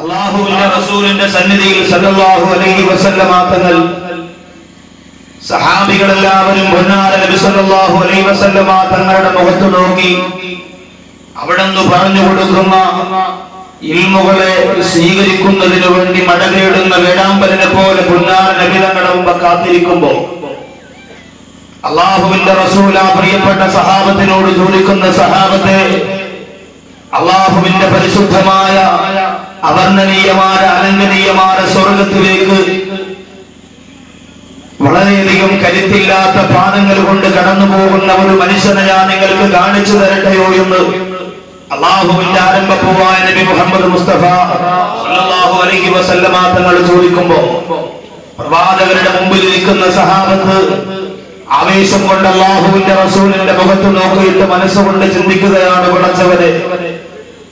അല്ലാഹുവിന്റെ റസൂലിന്റെ സന്നിധിയിൽ സല്ലല്ലാഹു അലൈഹി വസല്ലമ തങ്ങൾ സഹാബികളെല്ലാവരും മുന്നാലെ നബി സല്ലല്ലാഹു അലൈഹി വസല്ലമ തങ്ങളുടെ മുഖത്ത് നോക്കി അവിടുന്ന് പറഞ്ഞു കൊടുക്കുന്ന ഇൽമുകളെ സ്വീകരിക്കുന്നതിനു വേണ്ടി മടങ്ങിയിടുന്ന വേടാമ്പലിനെ പോലെ മുന്നാലെ നബി തങ്ങളുടെ മുമ്പ് കാത്തിരിക്കുമ്പോൾ അല്ലാഹുവിന്റെ റസൂൽ ആ പ്രിയപ്പെട്ട സഹാബത്തിനോട് ചോദിക്കുന്ന സഹാബത്തെ അല്ലാഹുവിന്റെ പരിശുദ്ധമായ അവർണ്ണനീയമായ അലങ്കനീയമായ സ്വർഗത്തിലേക്ക് വളരെയധികം കരുത്തില്ലാത്ത പാദങ്ങൾ കൊണ്ട് കടന്നു പോകുന്ന ഒരു മനുഷ്യനെ ഞാൻ നിങ്ങൾക്ക് കാണിച്ചു തരട്ടെയോ എന്ന് അല്ലാഹുവിന്റെ ആരംഭപ്പൂവായ നബി മുഹമ്മദ് മുസ്തഫ സല്ലല്ലാഹു അലൈഹി വസല്ലമ തങ്ങൾ ചോദിക്കുമ്പോൾ പ്രവാചകരുടെ മുമ്പിൽ നിൽക്കുന്ന സഹാബത്ത് ആവേശം കൊണ്ട് അല്ലാഹുവിന്റെ റസൂലിന്റെ മുഖത്ത് നോക്കിയിട്ട് മനസ്സുകൊണ്ട് ചിന്തിക്കുകയാണ്, പടച്ചവനെ,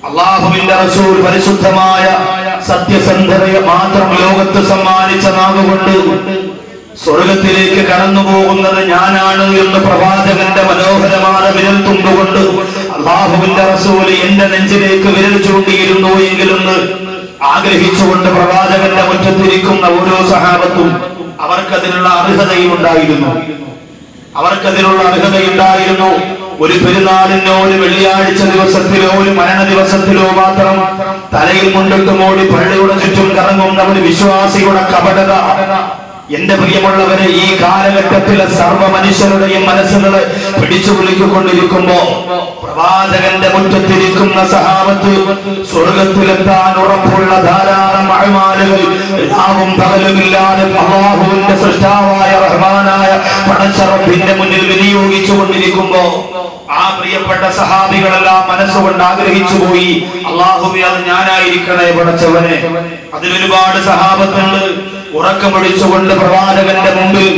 അല്ലാഹുവിന്റെ റസൂൽ പരിശുദ്ധമായ സത്യസന്ധതയെ മാത്രം ലോകത്ത് സമ്മാനിച്ച നാവുകൊണ്ട് സ്വർഗത്തിലേക്ക് കടന്നു പോകുന്നത് ഞാനാണ് എന്ന് പ്രവാചകന്റെ മനോഹരമായ വിരൽ തുമ്പുകൊണ്ട് അല്ലാഹുവിന്റെ റസൂൽ എന്റെ നെഞ്ചിലേക്ക് വിരൽ ചൂണ്ടിയിരുന്നു എങ്കിലെന്ന് ആഗ്രഹിച്ചുകൊണ്ട് പ്രവാചകന്റെ മുറ്റത്തിരിക്കുന്ന ഓരോ സഹാബത്തും അവർക്കതിനുള്ള അർഹതയും ഉണ്ടായിരുന്നു. ഒരു പെരുന്നാളിനോ ഒരു വെള്ളിയാഴ്ച ദിവസത്തിലോ ഒരു മരണ ദിവസത്തിലോ മാത്രം തലയിൽ മുണ്ടിട്ട് മോടി പള്ളിയുടെ ചുറ്റും കറങ്ങുന്ന ഒരു വിശ്വാസിയുടെ കപടത, എന്റെ പ്രിയമുള്ളവരെ, ഈ കാലഘട്ടത്തിലെ സർവ്വ മനുഷ്യരുടെയും മനസ്സുകളെ പിടിച്ചു കുലുക്കിക്കൊണ്ടിരിക്കുമ്പോ പ്രവാചകന്റെ മുറ്റത്തിരിക്കുന്ന സഹാബത്ത് സ്വർഗത്തിലെത്താൻ ഉറപ്പുള്ള ധാരാളം അഹ്മാലുകൾ രാവും പകലുമില്ലാതെ അല്ലാഹുവിന്റെ സൃഷ്ടാവായ റഹ്മാനായ പടച്ചറബിന്റെ മുന്നിൽ വിനിയോഗിച്ചു കൊണ്ടിരിക്കുമ്പോ ആ പ്രിയപ്പെട്ട സഹാബികളെല്ലാം മനസ്സുകൊണ്ട് ആഗ്രഹിച്ചു പോയി, അല്ലാഹുവേ, അത് ഞാനായിരിക്കണേ പടച്ചവനെ. അതിലൊരുപാട് സഹാബത്തുണ്ട് ഉറക്കമൊഴിച്ചുകൊണ്ട് പ്രവാചകന്റെ മുമ്പിൽ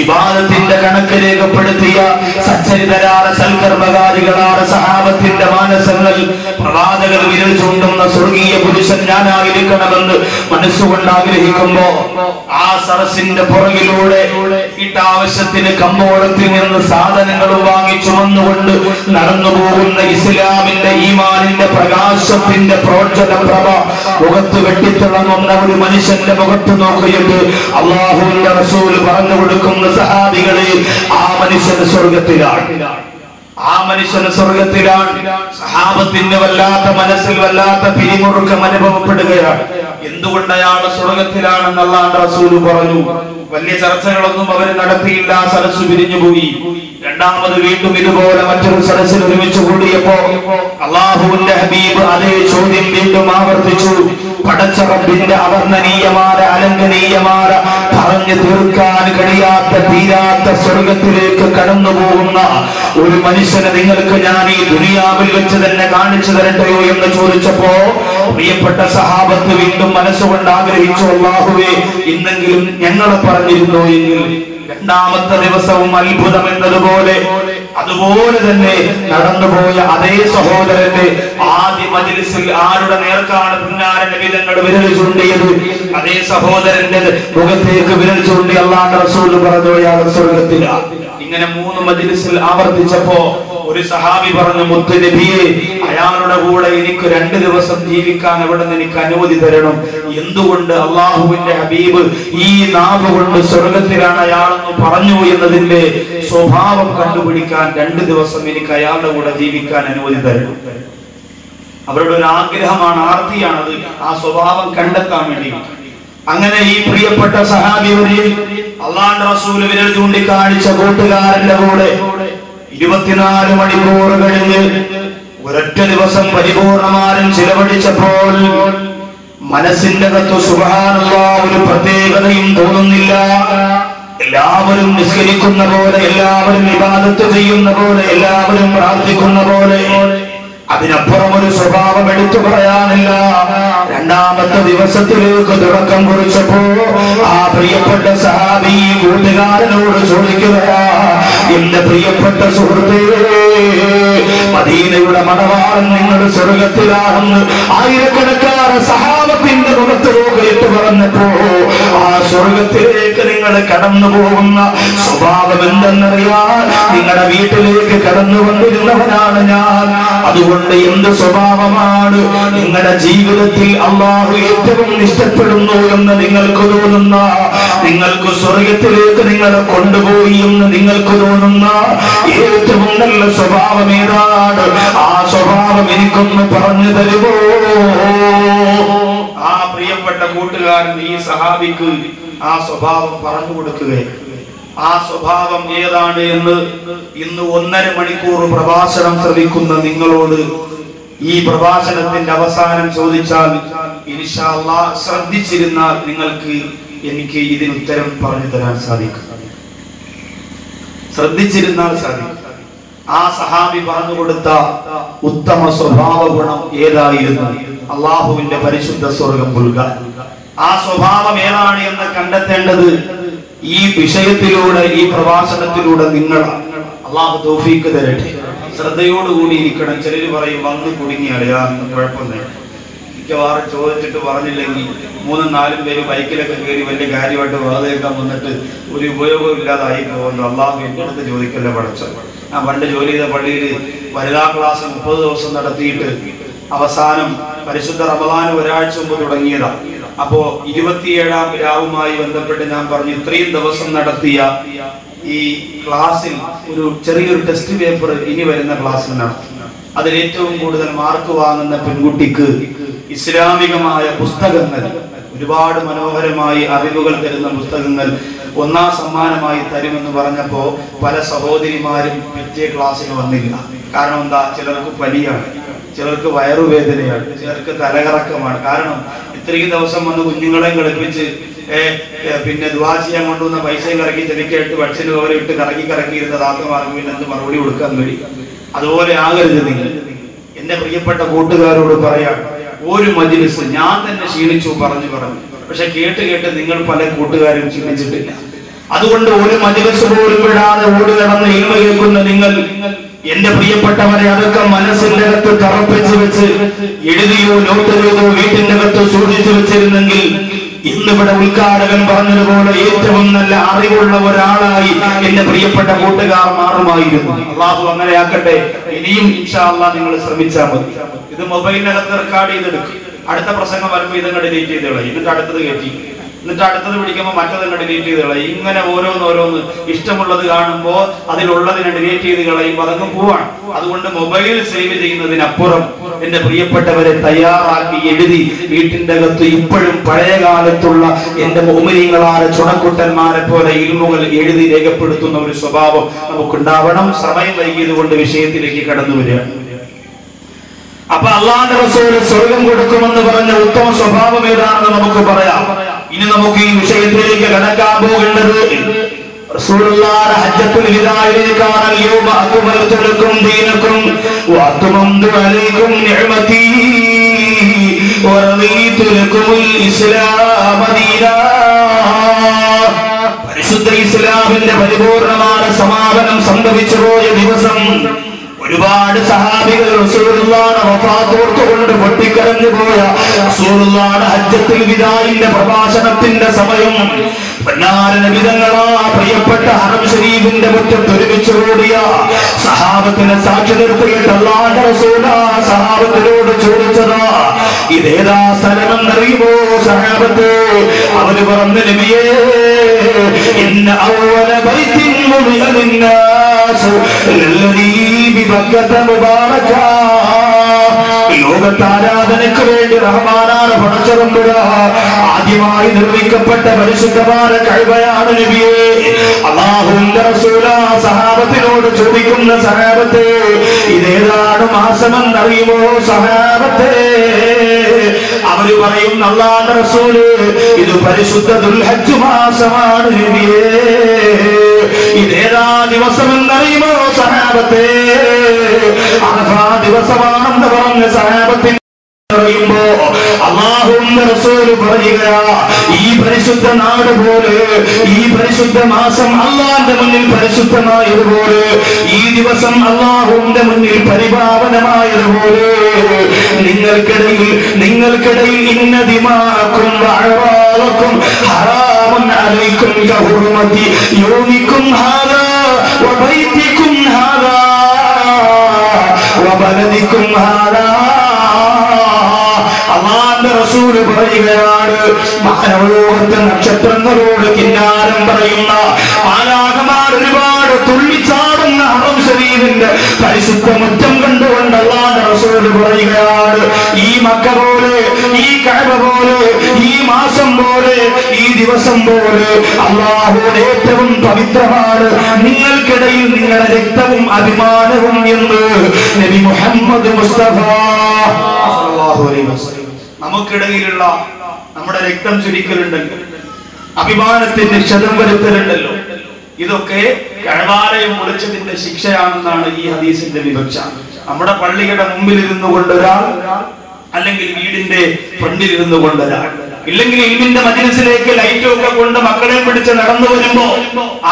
ഇബാദത്തിന്റെ കണക്ക് രേഖപ്പെടുത്തിയ സച്ചരിതരായ സൽകർമ്മകാരികളായ സഹാബത്തിന്റെ മാനസങ്ങൾ പ്രവാചകർ വിരൽ ചൂണ്ടുന്ന സ്വർഗീയ പുരുഷൻ ഞാനായിരിക്കണമെന്ന് മനസ്സുകൊണ്ട് ആഗ്രഹിക്കുമ്പോ ആ സരസിന്റെ പുറകിലൂടെ വീട്ടാവശ്യത്തിന് കമ്പോളത്തിൽ നിന്ന് സാധനങ്ങളും വാങ്ങി ചുമന്നുകൊണ്ട് നടന്നു പോകുന്ന ഇസ്ലാമിന്റെ ഈമാനിന്റെ പ്രകാശത്തിന്റെ പ്രോജ്വല പ്രഭ മുഖത്ത് വെട്ടിത്തിളങ്ങുന്ന ഒരു മനുഷ്യന്റെ മുഖത്ത് നോക്കുകയും അല്ലാഹുവിന്റെ റസൂൽ പറഞ്ഞു കൊടുക്കുന്ന സഹാബികളെ, ആ മനുഷ്യൻ സ്വർഗത്തിലാണ്, ആ മനുഷ്യൻ സ്വർഗത്തിലാണ്. സഹാബത്തിന്റെ വല്ലാത്ത മനസ്സിൽ വല്ലാത്ത പിരിമുറുക്കം അനുഭവപ്പെടുകയാണ്. എന്തുകൊണ്ട് അയാൾ സ്വർഗത്തിലാണെന്ന് അല്ലാഹുവിന്റെ റസൂൽ പറഞ്ഞു. വലിയ ചർച്ചകളൊന്നും അവർ നടത്തിയില്ല. സരസ് പിരിഞ്ഞുപോയി. രണ്ടാമത് വീണ്ടും ഇതുപോലെ മറ്റൊരു സരസിൽ ഒരുമിച്ച് കൂടിയപ്പോ അല്ലാഹുവിന്റെ ഹബീബ് അതേ ചോദ്യം വീണ്ടും ആവർത്തിച്ചു. പടച്ച റബ്ബിന്റെ അവർണ്ണനീയമായ അലങ്കനീയമായ പറഞ്ഞു തീർക്കാൻ കഴിയാത്ത തീരാത്ത സ്വർഗത്തിലേക്ക് കടന്നു പോകുന്ന ഒരു മനുഷ്യനെ നിങ്ങൾക്ക് ഞാൻ ഈ ദുനിയാവിൽ വെച്ച് തന്നെ കാണിച്ചു തരട്ടെയോ എന്ന് ചോദിച്ചപ്പോ പ്രിയപ്പെട്ട സഹാബത്ത് വീണ്ടും മനസ്സുകൊണ്ട് ആഗ്രഹിച്ചു, അല്ലാഹുവേ, ഇന്നെങ്കിലും ഞങ്ങളെ പറഞ്ഞിരുന്നു എങ്കിൽ. രണ്ടാമത്തെ ദിവസവും അത്ഭുതം എന്നതുപോലെ അതുപോലെ തന്നെ നടന്നുപോയ അതേ സഹോദരന്റെ ആദ്യ മജ്‌ലിസിൽ ആരുടെ നേർക്കാണ് പിന്നാലെ നബി തങ്ങൾ വിരൽ ചൂണ്ടിയത്? അതേ സഹോദരന്റെ മുഖത്തേക്ക് വിരൽ ചൂണ്ടി അല്ലാഹുവിന്റെ റസൂൽ പറഞ്ഞു, അയാൾ സ്വർഗത്തിലാണ്. ഇങ്ങനെ മൂന്ന് മജ്‌ലിസിൽ ആവർത്തിച്ചപ്പോ ഒരു സഹാബി പറഞ്ഞു, മുത്ത് നബിയെ, അയാളുടെ കൂടെ എനിക്ക് 2 ദിവസം ജീവിക്കാൻ അവിടെ നിന്ന് എനിക്ക് അനുമതി തരണം. എന്തുകൊണ്ട് അല്ലാഹുവിന്റെ ഹബീബ് ഈ നാവ് കൊണ്ട് സ്വർഗത്തിലാണ് അയാളെന്ന് പറഞ്ഞു എന്നതിന്റെ സ്വഭാവം കണ്ടുപിടിക്കാൻ 2 ദിവസം എനിക്ക് അയാളുടെ കൂടെ ജീവിക്കാൻ അനുമതി തരണം. അവരുടെ ഒരു ആഗ്രഹമാണ്, ആർത്തിയാണത്. ആ സ്വഭാവം കണ്ടെത്താൻ വേണ്ടി അങ്ങനെ ഈ പ്രിയപ്പെട്ട സഹാബിവരിൽ അല്ലാഹുവിന്റെ റസൂൽ വിരൽ ചൂണ്ടിക്കാണിച്ച കൂട്ടുകാരന്റെ കൂടെ 24 മണിക്കൂർ കഴിഞ്ഞ് ഒരൊറ്റ ദിവസം പരിപൂർണമാരും ചിലവഴിച്ചപ്പോൾ മനസ്സിന്റെ അകത്ത് സുബ്ഹാനല്ലാഹ് ഒരു പ്രത്യേകതയും തോന്നുന്നില്ല. എല്ലാവരും നിസ്കരിക്കുന്ന പോലെ, എല്ലാവരും ഇബാദത്ത് ചെയ്യുന്ന പോലെ, എല്ലാവരും പ്രാർത്ഥിക്കുന്ന പോലെ, അതിനപ്പുറം ഒരു സ്വഭാവം എടുത്തു പറയാനില്ല. രണ്ടാമത്തെ ദിവസത്തിലേക്ക് തുടക്കം കുറിച്ചപ്പോ ആ പ്രിയപ്പെട്ട സഹാബി കൂട്ടുകാരനോട് ചോദിക്കുകയാ, എന്റെ പ്രിയപ്പെട്ട സുഹൃത്തേ, മദീനയുടെ മണവാളൻ നിങ്ങൾ സ്വർഗത്തിലാണെന്ന് ആയിരക്കണക്കാറ് സഹാബത്തിന്റെ മുഖത്ത് നോക്കിയിട്ട് പറഞ്ഞപ്പോ ആ സ്വർഗത്തിലേക്ക് നിങ്ങൾ കടന്നു സ്വഭാവം എന്തെന്നറിയാൻ നിങ്ങളുടെ വീട്ടിലേക്ക് കടന്നു വന്നിരുന്നവനാണ് ഞാൻ. അതുകൊണ്ട് എന്ത് സ്വഭാവമാണ് നിങ്ങളുടെ ജീവിതത്തിൽ അള്ളാഹു ഏറ്റവും ഇഷ്ടപ്പെടുന്നു എന്ന് നിങ്ങൾക്ക് തോന്നുന്ന, നിങ്ങൾക്ക് സ്വർഗത്തിലേക്ക് നിങ്ങളെ കൊണ്ടുപോയി എന്ന് നിങ്ങൾക്ക് തോന്നുന്ന ഏറ്റവും നല്ല സ്വഭാവം ഏതാണ്? ആ സ്വഭാവം എനിക്കൊന്ന് പറഞ്ഞു തരുമോ? ആ പ്രിയപ്പെട്ട കൂട്ടുകാരൻ ഈ സഹാബിക്ക് ആ സ്വഭാവം പറഞ്ഞു കൊടുക്കുകയാണ്. ആ സ്വഭാവം ഏതാണ് എന്ന് ഇന്ന് 1.5 മണിക്കൂർ പ്രഭാഷണം ശ്രവിക്കുന്ന നിങ്ങളോട് ഈ പ്രഭാഷണത്തിന്റെ അവസാനം ചോദിച്ചാൽ ഇൻഷാ അല്ലാഹ് ശ്രദ്ധിച്ചിരുന്നാൽ നിങ്ങൾക്ക് എനിക്ക് ഇതിന് ഉത്തരം പറഞ്ഞു തരാൻ സാധിക്കും. ശ്രദ്ധിച്ചിരുന്നാൽ സാധിക്കും. ആ സഹാബി പറഞ്ഞു കൊടുത്ത ഉത്തമ സ്വഭാവ ഗുണം ഏതായിരുന്നു? അള്ളാഹുവിന്റെ പരിശുദ്ധ സ്വർഗം പുൽകാൻ. ആ സ്വഭാവം ഏതാണ് എന്ന് കണ്ടെത്തേണ്ടത് ഈ വിഷയത്തിലൂടെ, ഈ പ്രഭാഷണത്തിലൂടെ നിങ്ങൾ അള്ളാഹു തൗഫീഖ് തരട്ടെ. ശ്രദ്ധയോടുകൂടി ഇരിക്കണം. ചിലർ പറയും വന്ന് കുടുങ്ങിയാലയാന്ന്, കുഴപ്പമില്ല. മിക്കവാറും ചോദിച്ചിട്ട് പറഞ്ഞില്ലെങ്കിൽ 3-4 പേര് ബൈക്കിലൊക്കെ കയറി വലിയ കാര്യമായിട്ട് വാതേക്കാൻ വന്നിട്ട് ഒരു ഉപയോഗമില്ലാതായി പോകുന്നു. അള്ളാഹു എൻ്റെ അടുത്ത് ചോദിക്കല്ലേ പഠിച്ചത്. ഞാൻ പണ്ട് ജോലി ചെയ്ത പള്ളിയിൽ വനിതാ ക്ലാസ് 30 ദിവസം നടത്തിയിട്ട് അവസാനം പരിശുദ്ധ റമദാൻ ഒരാഴ്ച മുമ്പ് തുടങ്ങിയതാണ്. അപ്പോ 27-ാം രാവുമായി ബന്ധപ്പെട്ട് ഞാൻ പറഞ്ഞു, ഇത്രയും ദിവസം നടത്തിയ ഈ ക്ലാസ്സിൽ ഒരു ചെറിയൊരു ടെസ്റ്റ് പേപ്പർ ഇനി വരുന്ന ക്ലാസ്സിൽ നടത്തി. അതിൽ ഏറ്റവും കൂടുതൽ മാർക്ക് വാങ്ങുന്ന പെൺകുട്ടിക്ക് ഇസ്ലാമികമായ പുസ്തകങ്ങൾ, ഒരുപാട് മനോഹരമായി അറിവുകൾ തരുന്ന പുസ്തകങ്ങൾ 1ാം സമ്മാനമായി തരുമെന്ന് പറഞ്ഞപ്പോ പല സഹോദരിമാരും പിറ്റേ ക്ലാസ്സിന് വന്നില്ല. കാരണം എന്താ? ചിലർക്ക് പനിയാണ്, ചിലർക്ക് വയറുവേദനയാണ്, ചിലർക്ക് തലകറക്കമാണ്. കാരണം ഇത്രയും ദിവസം വന്ന് കുഞ്ഞുങ്ങളെയും കളിപ്പിച്ച് പിന്നെ ദുആ ചെയ്യാൻ കൊണ്ടുവന്ന പൈസയും കറക്കി ചെറുക്കായിട്ട് ഭക്ഷണം അവരെ ഇട്ട് കറക്കിയിരുന്ന താത്തമാർക്ക് പിന്നെ എന്ത് മറുപടി കൊടുക്കാൻ കഴിയും? അതുപോലെ ആകരുത് നിങ്ങൾ. എന്റെ പ്രിയപ്പെട്ട കൂട്ടുകാരോട് പറയാം, ഒരു മജ്‌ലിസ് ഞാൻ തന്നെ ക്ഷീണിച്ചു പറഞ്ഞു പക്ഷെ കേട്ട് നിങ്ങൾ പല കൂട്ടുകാരും ക്ഷീണിച്ചിട്ടില്ല. അതുകൊണ്ട് ഒരു മജ്‌ലിസ് പോലും വിടാതെ ഓടി നടന്ന് ഇൽമ കേൾക്കുന്ന നിങ്ങൾ, എന്റെ പ്രിയപ്പെട്ടവരെ, അതൊക്കെ മനസ്സിന്റെ അകത്ത് തറപ്പിച്ചു വെച്ച് എഴുതിയോ നോട്ട് ചെയ്തോ വീട്ടിന്റെ അകത്ത് സൂക്ഷിച്ചു വെച്ചിരുന്നെങ്കിൽ ഇന്നിവിടെ ഉദ്ഘാടകൻ പറഞ്ഞതുപോലെ ഏറ്റവും നല്ല അറിവുള്ള ഒരാളായി എന്റെ പ്രിയപ്പെട്ട കൂട്ടുകാർ മാറുമായിരുന്നു. അള്ളാഹു അങ്ങനെ ആക്കട്ടെ. ഇനിയും ഇൻഷാ അല്ലാഹ് നിങ്ങൾ ശ്രമിച്ചാൽ മതി. ഇത് മൊബൈലിനകത്ത് റെക്കോർഡ് ചെയ്തെടുക്കും. അടുത്ത പ്രസംഗം വരുമ്പോൾ ഇതങ്ങോട്ട് ഡിലീറ്റ് ചെയ്തോളാം, എന്നിട്ട് അടുത്തത് കയറ്റി, എന്നിട്ട് അടുത്തത് പിടിക്കുമ്പോൾ മറ്റതങ്ങ് ഡിലീറ്റ് ചെയ്ത് കളയും. ഇങ്ങനെ ഓരോന്നോരോന്ന് ഇഷ്ടമുള്ളത് കാണുമ്പോൾ അതിലുള്ളതിനെ ഡിലീറ്റ് ചെയ്ത് കളയുമ്പോൾ അതങ്ങ് പോവാണ്. അതുകൊണ്ട് മൊബൈൽ സേവ് ചെയ്യുന്നതിനപ്പുറം എന്റെ പ്രിയപ്പെട്ടവരെ തയ്യാറാക്കി എഴുതി വീട്ടിന്റെ അകത്ത് ഇപ്പോഴും പഴയ കാലത്തുള്ള എന്റെ മുഅ്മിനീങ്ങളായ ചുണക്കുട്ടന്മാരെ പോലെ ഇൽമുകൾ എഴുതി രേഖപ്പെടുത്തുന്ന ഒരു സ്വഭാവം നമുക്കുണ്ടാവണം. സമയം വൈകിയത് കൊണ്ട് വിഷയത്തിലേക്ക് കടന്നു വരിക. അപ്പൊ അല്ലാഹുവിന്റെ റസൂൽ സ്വർഗം കൊടുക്കുമെന്ന് പറഞ്ഞ ഉത്തമ സ്വഭാവം ഏതാണെന്ന് നമുക്ക് പറയാം. ഇനി നമുക്ക് ഈ വിഷയത്തിലേക്ക് കടക്കാൻ പോകേണ്ടത് റസൂലുള്ളാഹിയുടെ ഹജ്ജത്തുൽ വിദാഇലേക്കാണ്. യൗമ അക്മൽതു ലക്കും ദീനക്കും വ അത്മംതു അലൈക്കും നിഅമതി വ റദീതു ലക്കുൽ ഇസ്ലാമ ദീനാ. പരിശുദ്ധ ഇസ്ലാമിന്റെ പരിപൂർണമായ സമാപനം സംഭവിച്ചു പോയ ദിവസം ഒരുപാട് സഹാബികൾ റസൂലുള്ളാഹിയുടെ വഫാത്തോർത്തുകൊണ്ട് പൊട്ടിക്കരഞ്ഞു പോയ റസൂലുള്ളാഹിയുടെ ഹജ്ജത്തുൽ വിദാഇന്റെ പ്രഭാഷണത്തിന്റെ സമയം പ്രിയപ്പെട്ട ഹറം ശരീഫിന്റെ മുറ്റത്ത് ഒരുമിച്ച് കൂടിയ സഹാബത്തിനെ സാക്ഷി നിർത്തിയിട്ട് അല്ലാഹുവിന്റെ റസൂൽ സഹാബത്തിനോട് ചോദിച്ചതാ, ഇതേതാ സ്ഥലമെന്നറിയുമോ സഹാബത്തെ? അവര് പറഞ്ഞു, നബിയേ, ഇന്ന അവ്വല ബൈത്തിൻ വുദിഅ ലിന്നാസ് ലല്ലദീ ബിബക്കത മുബാറക. ലോകത്ത് ആരാധനയ്ക്ക് വേണ്ടി റഹ്മാനാണ് പടച്ചതമ്പുഴ ആദ്യമായി നിർമ്മിക്കപ്പെട്ട പരിശുദ്ധമായ കഅബയാണ് നബിയേ. അല്ലാഹുവിന്റെ റസൂല സഹാബത്തിനോട് ചോദിക്കുന്ന, സഹാബത്തെ, ഇതേതാണ് മാസമെന്നറിയുമോ സഹാബത്തെ? അവര് പറയുന്ന, അല്ലാഹുവിന്റെ റസൂല്, ഇത് പരിശുദ്ധ ദുൽഹജ്ജ് മാസമാണ് നബിയേ. ഇതേതാ ദിവസമെന്നറിയുമോ സഹാബത്തെ? അർഫാ ദിവസമാണെന്ന് പറഞ്ഞ സഹാബത്തിന് പറയുമ്പോ അല്ലാഹുവിന്റെ റസൂൽ പറയുക, ഈ പരിശുദ്ധ നാട് പോലെ, ഈ പരിശുദ്ധ മാസം അല്ലാഹുവിന്റെ മുന്നിൽ പരിശുദ്ധമായതുപോലെ, ഈ ദിവസം അല്ലാഹുവിന്റെ മുന്നിൽ പരിപാവനമായതുപോലെ നിങ്ങൾക്കിടയിൽ ഇന്ന ദിമാഅക്കും വഅവാ أموالكم حرام عليكم كحرمة يومكم هذا وبيتكم هذا وبلدكم هذا. അല്ലാഹുവിന്റെ റസൂൽ പറയുകയാണ്, മാനവലോകത്തെ നക്ഷത്രങ്ങളോട് കിന്നാരം പറയുന്ന മാലാഖമാർ ഒരുപാട് തുള്ളിച്ചാടുന്ന ഹറം ശരീഫിന്റെ പരിശുദ്ധ മുറ്റം കണ്ടുകൊണ്ട് അല്ലാഹുവിന്റെ റസൂൽ പറയുകയാണ്, ഈ മക്ക പോലെ, ഈ കഅബ പോലെ, ഈ മാസം പോലെ, ഈ ദിവസം പോലെ അല്ലാഹുവിന് ഏറ്റവും പവിത്രമാണ്. നിങ്ങൾക്കിടയിൽ നിങ്ങളുടെ രക്തവും അഭിമാനവും എന്ന് നബി മുഹമ്മദ് മുസ്തഫ സല്ലല്ലാഹു അലൈഹി വസല്ലം. നമുക്കിടയിലുള്ള നമ്മുടെ രക്തം ചുരുക്കലുണ്ടല്ലോ, അഭിമാനത്തിന്റെ ക്ഷതം വരുത്തലുണ്ടല്ലോ, ഇതൊക്കെ കഅബാലയം മുറിച്ചതിന്റെ ശിക്ഷയാണെന്നാണ് ഈ ഹദീസിന്റെ വിവക്ഷ. നമ്മുടെ പള്ളിയുടെ മുമ്പിൽ ഇരുന്നു കൊണ്ടൊരാൾ, അല്ലെങ്കിൽ വീടിന്റെ ഫ്രണ്ടിൽ ഇരുന്നു കൊണ്ടൊരാൾ, ഇല്ലെങ്കിൽ ഇൽമിന്റെ മജ്‌ലിസിലേക്ക് ലൈറ്റൊക്കെ കൊണ്ട് മക്കളെ പിടിച്ച് നടന്നു വരുമ്പോ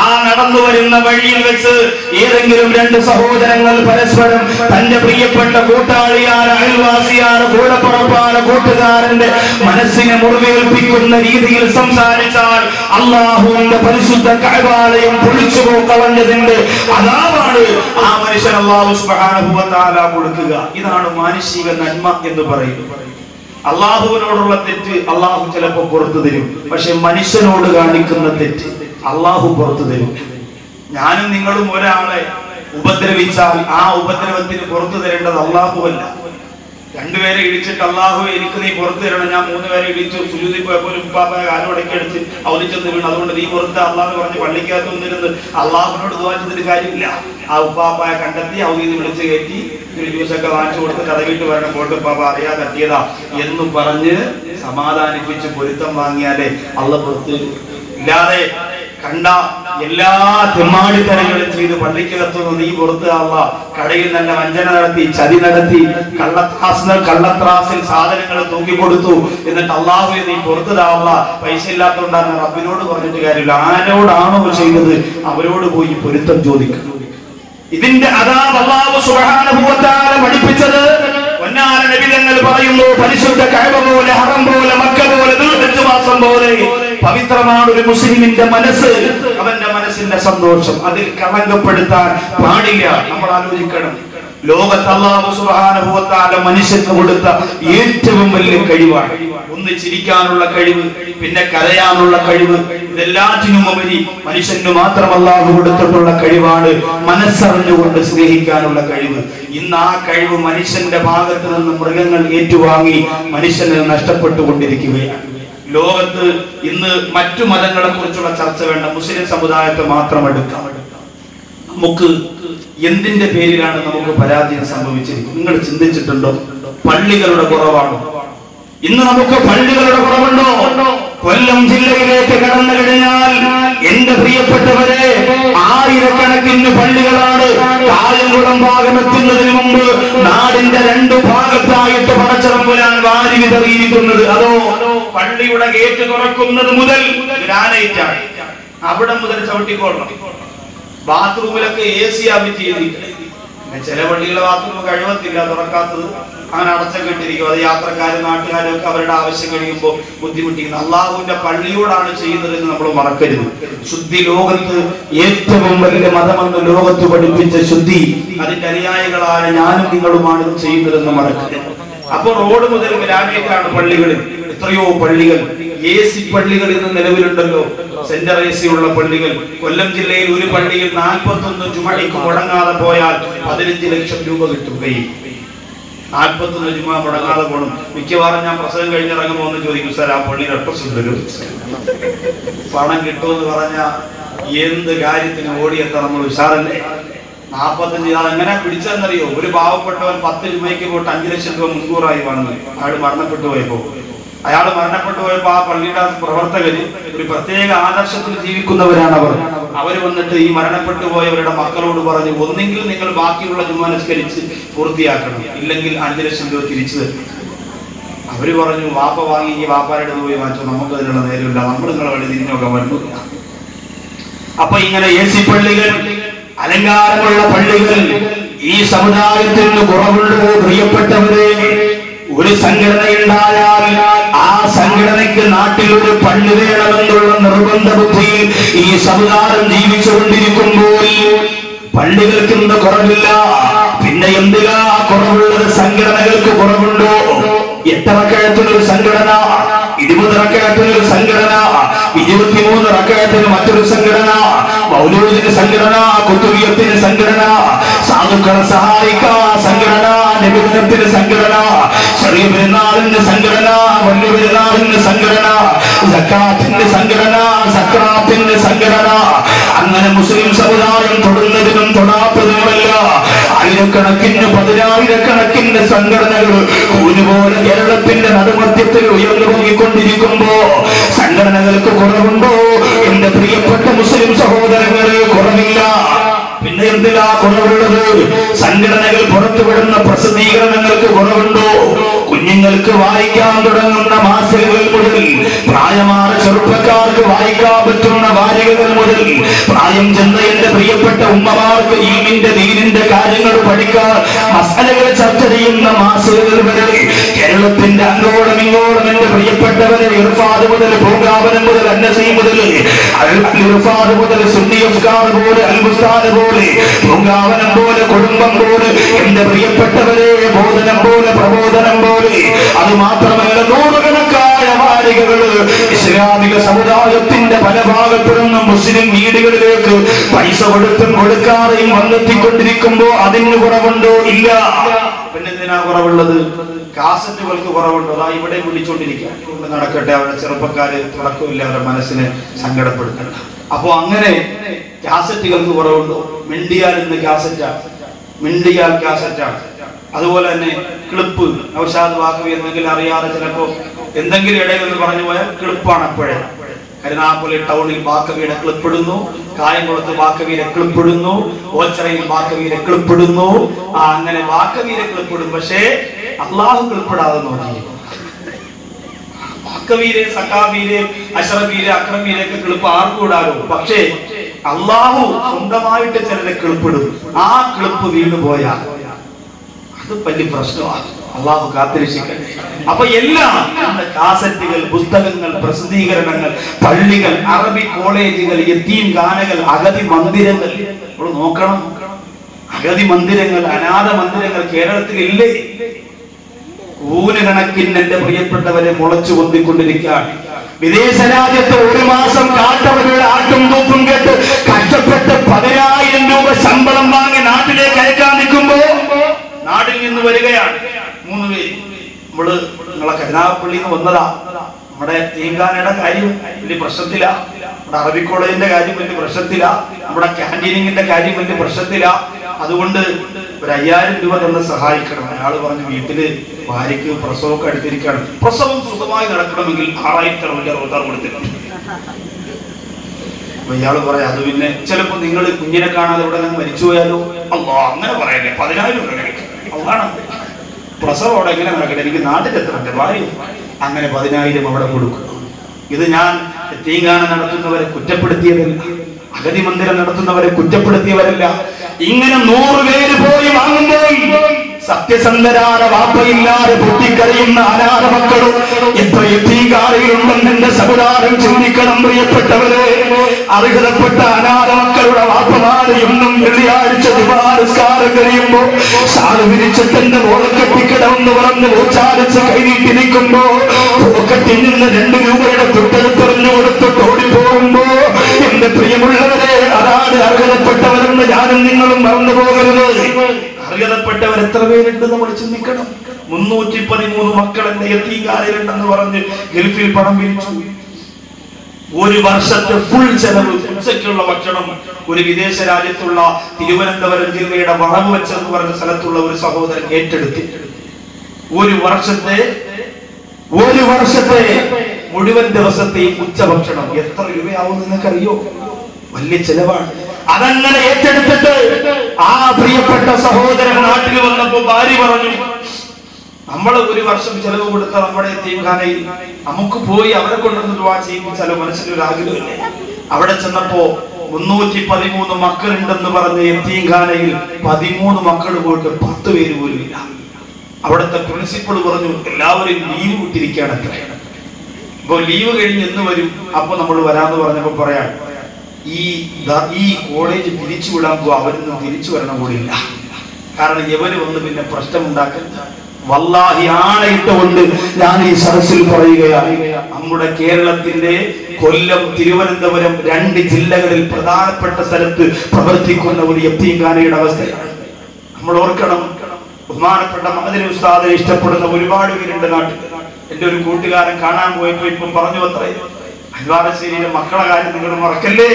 ആ നടന്നു വരുന്ന വഴിയിൽ വെച്ച് ഏതെങ്കിലും രണ്ട് സഹോദരങ്ങൾ പരസ്പരം തന്റെ പ്രിയപ്പെട്ട കൂട്ടാളിയായ അയൽവാസിയായ കൂടപ്പുറപ്പായ കൂട്ടുകാരന്റെ മനസ്സിനെ മുറിവേൽപ്പിക്കുന്ന രീതിയിൽ സംസാരിച്ചാൽ അല്ലാഹുവിന്റെ പരിശുദ്ധ കഅബാലയം പൊളിച്ചു കളഞ്ഞതിന്റെ അദാബാണ് ആ മനുഷ്യൻ അല്ലാഹു സുബ്ഹാനഹു വ തആല കൊടുക്കുക. ഇതാണ് മാനുഷിക നന്മ എന്ന് പറയുന്നത്. അള്ളാഹുവിനോടുള്ള തെറ്റ് അള്ളാഹു ചിലപ്പോ പുറത്തു തരും, പക്ഷെ മനുഷ്യനോട് കാണിക്കുന്ന തെറ്റ് അള്ളാഹു പുറത്തു തരും. ഞാനും നിങ്ങളും ഒരാളെ ഉപദ്രവിച്ചാൽ ആ ഉപദ്രവത്തിന് പുറത്തു തരേണ്ടത് അള്ളാഹുവല്ല. രണ്ടുപേരെ ഇടിച്ചിട്ട് അള്ളാഹു എനിക്ക് നീ പുറത്തു തരണം, ഞാൻ 3 പേരെ ഇടിച്ചു സുജൂദിൽ പോയപ്പോൾ ഉപ്പാപ്പയെ കാലുടക്കി അടിച്ച് അവലിച്ചെന്ന് വീണ്, അതുകൊണ്ട് നീ പുറത്ത് അള്ളാഹു പറഞ്ഞ് പള്ളിക്കകത്തുനിരുന്ന് അള്ളാഹുവിനോട് ദുആ ചെയ്തിട്ട് കാര്യമില്ല. ആ ഉപ്പാപ്പയെ കണ്ടെത്തി അവധി വിളിച്ചു കയറ്റി ജ്യൂസൊക്കെ വാങ്ങിച്ചു കൊടുത്ത് കഥകിട്ട് വരണം, പോട്ട് ഉപ്പാപ്പ അറിയാ തട്ടിയതാ എന്ന് പറഞ്ഞ് സമാധാനിപ്പിച്ച് പൊരുത്തം വാങ്ങിയാലേ അള്ളാഹു പുറത്തു തരും. ഇല്ലാതെ കണ്ട എല്ലാ തെമ്മാടിത്തരങ്ങളും ചെയ്ത് പള്ളിക്കകത്തു നിന്ന് നീ പുറത്ത് അള്ളാ, കടയിൽ നല്ല വഞ്ചന നടത്തി, ചതി നടത്തി, കള്ളത്രാസിൽ സാധനങ്ങൾ തൂക്കിക്കൊടുത്തു, എന്നിട്ട് അള്ളാഹുവെ നീ പുറത്ത് താവുക, പൈസ ഇല്ലാത്തതുകൊണ്ടാണ് റബ്ബിനോട് പറഞ്ഞിട്ട് കാര്യമില്ല. ആരോടാണോ ചെയ്തത് അവരോട് പോയി പൊരുത്തം ചോദിക്കുന്നു. ഇതിന്റെ അദാബ് അല്ലാഹു സുബ്ഹാനഹു വ തആല പഠിപ്പിച്ചത് ഒന്നാമത്തെ നബി തങ്ങൾ പറയുന്നു, പരിശുദ്ധ കഅബ പോലെ, ഹറം പോലെ, മക്ക പോലെ, ദുൽഹജ്ജ് മാസം പോലെ പവിത്രമാണ് ഒരു മുസ്ലിമിന്റെ മനസ്സ്. അവന്റെ മനസ്സിന്റെ സന്തോഷം അതിൽ കളങ്കപ്പെടുത്താൻ പാടില്ല. നമ്മൾ ആലോചിക്കണം, ലോകത്ത് അല്ലാഹു സുബ്ഹാനഹു വ തആല മനുഷ്യന് കൊടുത്ത ഏറ്റവും വലിയ കഴിവാണ്. ഒന്ന് ചിരിക്കാനുള്ള കഴിവ്, പിന്നെ കരയാനുള്ള കഴിവ്, ഇതെല്ലാറ്റിനും ഉപരി മനുഷ്യന് മാത്രം അല്ലാഹു കൊടുത്തിട്ടുള്ള കഴിവാണ് മനസ്സറിഞ്ഞുകൊണ്ട് സ്നേഹിക്കാനുള്ള കഴിവ്. ഇന്ന് ആ കഴിവ് മനുഷ്യന്റെ ഭാഗത്ത് നിന്ന് മൃഗങ്ങൾ ഏറ്റുവാങ്ങി മനുഷ്യന് നഷ്ടപ്പെട്ടുകൊണ്ടിരിക്കുകയാണ്. ലോകത്ത് ഇന്ന് മറ്റു മതങ്ങളെ കുറിച്ചുള്ള ചർച്ച വേണ്ട, മുസ്ലിം സമുദായത്തെ മാത്രം എടുക്കാം. നമുക്ക് എന്തിന്റെ പേരിലാണ് നമുക്ക് പരാജയം സംഭവിച്ചിരിക്കുന്നത്? നിങ്ങൾ ചിന്തിച്ചിട്ടുണ്ടോ? പള്ളികളുടെ കുറവാണോ? ഇന്ന് നമുക്ക് പള്ളികളുടെ കുറവുണ്ടോ? കൊല്ലം ജില്ലയിലേക്ക് കടന്നു കഴിഞ്ഞാൽ എന്റെ പ്രിയപ്പെട്ടവരെ, 1000കണക്കിന് പള്ളികളാണ്. കായംകുളം ഭാഗമെത്തുന്നതിന് മുമ്പ് നാടിന്റെ 2 ഭാഗത്തായിട്ട് പടച്ചതമ്പുരാൻ വാരി വിതറിയിരിക്കുന്നത്. അതോ പള്ളിയുടെ ഗേറ്റ് തുറക്കുന്നത് മുതൽ ഗ്രാനൈറ്റ് ആണ്, അവിടെ മുതൽ ചവിട്ടിക്കോളണം. ബാത്റൂമിലൊക്കെ AC ആബിറ്റ് ചെയ്തിരിക്കണം. പിന്നെ ചില പള്ളികളെ ബാത്റൂം കഴിവത്തില്ല, തുറക്കാത്തത്, അങ്ങനെ അടച്ചിട്ടിരിക്കും. അത് യാത്രക്കാരും നാട്ടുകാരും ഒക്കെ അവരുടെ ആവശ്യം കഴിയുമ്പോൾ ബുദ്ധിമുട്ടിക്കുന്നത്. അള്ളാഹുവിന്റെ പള്ളിയോടാണ് ചെയ്യുന്നതെന്ന് നമ്മൾ മറക്കരുത്. ശുദ്ധി ലോകത്ത് ഏറ്റവും വലിയ മതമെന്ന് ലോകത്ത് പഠിപ്പിച്ച ശുദ്ധി, അതിന്റെ അനുയായികളായ ഞാനും നിങ്ങളുമാണ് ഇത് ചെയ്യുന്നതെന്ന് മറക്കരുത്. അപ്പൊ റോഡ് മുതൽ ഗ്രാമീണരാണ് പള്ളികളിൽ. എത്രയോ പള്ളികൾ AC പള്ളികൾ ഇന്ന് നിലവിലുണ്ടല്ലോ, സെന്റർ AC ഉള്ള പള്ളികൾ. കൊല്ലം ജില്ലയിൽ ഒരു പള്ളിയിൽ 41 ജുമഅയ്ക്ക് മുടങ്ങാതെ പോയാൽ 15 ലക്ഷം രൂപ കിട്ടും കൈ. 41 ജുമഅ മുടങ്ങാതെ പോകണം. മിക്കവാറും ഞാൻ പ്രസംഗം കഴിഞ്ഞിറങ്ങുമ്പോൾ ഒന്ന് ചോദിക്കും, സാർ ആ പള്ളിയിൽ റെപ്രസെന്റ് പണം കിട്ടുമെന്ന് പറഞ്ഞ എന്ത് കാര്യത്തിന് ഓടിയെത്താൻ നമ്മൾ ഉഷാറല്ലേ? 45 അതെങ്ങനെ പിടിച്ചെന്നറിയോ? ഒരു പാവപ്പെട്ടവൻ 10 രൂപയ്ക്ക് പോയിട്ട് 5 ലക്ഷം രൂപ മുൻകൂറായി വാങ്ങി. അയാൾ മരണപ്പെട്ടു പോയപ്പോ ആ പള്ളിയുടെ പ്രവർത്തകര് ഒരു പ്രത്യേക ആദർശത്തിൽ ജീവിക്കുന്നവരാണ്. അവര് വന്നിട്ട് ഈ മരണപ്പെട്ടു പോയവരുടെ മക്കളോട് പറഞ്ഞു, ഒന്നെങ്കിൽ നിങ്ങൾ ബാക്കിയുള്ള ജുമാ നിസ്കരിച്ച് പൂർത്തിയാക്കണം, ഇല്ലെങ്കിൽ 5 ലക്ഷം രൂപ തിരിച്ചു തരും. അവര് പറഞ്ഞു, വാപ്പ വാങ്ങി, ഈ വാപ്പാരുടെ പോയി വാങ്ങിച്ചു, നമുക്ക് അതിനുള്ള നേരമില്ല, നമ്മൾ നിങ്ങളെ വഴി തിരിഞ്ഞൊക്കെ വരുന്നു. അപ്പൊ ഇങ്ങനെ AC പള്ളികൾ, അലങ്കാരമുള്ള പള്ളികൾ ഈ സമുദായത്തിന് കുറവുള്ളൂ. പ്രിയപ്പെട്ടവരെ, ഒരു സംഘടനയുണ്ടായാൽ ആ സംഘടനയ്ക്ക് നാട്ടിലൊരു പള്ളി निर्बंध बुद्धि ई समुदायम ജീവിച്ചുകൊണ്ടിരിക്കുമ്പോൾ പള്ളികൾക്കുള്ള കുറവില്ല പിന്നെ എന്തിനാ കുറവുള്ളത് സംഘടനകൾക്ക് കുറവുണ്ടോ എത്ര റകഅത്തുള്ള ഒരു സംഘടന 20 റകഅത്തുള്ള ഒരു സംഘടന 23 റകഅത്തുള്ള മറ്റൊരു സംഘടന മൗലൂദിന്റെ സംഘടന ഖുതുബിയത്തിന്റെ സംഘടന സാധുക്കളെ സഹായിക്കാൻ സംഘടന നബിദിനത്തിന്റെ സംഘടന ചെറിയ പെരുന്നാളിന്റെ സംഘടന വലിയ പെരുന്നാളിന്റെ സംഘടന സക്കാത്തിന്റെ സംഘടന സക്രാത്തിന്റെ സംഘടന അങ്ങനെ മുസ്ലിം സമുദായം തൊടുന്നതിനും തൊടാത്തതിനുമല്ല ആയിരക്കണക്കിന് പതിനായിരക്കണക്കിന് സംഘടനകൾ ഒരുപോലെ കേരളത്തിന്റെ നടുമധ്യത്തിൽ ഉയർന്നു പൊങ്ങിക്കൊണ്ടിരിക്കുമ്പോ സംഘടനകൾക്ക് കുറവുണ്ടോ? എന്റെ പ്രിയപ്പെട്ട മുസ്ലിം സഹോദരങ്ങളെ, കുറവില്ല. പിന്നെ എന്തിനാ കുറവുള്ളത്? സംഘടനകൾ പുറത്തുവിടുന്ന പ്രസിദ്ധീകരണങ്ങൾക്ക് കുറവുണ്ടോ? കുഞ്ഞുങ്ങൾക്ക് വായിക്കാൻ തുടങ്ങുന്ന മാസികകൾ മുതൽ പ്രായമായ ചെറുപ്പക്കാർക്ക് വായിക്കാൻ പറ്റുന്ന വാരികകൾ മുതൽ പ്രായം ചെന്ന എന്റെ പ്രിയപ്പെട്ട ഉമ്മമാർക്ക് ഈമിന്റെ ദീനിന്റെ കാര്യങ്ങൾ പഠിക്കാൻ മസലകൾ ചർച്ച ചെയ്യുന്ന മാസികകൾ മുതൽ കേരളത്തിന്റെ അങ്ങോളം ഇങ്ങോളം എന്റെ പ്രിയപ്പെട്ടവരെ ഇർഫാദ് മുതൽ ഭൂഗാപനം മുതൽ അന്നസീ മുതൽ ഇർഫാദ് മുതൽ സുന്നി അഫ്കാർ പോലെ അൽബുസ്താദ് പോലെ ഭൂഗാപനം പോലെ കുടുംബം പോലെ എന്റെ പ്രിയപ്പെട്ടവരെ ബോധനം പോലെ പ്രബോധനം പോലെ അതുമാത്രമല്ല നൂറുകണക്കായ വാരികകൾ ഇസ്ലാമിക സമുദായത്തിന്റെ പല ഭാഗത്തും മുസ്ലിം വീടുകളിലേക്ക് പൈസ കൊടുത്തും കൊടുക്കാതെയും വന്നെത്തിക്കൊണ്ടിരിക്കുമ്പോ അതിന് കുറവുണ്ടോ? ഇല്ല. പിന്നെന്തിനാ കുറവുള്ളത്? കാസറ്റുകൾക്ക് കുറവുണ്ടോ? അതാ ഇവിടെ വിളിച്ചോണ്ടിരിക്കുക നടക്കട്ടെ. അവരുടെ ചെറുപ്പക്കാര് തുടക്കമില്ല, അവരുടെ മനസ്സിനെ സങ്കടപ്പെടുത്തണ്ട. അപ്പൊ അങ്ങനെ കാസറ്റുകൾക്ക് കുറവുണ്ടോ? മിണ്ടിയാൽ ഇന്ന് കാസറ്റാണ്, മിണ്ടിയാൽ കാസറ്റാണ്. അതുപോലെ തന്നെ ക്ലിപ്പ്, ഔഷാദ് വാഖവി എന്തെങ്കിലും അറിയാതെ ചിലപ്പോ എന്തെങ്കിലും ഇടയിൽ എന്ന് പറഞ്ഞു പോയാൽ ക്ലിപ്പാണ്. അപ്പോഴേ കരുനാഗപ്പള്ളി ടൗണിൽ വാഖവിയുടെ ക്ലിപ്പ് ഇടുന്നു, കായംകുളത്ത് വാഖവിയുടെ ക്ലിപ്പ് ഇടുന്നു, ഓച്ചിറയിൽ വാഖവിയുടെ ക്ലിപ്പ് ഇടുന്നു. ആ അങ്ങനെ വാഖവിയുടെ ക്ലിപ്പ് ഇടും. പക്ഷേ അള്ളാഹു ക്ലിപ്പ് ഇടാതെ നോക്കി. വാഖവിയിലെ സഖാബിയിലെ അഷറബിയിലെ അക്രമിയിലെ ഒക്കെ ക്ലിപ്പ് ആർക്കും ഇടാലോ. പക്ഷേ അള്ളാഹു സ്വന്തമായിട്ട് ചിലരെ ക്ലിപ്പ് ഇടും. ആ ക്ലിപ്പ് വീണ് പോയാൽ വലിയ പ്രശ്നമാണ്. അള്ളാഹു കാത്തിരിക്കട്ടെ. അപ്പൊ എല്ലാം കാസറ്റുകൾ, പുസ്തകങ്ങൾ, പ്രസിദ്ധീകരണങ്ങൾ, പള്ളികൾ, അറബി കോളേജുകൾ, യതീം ഖാനകൾ, അഗതി മന്ദിരങ്ങൾ. നമ്മൾ നോക്കണം, അഗതി മന്ദിരങ്ങൾ, അനാഥ മന്ദിരങ്ങൾ കേരളത്തിൽ ഇല്ലേ? ഊനുകണക്കിന് എന്റെ പ്രിയപ്പെട്ടവരെ മുളച്ചു പൊന്തിക്കൊണ്ടിരിക്കുകയാണ്. വിദേശ രാജ്യത്ത് ഒരു മാസം കാട്ടവരുടെ ആട്ടും തൂപ്പും കേട്ട് കഷ്ടപ്പെട്ട് 10,000 രൂപ ശമ്പളം വാങ്ങി നാട്ടിലേക്ക് അയക്കാൻ നിൽക്കുമ്പോ നാട്ടിൽ നിന്ന് വരികയാണ് 3 പേര്. നമ്മള് നിങ്ങളെ കരുനാഗപ്പള്ളിയിൽ നിന്ന് വന്നതാ. നമ്മുടെ തീങ്കാനയുടെ കാര്യം വലിയ പ്രശ്നത്തില, നമ്മുടെ അറബി കോളേജിന്റെ കാര്യം വലിയ പ്രശ്നത്തില, നമ്മുടെ ക്യാൻറ്റീനിങ്ങിന്റെ കാര്യം വലിയ പ്രശ്നത്തില. അതുകൊണ്ട് ഒരു 5,000 രൂപ തന്നെ സഹായിക്കണം. അയാൾ പറഞ്ഞു വീട്ടില് ഭാര്യക്ക് പ്രസവമൊക്കെ അടുത്തിരിക്കുകയാണ്. പ്രസവം സുഖമായി നടക്കണമെങ്കിൽ 6,000 കൊടുത്തിട്ടുണ്ട്. ഇയാള് പറയാം അത് പിന്നെ ചിലപ്പോ നിങ്ങൾ കുഞ്ഞിനെ കാണാതെ ഇവിടെ നിങ്ങൾ മരിച്ചു പോയാലോ. അല്ലോ അങ്ങനെ പറയല്ലേ, 10,000 രൂപ പ്രസവം അവിടെ എങ്ങനെ നടക്കട്ടെ, എനിക്ക് നാട്ടിലെത്തണേ ഭാര്യ. അങ്ങനെ 10,000 അവിടെ കൊടുക്കും. ഇത് ഞാൻ തീങ്കാന നടത്തുന്നവരെ കുറ്റപ്പെടുത്തിയതല്ല, അഗതി മന്ദിരം നടത്തുന്നവരെ കുറ്റപ്പെടുത്തിയവരല്ല. ഇങ്ങനെ 100 പേര് പോയി വാങ്ങുമ്പോൾ സത്യസന്ധരായ വാപ്പയില്ലാതെ പൊട്ടിക്കരയുന്ന അനാഥ മക്കളും എത്രയും തീകാരയിലുണ്ടെന്നെ സമുദായം ചിന്തിക്കണം. പ്രിയപ്പെട്ടവരെ, അർഹതപ്പെട്ട അനാഥ മക്കളുടെ വാപ്പമാര് എന്നും വെള്ളിയാഴ്ച ദുബാരസ്കാരം കഴിയുമ്പോ സാധു വിരിച്ചത്തിന്റെ ഓളക്കെട്ടിക്കിടമെന്ന് പറഞ്ഞ് ഉച്ചാരിച്ച് കൈനീട്ടിരിക്കുമ്പോ പോക്കറ്റിൽ നിന്ന് 2 രൂപയുടെ തൊട്ടടുത്തെറിഞ്ഞു കൊടുത്തിട്ട് ഓടിപ്പോകുമ്പോ എന്റെ പ്രിയമുള്ളവരെ, അതാണ് അർഹതപ്പെട്ടവരെന്ന് ഞാനും നിങ്ങളും മറന്നു പോകരുത്. അർഹതപ്പെട്ടവർ എത്ര പേരുണ്ട് നമ്മൾ ചിന്തിക്കണം. 313 മക്കൾ എന്റെ യതീംഖാനയിലുണ്ടെന്ന് പറഞ്ഞ് ഗൾഫിൽ പണം പിരിച്ചു. ഒരു വർഷത്തെ ഫുൾ ചെലവ്, ഉച്ചയ്ക്കുള്ള ഭക്ഷണം ഒരു വിദേശ രാജ്യത്തുള്ള തിരുവനന്തപുരം ജില്ലയുടെ വടവ് വെച്ചെന്ന് പറഞ്ഞ സ്ഥലത്തുള്ള ഒരു സഹോദരൻ ഏറ്റെടുത്തു. ഒരു വർഷത്തെ മുഴുവൻ ദിവസത്തെയും ഉച്ചഭക്ഷണം എത്ര രൂപയാവും നിങ്ങൾക്കറിയോ? വലിയ ചെലവാണ്. അതങ്ങനെ ഏറ്റെടുത്തിട്ട് ആ പ്രിയപ്പെട്ട സഹോദരൻ നാട്ടിൽ വന്നപ്പോ ഭാര്യ പറഞ്ഞു, നമ്മൾ ഒരു വർഷം ചെലവ് കൊടുത്ത നമ്മുടെ തീവ്രയിൽ നമുക്ക് പോയി അവരെ കൊണ്ടുവന്ന് ദുആ ചെയ്യിപ്പിച്ചാലോ? മനസ്സിൽ ഒരു ആഗ്രഹമില്ലേ? അവിടെ ചെന്നപ്പോ 313 മക്കളുണ്ടെന്ന് പറഞ്ഞ യതീംഖാനയിൽ 13 മക്കൾ പോയിട്ട് 10 പേര് പോലും ഇല്ല. അവിടുത്തെ പ്രിൻസിപ്പൾ പറഞ്ഞു എല്ലാവരും ലീവ് വിട്ടിരിക്കുകയാണ്. ഇപ്പോൾ ലീവ് കഴിഞ്ഞ് എന്ന് വരും, അപ്പോൾ നമ്മൾ വരാമെന്ന് പറഞ്ഞപ്പോൾ പറയാം ഈ കോളേജ് തിരിച്ചുവിടാൻ പോകും, അവരൊന്നും തിരിച്ചു വരണം കൂടിയില്ല. കാരണം എവര് വന്ന് പിന്നെ പ്രശ്നമുണ്ടാക്കുന്ന വല്ലാഹി ആണയിട്ടുകൊണ്ട് ഞാൻ ഈ സദസ്സിൽ പറയുകയാണ്, നമ്മുടെ കേരളത്തിന്റെ കൊല്ലം തിരുവനന്തപുരം രണ്ട് ജില്ലകളിൽ പ്രധാനപ്പെട്ട സ്ഥലത്ത് പ്രവർത്തിക്കുന്ന ഒരു യത്തീംഖാനയുടെ അവസ്ഥയാണ്. നമ്മൾ ഓർക്കണം, ബഹുമാനപ്പെട്ട മഅ്ദിനി ഉസ്താദിനെ ഇഷ്ടപ്പെടുന്ന ഒരുപാട് പേരുണ്ട് നാട്ടിൽ. എന്റെ ഒരു കൂട്ടുകാരൻ കാണാൻ പോയപ്പോ ഇപ്പം പറഞ്ഞു, അത്രേ അൽവാരശ്ശേരിയിലെ മക്കളെ കാര്യം നിങ്ങൾ മറക്കല്ലേ,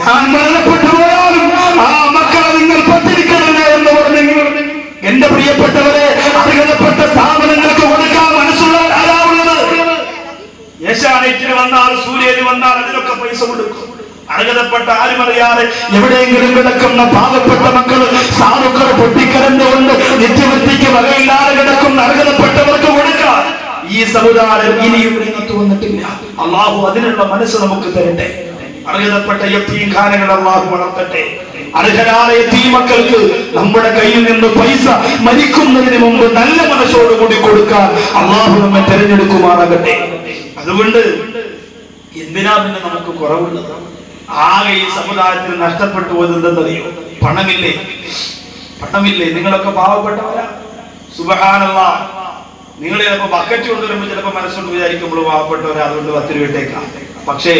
ഞാൻ മരണപ്പെട്ടു പോയാലും ആ മക്കളെ നിങ്ങൾ പറ്റിരിക്കണമേ എന്ന് പറഞ്ഞു. എന്റെ പ്രിയപ്പെട്ടവരെ, അർഹതപ്പെട്ട സ്ഥാപനങ്ങൾക്ക് കൊടുക്കാൻ മനസ്സുള്ള ആരാവുള്ളത്? ഏഷ്യാനെറ്റിന് വന്നാൽ സൂര്യന് വന്നാൽ അതിനൊക്കെ പൈസ കൊടുക്കും. അർഹതപ്പെട്ട ആരും അറിയാതെ എവിടെയെങ്കിലും കിടക്കുന്ന പാവപ്പെട്ട മക്കള് സാധുക്കൾ പൊട്ടിക്കരഞ്ഞുകൊണ്ട് നിത്യവൃത്തിക്ക് വകയില്ലാതെ കിടക്കുന്ന അർഹതപ്പെട്ടവർക്ക് കൊടുക്കാം. ഈ സമുദായം ഇനിയും രംഗത്ത് വന്നിട്ടില്ല. അള്ളാഹു അതിനുള്ള മനസ്സ് നമുക്ക് തരട്ടെ. അർഹതപ്പെട്ട യത്തീംഖാനകൾ അള്ളാഹു വളർത്തട്ടെ. അർഹരായ യത്തീമക്കൾക്ക് നമ്മുടെ കയ്യിൽ നിന്ന് പൈസ മരിക്കുന്നതിന് മുമ്പ് നല്ല മനസ്സോടുകൂടി കൊടുക്കാൻ അള്ളാഹു നമ്മെ തെരഞ്ഞെടുക്കുമാറാകട്ടെ. അതുകൊണ്ട് എന്തിനാ പിന്നെ നമുക്ക് കുറവുള്ളത്? ആകെ ഈ സമുദായത്തിന് നഷ്ടപ്പെട്ടു പോയതെന്തെന്നറിയോ? പണമില്ലേ, പണമില്ലേ. നിങ്ങളൊക്കെ പാവപ്പെട്ടവരാ, സുബ്ഹാനല്ലാഹ്. നിങ്ങൾ ചിലപ്പോൾ ബക്കറ്റ് കൊണ്ടുവരുമ്പോൾ ചിലപ്പോൾ മനസ്സുകൊണ്ട് വിചാരിക്കുമ്പോൾ പാവപ്പെട്ടവരെ അതുകൊണ്ട് 10 രൂപ ഇട്ടേക്കാം. പക്ഷേ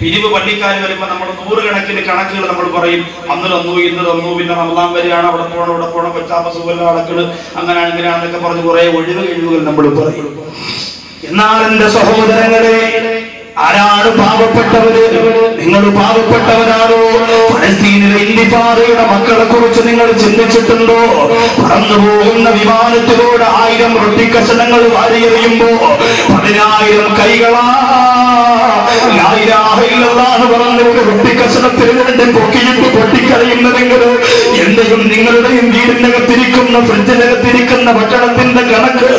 പിരിവ് പള്ളിക്കാർ വരുമ്പോൾ നമ്മൾ നൂറുകണക്കിന് കണക്കുകൾ നമ്മൾ പറയും, അന്ന് തന്നു ഇന്ന് തന്നു, പിന്നെ റമളാൻ വരെയാണ്, അവിടെ പോകണം ഇവിടെ പോകണം, പച്ചാമസുഖല്ല അടക്കട്, അങ്ങനെയാണ് ഇങ്ങനെയാണെന്നൊക്കെ പറഞ്ഞ് കുറെ ഒഴിവ് കഴിവുകൾ നമ്മൾ പറയും. എന്നാൽ എന്റെ സഹോദരങ്ങളെ, ആരാണ് പാവപ്പെട്ടവര്? നിങ്ങൾ പാവപ്പെട്ടവരാണോ? ഫലസ്തീനിലെ ഇന്തിഫാദയുടെ മക്കളെ കുറിച്ച് നിങ്ങൾ ചിന്തിച്ചിട്ടുണ്ടോ? പറന്നു പോകുന്ന വിമാനത്തിലൂടെ 1000 റൊട്ടിക്കഷണങ്ങൾ വാരിയെറിയുമ്പോ 10000 കൈകളാ ലാ ഇലാഹ ഇല്ലല്ലാഹ് പറഞ്ഞിട്ട് റൊട്ടിക്കഷണത്തിൽ നിന്നും പൊക്കിയിട്ട് പൊട്ടിക്കളയുന്നതെങ്കിൽ എന്റെയും നിങ്ങളുടെയും വീടിനകത്തിരിക്കുന്ന ഫ്രിഡ്ജിനകത്തിരിക്കുന്ന ഭക്ഷണത്തിന്റെ കണക്ക്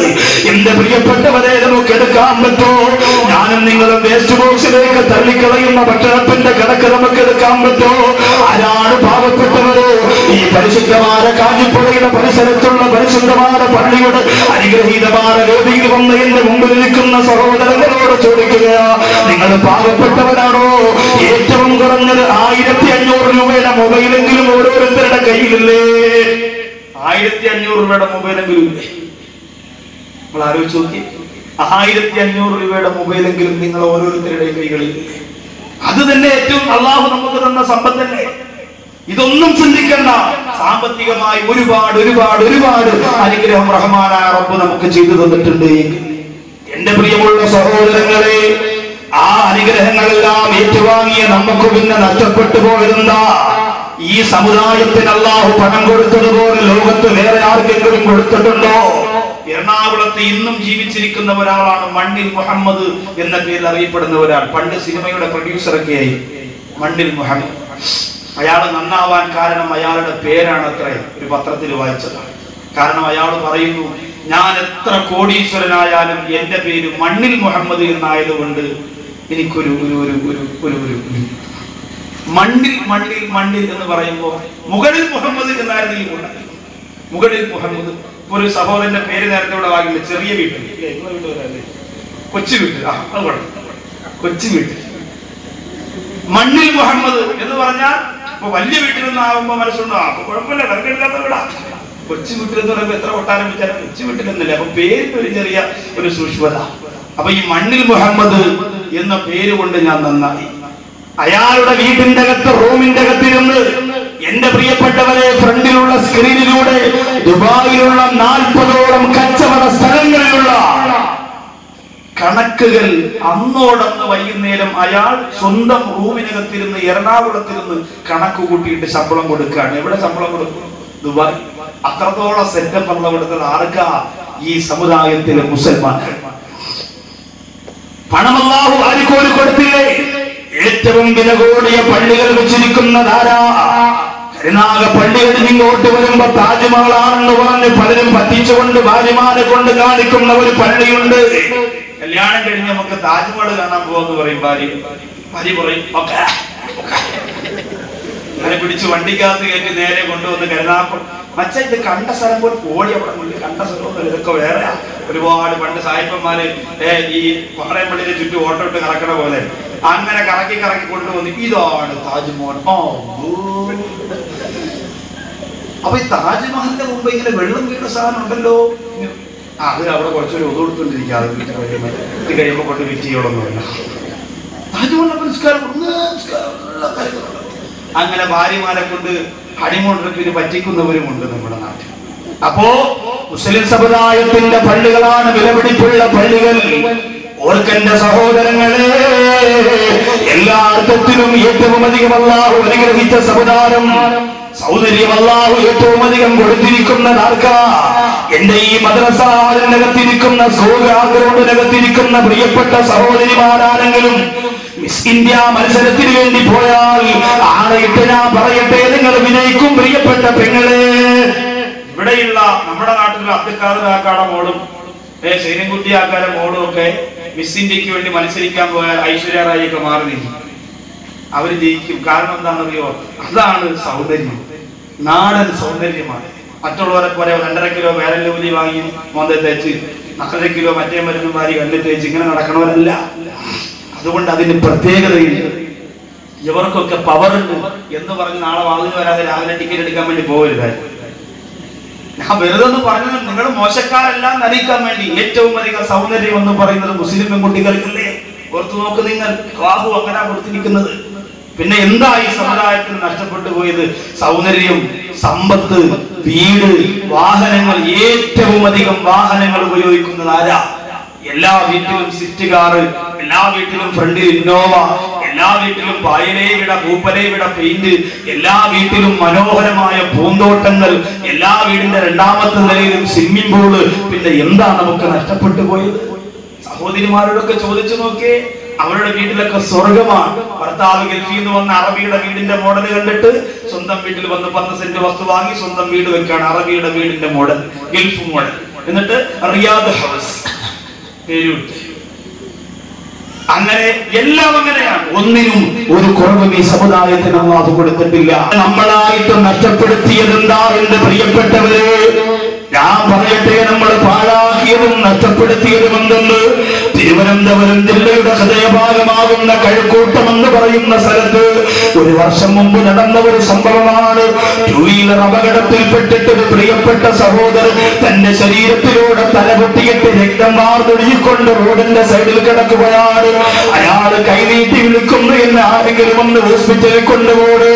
എന്റെ പ്രിയപ്പെട്ടവരെ നമുക്ക് എടുക്കാൻ പറ്റോ? ഞാനും നിങ്ങളും ിലേക്ക് തള്ളിക്കളയുന്ന ഭക്ഷണത്തിന്റെ കണക്ക് നമുക്ക് എടുക്കാൻ പറ്റോ? ആരാണ് പാവപ്പെട്ടവരോ? ഈ പരിശുദ്ധമായ കാഞ്ഞിപ്പുഴയുടെ പരിസരത്തുള്ള പരിശുദ്ധമായ പള്ളിയുടെ അനുഗ്രഹീതമായ വേദിയിൽ വന്ന് എന്റെ മുമ്പിൽ നിൽക്കുന്ന സഹോദരങ്ങളോട് ചോദിക്കുക, നിങ്ങൾ പാവപ്പെട്ടവരാണോ? ഏറ്റവും കുറഞ്ഞത് 1500 രൂപയുടെ മൊബൈലെങ്കിലും ഓരോരുത്തരുടെ കയ്യിലില്ലേ? 1500 രൂപയുടെ മൊബൈലെങ്കിലും ഇല്ലേ? നമ്മൾ ആലോചിച്ച് നോക്കി, 1500 രൂപയുടെ മൊബൈലെങ്കിലും നിങ്ങൾ ഓരോരുത്തരുടെയും കൈകളിൽ. അത് തന്നെ ഏറ്റവും അള്ളാഹു നമുക്ക് തന്ന സമ്പത്ത് തന്നെ. ഇതൊന്നും ചിന്തിക്കണ്ട, സാമ്പത്തികമായി ഒരുപാട് ഒരുപാട് ഒരുപാട് അനുഗ്രഹം റഹ്മാനായ റബ്ബ് നമുക്ക് ചെയ്തു തന്നിട്ടുണ്ട്. എന്റെ പ്രിയമുള്ള സഹോദരങ്ങളെ, ആ അനുഗ്രഹങ്ങളെല്ലാം ഏറ്റുവാങ്ങിയ നമുക്ക് പിന്നെ നഷ്ടപ്പെട്ടു പോയിരുന്നാ ഈ സമുദായത്തിന് അള്ളാഹു പണം കൊടുത്തതുപോലെ ലോകത്ത് വേറെ ആർക്കെങ്കിലും കൊടുത്തിട്ടുണ്ടോ? എറണാകുളത്ത് ഇന്നും ജീവിച്ചിരിക്കുന്ന ഒരാളാണ് മണ്ണിൽ മുഹമ്മദ് എന്ന പേരിൽ അറിയപ്പെടുന്ന ഒരാൾ. പണ്ട് സിനിമയുടെ പ്രൊഡ്യൂസറൊക്കെ ആയി മണ്ണിൽ മുഹമ്മദ്. അയാൾ നന്നാവാൻ കാരണം അയാളുടെ പേരാണ് അത്ര, ഒരു പത്രത്തിൽ വായിച്ചതാണ്. കാരണം അയാൾ പറയുന്നു, ഞാൻ എത്ര കോടീശ്വരനായാലും എന്റെ പേര് മണ്ണിൽ മുഹമ്മദ് എന്നായതുകൊണ്ട് എനിക്കൊരു മണ്ണിൽ മണ്ണിൽ മണ്ണിൽ എന്ന് പറയുമ്പോൾ മുകളിൽ മുഹമ്മദ് എന്നായിരുന്നു ഈ മുഹമ്മദ്. മുകളിൽ മുഹമ്മദ്. ഒരു സഹോദരന്റെ പേര് നേരത്തെ ഇവിടെ വാങ്ങില്ല, ചെറിയ വീട്ടിൽ, കൊച്ചു വീട്ടിൽ, കൊച്ചു വീട്ടിൽ മണ്ണിൽ മുഹമ്മദ് എന്ന് പറഞ്ഞാൽ ഇപ്പൊ വലിയ വീട്ടിൽ നിന്ന് ആവുമ്പോ മനസ്സുണ്ടോ? അപ്പൊ കുഴപ്പമില്ല, ഇറങ്ങില്ലാത്ത വീടാ. കൊച്ചു വീട്ടിൽ എന്ന് പറയുമ്പോ എത്ര കൊട്ടാരം വെച്ചാലും കൊച്ചു വീട്ടിൽ എന്നില്ല. അപ്പൊ പേരിനൊരു ചെറിയ ഒരു സൂക്ഷ്മത. അപ്പൊ ഈ മണ്ണിൽ മുഹമ്മദ് എന്ന പേര് കൊണ്ട് ഞാൻ നന്നായി. അയാളുടെ വീടിന്റെ അകത്ത് റൂമിന്റെ അകത്തിരുന്ന് എന്റെ പ്രിയപ്പെട്ടവരെ ഫ്രണ്ടിലുള്ള സ്ക്രീനിലൂടെ ദുബായിലുള്ള 40ഓളം കച്ചവട സ്ഥലങ്ങളിലുള്ള കണക്കുകൾ അന്നോടന്ന് വൈകുന്നേരം അയാൾ സ്വന്തം റൂമിനകത്തിരുന്ന് എറണാകുളത്തിരുന്ന് കണക്ക് കൂട്ടിയിട്ട് ശമ്പളം കൊടുക്കുകയാണ്. എവിടെ ശമ്പളം കൊടുക്കും? ദുബായ്. അത്രത്തോളം സെറ്റപ്പ് അന്ന് കൊടുത്തത് ആർക്കാ? ഈ സമുദായത്തിലെ മുസൽമാൻകൾ. പണമല്ലാഹു ആർക്കോല് കൊടുത്തില്ലേ? ഏറ്റവും വില കൂടിയ പള്ളികൾ വെച്ചിരിക്കുന്ന ധാരാ കരുനാഗ പള്ളികളിൽ ഇങ്ങോട്ട് വരുമ്പോ താജ്മഹലാണെന്ന് പറഞ്ഞ് പലരും പറ്റിച്ചുകൊണ്ട് ഭാര്യമാരെ കൊണ്ട് കാണിക്കുന്ന ഒരു പള്ളിയുണ്ട്. കല്യാണം കഴിഞ്ഞ് നമുക്ക് താജ്മഹൽ കാണാൻ പോവാന്ന് പറയും ഭാര്യ. ഭാര്യ പറയും അങ്ങനെ പിടിച്ച് വണ്ടിക്കകത്ത് കയറ്റി നേരെ കൊണ്ടുവന്ന് കരുനാഗ മച്ച ഇത് കണ്ട സ്ഥലം പോലും ഓടി അവിടെ മുന്നിൽ കണ്ട സ്ഥലം ഇതൊക്കെ വേറെയാ. ഒരുപാട് പണ്ട് സായിപ്പന്മാര് ഈ പാറയപ്പള്ളിയിലെ ചുറ്റും ഓട്ടം ഇട്ട് കറക്കണ പോലെ അങ്ങനെ കറക്കി കറക്കി കൊണ്ടുവന്നു. ഇതാണ് താജ്മഹൽ. അപ്പൊ ഈ താജ്മഹലിന്റെ മുമ്പ് ഇങ്ങനെ വെള്ളം വീണ സാധനം ഉണ്ടല്ലോ, അത് അവിടെ കുറച്ചൊരു ഒതുകൊടുത്തോണ്ടിരിക്കാതെ ഇത് കഴിയുമ്പോ കൊണ്ട് വിറ്റിയോളൊന്നുമില്ല. താജ്മഹലിന്റെ പുരസ്കാരം അങ്ങനെ ഭാര്യമാരെ കൊണ്ട് അടിമുണ്ടിന് പറ്റിക്കുന്നവരുമുണ്ട് നമ്മുടെ നാട്ടിൽ. അപ്പോ മുസ്ലിം സമുദായത്തിന്റെ പള്ളികളാണ് വിലപിടിപ്പുള്ള പള്ളികൾ. ഓർക്കന്റെ സഹോദരങ്ങളെ, എല്ലാ അർത്ഥത്തിലും ഏറ്റവും അധികം അല്ലാഹു അനുഗ്രഹിച്ച സമുദായം, സൗന്ദര്യം അല്ലാഹു ഏറ്റവും അധികം കൊടുത്തിരിക്കുന്ന നാർക്ക എന്റെ ഈ മദ്രസാനകത്തിരിക്കുന്ന സൗരാഗ്രൗണ്ടിനകത്തിരിക്കുന്ന പ്രിയപ്പെട്ട സഹോദരിമാരാണെങ്കിലും മിസ് ഇന്ത്യ മത്സരത്തിന് വേണ്ടി പോയാൽ ആളെയിട്ട് ഞാൻ പറയട്ടെ, നിങ്ങൾ വിജയിക്കും. പ്രിയപ്പെട്ട പെങ്ങളെ, ഇവിടെയുള്ള നമ്മുടെ നാട്ടിലുള്ള അബ്ദുൽഖാദർ മോളും ശൈലൻകുട്ടി ആക്കാരെ മോളും ഒക്കെ മിസ് ഇന്ത്യക്ക് വേണ്ടി മത്സരിക്കാൻ പോയ ഐശ്വര്യ റായി ഒക്കെ മാറി നിൽക്കും. അവര് ജയിക്കും. കാരണം എന്താണെന്നറിയോ? അതാണ് സൗന്ദര്യം, നാടൻ സൗന്ദര്യമാണ്. മറ്റുള്ളവരെ പോലെ 2.5 കിലോ വേറെ ലൂലി വാങ്ങി മോന്തെ തേച്ച് 4.5 കിലോ മറ്റേ മരുന്ന് വാരി കണ്ണിൽ തേച്ച് ഇങ്ങനെ നടക്കണവരല്ല. അതുകൊണ്ട് അതിന് പ്രത്യേകതയുണ്ട്. ഇവർക്കൊക്കെ പവറുണ്ട് എന്ന് പറഞ്ഞ് നാളെ വാതിൽ വരാതെ രാവിലെ ടിക്കറ്റ് എടുക്കാൻ വേണ്ടി പോകരുതായിരുന്നു. ഞാൻ വെറുതെന്ന് പറഞ്ഞത് നിങ്ങൾ മോശക്കാരെല്ലാം നടിക്കാൻ വേണ്ടി. ഏറ്റവും അധികം സൗന്ദര്യം എന്ന് പറയുന്നത് മുസ്ലിം പെൺകുട്ടികൾക്കല്ലേ? ഓർത്തു നോക്ക് നിങ്ങൾ. അല്ലാഹു അങ്ങനെ കൊടുത്തിരിക്കുന്നത്. പിന്നെ എന്താ ഈ സമുദായത്തിന് നഷ്ടപ്പെട്ടു പോയത്? സൗന്ദര്യം, സമ്പത്ത്, വീട്, വാഹനങ്ങൾ. ഏറ്റവും അധികം വാഹനങ്ങൾ ഉപയോഗിക്കുന്നത് ആരാ? എല്ലാ വീട്ടിലും സ്വിഫ്റ്റ് കാർ, എല്ലാ വീട്ടിലും ഫ്രണ്ട് ഇന്നോവ, എല്ലാ വീട്ടിലും പായലേവിട പൂപ്പലേവിട പെയിന്റ്, എല്ലാ വീട്ടിലും മനോഹരമായ പൂന്തോട്ടങ്ങൾ, എല്ലാ വീടിന്റെ 2ാമത്തെ നിലയിലും സ്വിമ്മിംഗ് പൂള്. പിന്നെ എന്താ നമുക്ക് നഷ്ടപ്പെട്ടു പോയത്? സഹോദരിമാരോടൊക്കെ ചോദിച്ചു നോക്കേ, അവരുടെ വീട്ടിലൊക്കെ സ്വർഗമാണ്. ഭർത്താവ് ഗൾഫിൽ നിന്ന് വന്ന അറബിയുടെ വീടിന്റെ മോഡൽ കണ്ടിട്ട് സ്വന്തം വീട്ടിൽ വന്ന് 10 സെന്റ് വസ്തു വാങ്ങി സ്വന്തം വീട് വെക്കാണ്. അറബിയുടെ വീടിന്റെ മോഡൽ, ഗൾഫ് മോഡൽ. എന്നിട്ട് റിയാദ് ഹൗസ് പേരുണ്ട്. അങ്ങനെ എല്ലാം അങ്ങനെയാണ്. ഒന്നിനും ഒരു കുറവും ഈ സമുദായത്തിന് അല്ലാഹു കൊടുത്തിട്ടില്ല. നമ്മളായിട്ട് നഷ്ടപ്പെടുത്തിയതെന്താ എന്റെ പ്രിയപ്പെട്ടവര്? ഞാൻ പറയട്ടെ, നമ്മൾ പാഴാക്കിയതും നഷ്ടപ്പെടുത്തിയതും എന്തെന്ന്. തിരുവനന്തപുരം ജില്ലയുടെ ഹൃദയഭാഗമാകുന്ന കഴക്കൂട്ടം എന്ന് പറയുന്ന സ്ഥലത്ത് 1 വർഷം മുമ്പ് നടന്ന ഒരു സംഭവമാണ്. 2-വീലർ അപകടത്തിൽപ്പെട്ടിട്ട് ഒരു പ്രിയപ്പെട്ട സഹോദരൻ തന്റെ ശരീരത്തിലൂടെ തലപൊട്ടിയിട്ട് രക്തം വാർന്നൊഴുകിക്കൊണ്ട് റോഡിന്റെ സൈഡിൽ കിടക്കുകയാണ്. അയാള് കൈനീട്ടി വിളിക്കുന്നു, എന്ന് ആരെങ്കിലും ഒന്ന് ഹോസ്പിറ്റലിൽ കൊണ്ടുപോകേ.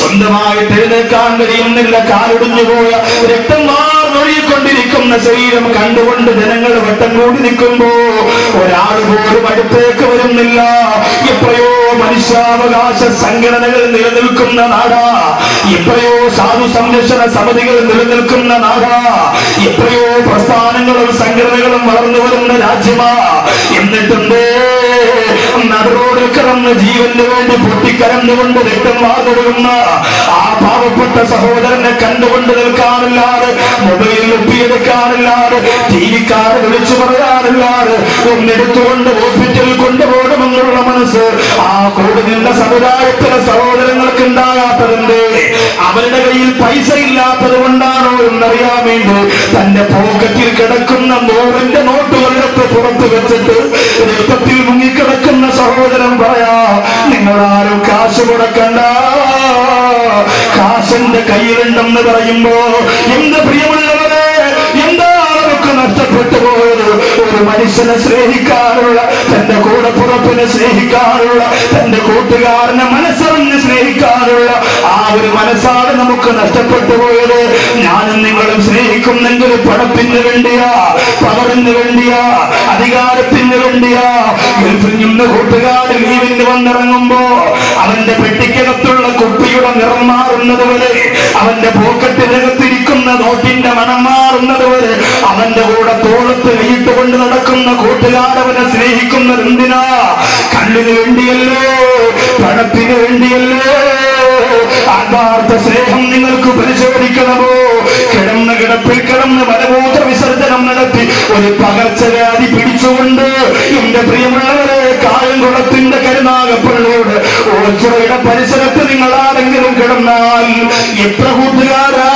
സ്വന്തമായിട്ട് എഴുന്നേക്കാൻ കഴിയുന്നില്ല. കാലൊടിഞ്ഞു പോയ, രക്തം ൊണ്ടിരിക്കുന്ന ശരീരം കണ്ടുകൊണ്ട് ജനങ്ങൾ വട്ടം കൂടി നിൽക്കുമ്പോ ഒരാൾ പോലും അടുത്തേക്ക് വരുന്നില്ല. എപ്പോഴോ മനുഷ്യാവകാശ സംഘടനകൾ നിലനിൽക്കുന്ന നാടാ, എപ്പോഴോ സാധു സംരക്ഷണ സമിതികൾ നിലനിൽക്കുന്ന നാടാ, എപ്പോഴോ പ്രസ്ഥാനങ്ങളും സംഘടനകളും വളർന്നു വരുന്ന രാജ്യമാ. എന്നിട്ടുണ്ടേ നടുറോഡിൽ കിടന്ന് ജീവന് വേണ്ടി പൊട്ടിക്കരന്നുകൊണ്ട് രക്തം വാർന്നൊഴുകുന്ന ആ പാവപ്പെട്ട സഹോദരനെ കണ്ടുകൊണ്ട് നിൽക്കാറില്ലാതെ, മൊബൈലിൽ ഒപ്പിയെടുക്കാറില്ലാതെ, ടിവിക്കാരെ വിളിച്ചു പറയാറില്ലാതെ, ഒന്നെടുത്തുകൊണ്ട് ഹോസ്പിറ്റലിൽ കൊണ്ടുപോകണമെന്നുള്ള മനസ്സ് ആ കൂടി നിന്ന സമുദായത്തിലെ സഹോദരങ്ങൾക്ക് ഉണ്ടാകാത്തതിന്റെ, അവരുടെ കയ്യിൽ പൈസ ഇല്ലാത്തത് കൊണ്ടാണോ എന്നറിയാൻ വേണ്ടി തന്റെ പോക്കറ്റിൽ കിടക്കുന്ന 100-ന്റെ നോട്ട് പുറത്ത് വെച്ചിട്ട് രക്തത്തിൽ മുങ്ങിക്കിടക്കുന്ന സഹോദരൻ പറയാ, നിങ്ങൾ ആരും കാശ് കൊടുക്കണ്ട, കാശന്റെ കയ്യിലുണ്ടെന്ന് പറയുമ്പോ എന്ത് പ്രിയമുള്ളവരെ, എന്താ നഷ്ടപ്പെട്ടു പോയത്? ഒരു മനുഷ്യനെ സ്നേഹിക്കാനുള്ള, തന്റെ കൂടപ്പുറപ്പിനെ സ്നേഹിക്കാനുള്ള, തന്റെ കൂട്ടുകാരനെ മനസ്സറിഞ്ഞ് സ്നേഹിക്കാനുള്ള ആ ഒരു മനസ്സാണ് നമുക്ക് നഷ്ടപ്പെട്ടു പോയത്. ഞാനും നിങ്ങളും സ്നേഹിക്കുന്നെങ്കിൽ പണത്തിന് വേണ്ടിയാ, പവറിന് വേണ്ടിയാ, അധികാരത്തിന് വേണ്ടിയാ. ഗൾഫിന്ന് കൂട്ടുകാർ ലീവിന് വന്നിറങ്ങുമ്പോ അവന്റെ പെട്ടിക്കകത്തുള്ള കുപ്പിയുടെ നിറം മാറുന്നത് വരെ, അവന്റെ പോക്കറ്റിനകത്തിരിക്കുന്ന നോട്ടിന്റെ മണം മാറുന്നത് വരെ അവന്റെ കൂടെ തോളത്ത് വീട്ടുകൊണ്ട് നടക്കുന്ന കൂട്ടുകാരവനെ സ്നേഹിക്കുന്നത് എന്തിനാ? കണ്ണിന് വേണ്ടിയല്ലേ, പണത്തിന് വേണ്ടിയല്ലേ? ആത്മാർത്ഥ സ്നേഹം നിങ്ങൾക്ക് പരിശോധിക്കണമോ? കിടന്ന് കിടപ്പിൽ കിടന്ന് മലമൂത്ര വിസർജനം നടത്തി ഒരു പകർച്ചവ്യാധി പിടിച്ചുകൊണ്ട് എന്റെ പ്രിയമുള്ളവരെ, കായംകുളത്തിന്റെ കരുനാഗപ്പള്ളിയോട് ഓച്ചയുടെ പരിസരത്ത് നിങ്ങൾ ആരെങ്കിലും കിടന്നാൽ എത്ര കൂട്ടുകാരാ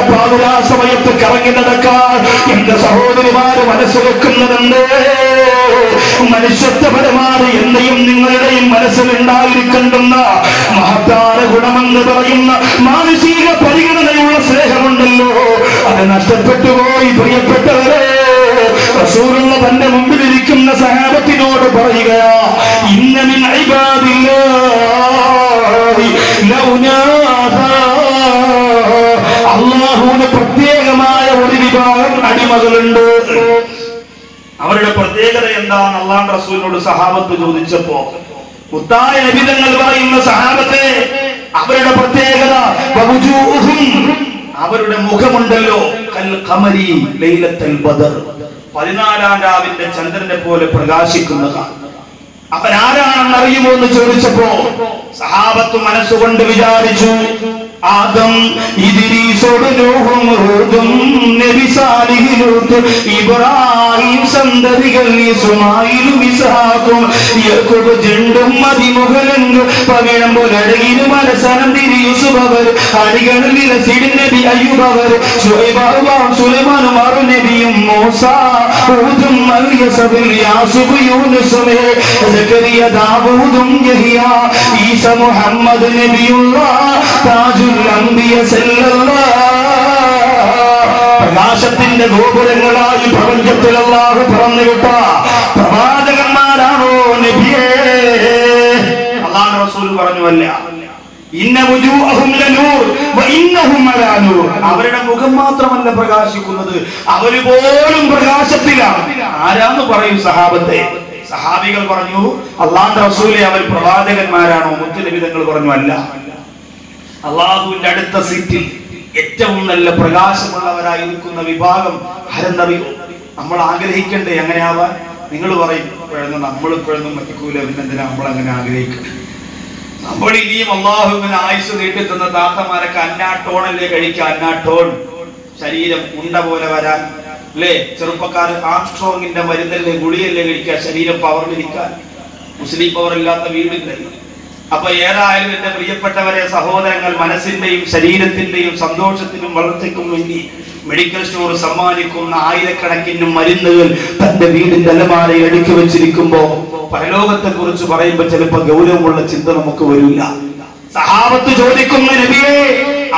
മഹത്തായ ഗുണമെന്ന് പറയുന്ന മാനുഷിക പരിഗണനയുള്ള സ്നേഹമുണ്ടല്ലോ അത് നഷ്ടപ്പെട്ടു പോയി പ്രിയപ്പെട്ടവരെ. റസൂലുള്ള തന്റെ മുമ്പിലിരിക്കുന്ന സഹാബത്തിനോട് പറയുക, ഇന്ന മിൻ ഇബാദില്ലാഹി ലൗനാ അല്ലാഹുവിന്റെ പ്രത്യേകമായ ഒരു വിഭാഗം അടിമകളുണ്ട്. അവരുടെ പ്രത്യേകത എന്താണ് അല്ലാഹു റസൂലിനോട് സഹാബത്ത് ചോദിച്ചപ്പോൾ മുത്തായ നബി തങ്ങൾ പറയുന്ന സഹാബത്തെ അവരുടെ പ്രത്യേകത അവരുടെ മുഖമുണ്ടല്ലോ കൽ ഖമരി ലൈലത്തുൽ ബദർ 14-ാം രാവിലെ ചന്ദ്രനെ പോലെ പ്രകാശിക്കുന്നതാണ്. അവരാരാണെന്നറിയുമോ എന്ന് ചോദിച്ചപ്പോ സഹാബത്ത് മനസ്സുകൊണ്ട് വിചാരിച്ചു ആദം ഇദ്രീസോട് നൂഹും ഹൂദും നബി സാലിഹിനൂത്ത് ഇബ്രാഹിം സന്തതികൾ ഇസ്മായിലും ഇസ്ഹാഖും യാക്കൂബ് ജണ്ടും മദിമുഹലങ്ക് പവിഴം പോലടകിന് മനസനന്തിരി യൂസുഫവർ അരികളിൽ ഇലസിഡ് നബി അയ്യൂബവർ ശുഐബാവ സുലൈമാനും ആറു നബിയും മൂസ ഹൂദും മൽയസബിൽ യാസുബ് യൂനുസും സഖറിയ ദാവൂദും യഹ്യ ഈസ മുഹമ്മദ് നബിയുള്ളാഹ് താജ് പ്രകാശത്തിന്റെ ഗോപുരങ്ങളായി പ്രപഞ്ചത്തിൽ അല്ലാഹു പറഞ്ഞുവിട്ട പ്രവാചകന്മാരാണോ നബിയേ? അല്ലാഹു റസൂൽ പറഞ്ഞുവല്ല അവരുടെ മുഖം മാത്രമല്ല പ്രകാശിക്കുന്നത്, അവര് പോലും പ്രകാശത്തിലാണ്. ആരാന്ന് പറയും സഹാബത്തെ? സഹാബികൾ പറഞ്ഞു അല്ലാഹു റസൂലെ അവർ പ്രവാചകന്മാരാണോ? മുത്തുനബി തങ്ങൾ പറഞ്ഞു അല്ല, അള്ളാഹുവിന്റെ അടുത്ത സീറ്റിൽ ഏറ്റവും നല്ല പ്രകാശമുള്ളവരായിരിക്കുന്ന വിഭാഗം ആരെന്നറിയോ? നമ്മൾ ആഗ്രഹിക്കണ്ടേ അങ്ങനെയാവാൻ? നിങ്ങൾ പറയും ഇപ്പോഴൊന്നും നമ്മൾ ഇപ്പോഴൊന്നും പറ്റിക്കൂല, പിന്നെന്തിനാ നമ്മളങ്ങനെ ആഗ്രഹിക്കണ്ടേ? നമ്മൾ ഇനിയും അള്ളാഹുവിന് ആയുസ് നീട്ടി തന്ന താത്തമാരൊക്കെ അന്നാട്ടോണല്ലേ കഴിക്കുക? അന്നാട്ടോൺ ശരീരം ഉണ്ട പോലെ വരാൻ അല്ലേ? ചെറുപ്പക്കാർ ആംസ്ട്രോങ്ങിന്റെ മരുന്നല്ലേ ഗുളിയല്ലേ കഴിക്കുക ശരീരം പവർന്നിരിക്കാൻ? മുസ്ലിം പവർ ഇല്ലാത്ത വീടില്ലല്ലോ. അപ്പൊ ഏതായാലും എന്റെ പ്രിയപ്പെട്ടവരെ സഹോദരങ്ങൾ, മനസ്സിന്റെയും ശരീരത്തിന്റെയും സന്തോഷത്തിനും വളർച്ചയ്ക്കും വേണ്ടി മെഡിക്കൽ സ്റ്റോർ സമ്മാനിക്കുന്ന ആയിരക്കണക്കിന് മരുന്നുകൾ തന്റെ വീടിന്റെ അലമാരയിൽ അടുക്കി വെച്ചിരിക്കുമ്പോ പരലോകത്തെ കുറിച്ച് പറയുമ്പോ ചിലപ്പോ ഗൗരവമുള്ള ചിന്ത നമുക്ക് വരില്ല. സഹാബത്ത് ചോദിക്കുന്ന നബിയെ,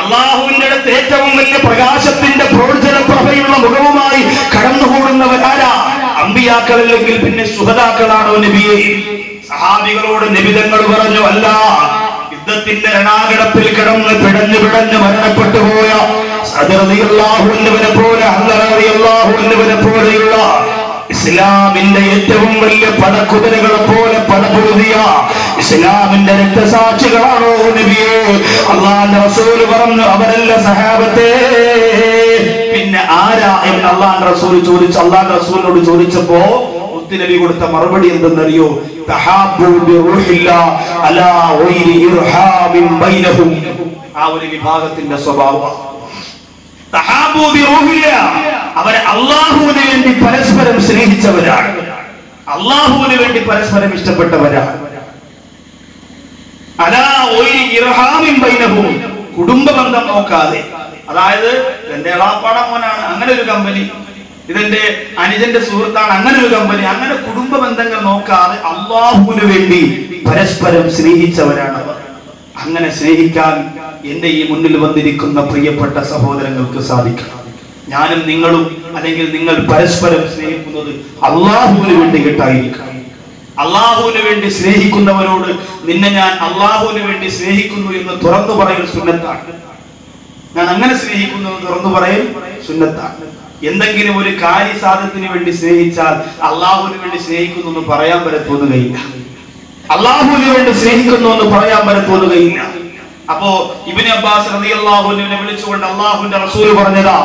അള്ളാഹുവിന്റെ അടുത്ത് ഏറ്റവും വലിയ പ്രകാശത്തിന്റെ പ്രോജ്വല പ്രഭയുള്ള മുഖവുമായി കടന്നുകൂടുന്നവരാരാ? അമ്പിയാക്കളല്ലെങ്കിൽ പിന്നെ ശുഹദാക്കളാണോ നബിയെ? സഹാബികളോട് നബി തങ്ങൾ പറഞ്ഞു അല്ല, യുദ്ധത്തിന്റെ രണാകടത്തിൽ കിടന്ന് പിടഞ്ഞു പിടഞ്ഞ് മരണപ്പെട്ടു പോയ പോലെയുള്ള ഇസ്ലാമിന്റെ ഏറ്റവും വലിയ പടക്കുതിരകളെ പോലെ പടപൊരുതിയ ഇസ്ലാമിന്റെ രക്തസാക്ഷികളാണോ നബിയെ? അല്ലാഹുവിന്റെ റസൂൽ പറഞ്ഞു അവരല്ല സഹാബത്തെ, പിന്നെ ആരാ എന്ന് അല്ലാഹുവിന്റെ റസൂൽ ചോദിച്ചു. അല്ലാഹുവിന്റെ റസൂലിനോട് ചോദിച്ചപ്പോ നബി കൊടുത്ത മറുപടി എന്തെന്നറിയോ? തഹാബു ബിറുഹില്ല അലാ ഗൈരി ഇർഹാബിൻ ബൈനഹും. ആ ഒരു വിഭാഗത്തിന്റെ സ്വഭാവം തഹാബു ബിറുഹില്ല, അവർ അല്ലാഹുവിനെ വേണ്ടി പരസ്പരം സ്നേഹിച്ചവരാണ്, അല്ലാഹുവിനെ വേണ്ടി പരസ്പരം ഇഷ്ടപ്പെട്ടവരാണ്. അലാ ഗൈരി ഇർഹാബിൻ ബൈനഹും, കുടുംബ ബന്ധം നോക്കാതെ, അതായത് എന്റെ എളാപ്പാടെ മോനാണ് അങ്ങനെ ഒരു കമ്പനി, ഇതിന്റെ അനുജന്റെ സുഹൃത്താണ് അങ്ങനെ ഒരു കമ്പനി, അങ്ങനെ കുടുംബ ബന്ധങ്ങൾ നോക്കാതെ അള്ളാഹുവിന് വേണ്ടി പരസ്പരം സ്നേഹിച്ചവരാണ്. അങ്ങനെ സ്നേഹിക്കാൻ എന്റെ ഈ മുന്നിൽ വന്നിരിക്കുന്ന പ്രിയപ്പെട്ട സഹോദരങ്ങൾക്ക് സാധിക്കണം. ഞാനും നിങ്ങളും അല്ലെങ്കിൽ നിങ്ങൾ പരസ്പരം സ്നേഹിക്കുന്നത് അള്ളാഹുവിന് വേണ്ടിയിട്ടായിരിക്കണം. അള്ളാഹുവിന് വേണ്ടി സ്നേഹിക്കുന്നവരോട് നിന്നെ ഞാൻ അള്ളാഹുവിന് വേണ്ടി സ്നേഹിക്കുന്നു എന്ന് തുറന്നു പറയൽ സുന്നത്താണ്. ഞാൻ അങ്ങനെ സ്നേഹിക്കുന്നു എന്ന് തുറന്നു പറയൽ സുന്നത്താണ്. എന്തെങ്കിലും ഒരു കാര്യസാധനത്തിനു വേണ്ടി സ്നേഹിച്ചാൽ അല്ലാഹുവിനു വേണ്ടി സ്നേഹിക്കുന്നു എന്ന് പറയാൻ വരെ തോന്നുകയില്ല. അല്ലാഹുവിനു വേണ്ടി സ്നേഹിക്കുന്നു എന്ന് പറയാൻ വരെ തോന്നുകയില്ല. അപ്പോ ഇബ്നു അബ്ബാസ് റളിയല്ലാഹു അൻഹുവിനെ വിളിച്ചുകൊണ്ട് അല്ലാഹുവിന്റെ റസൂൽ പറഞ്ഞതാ,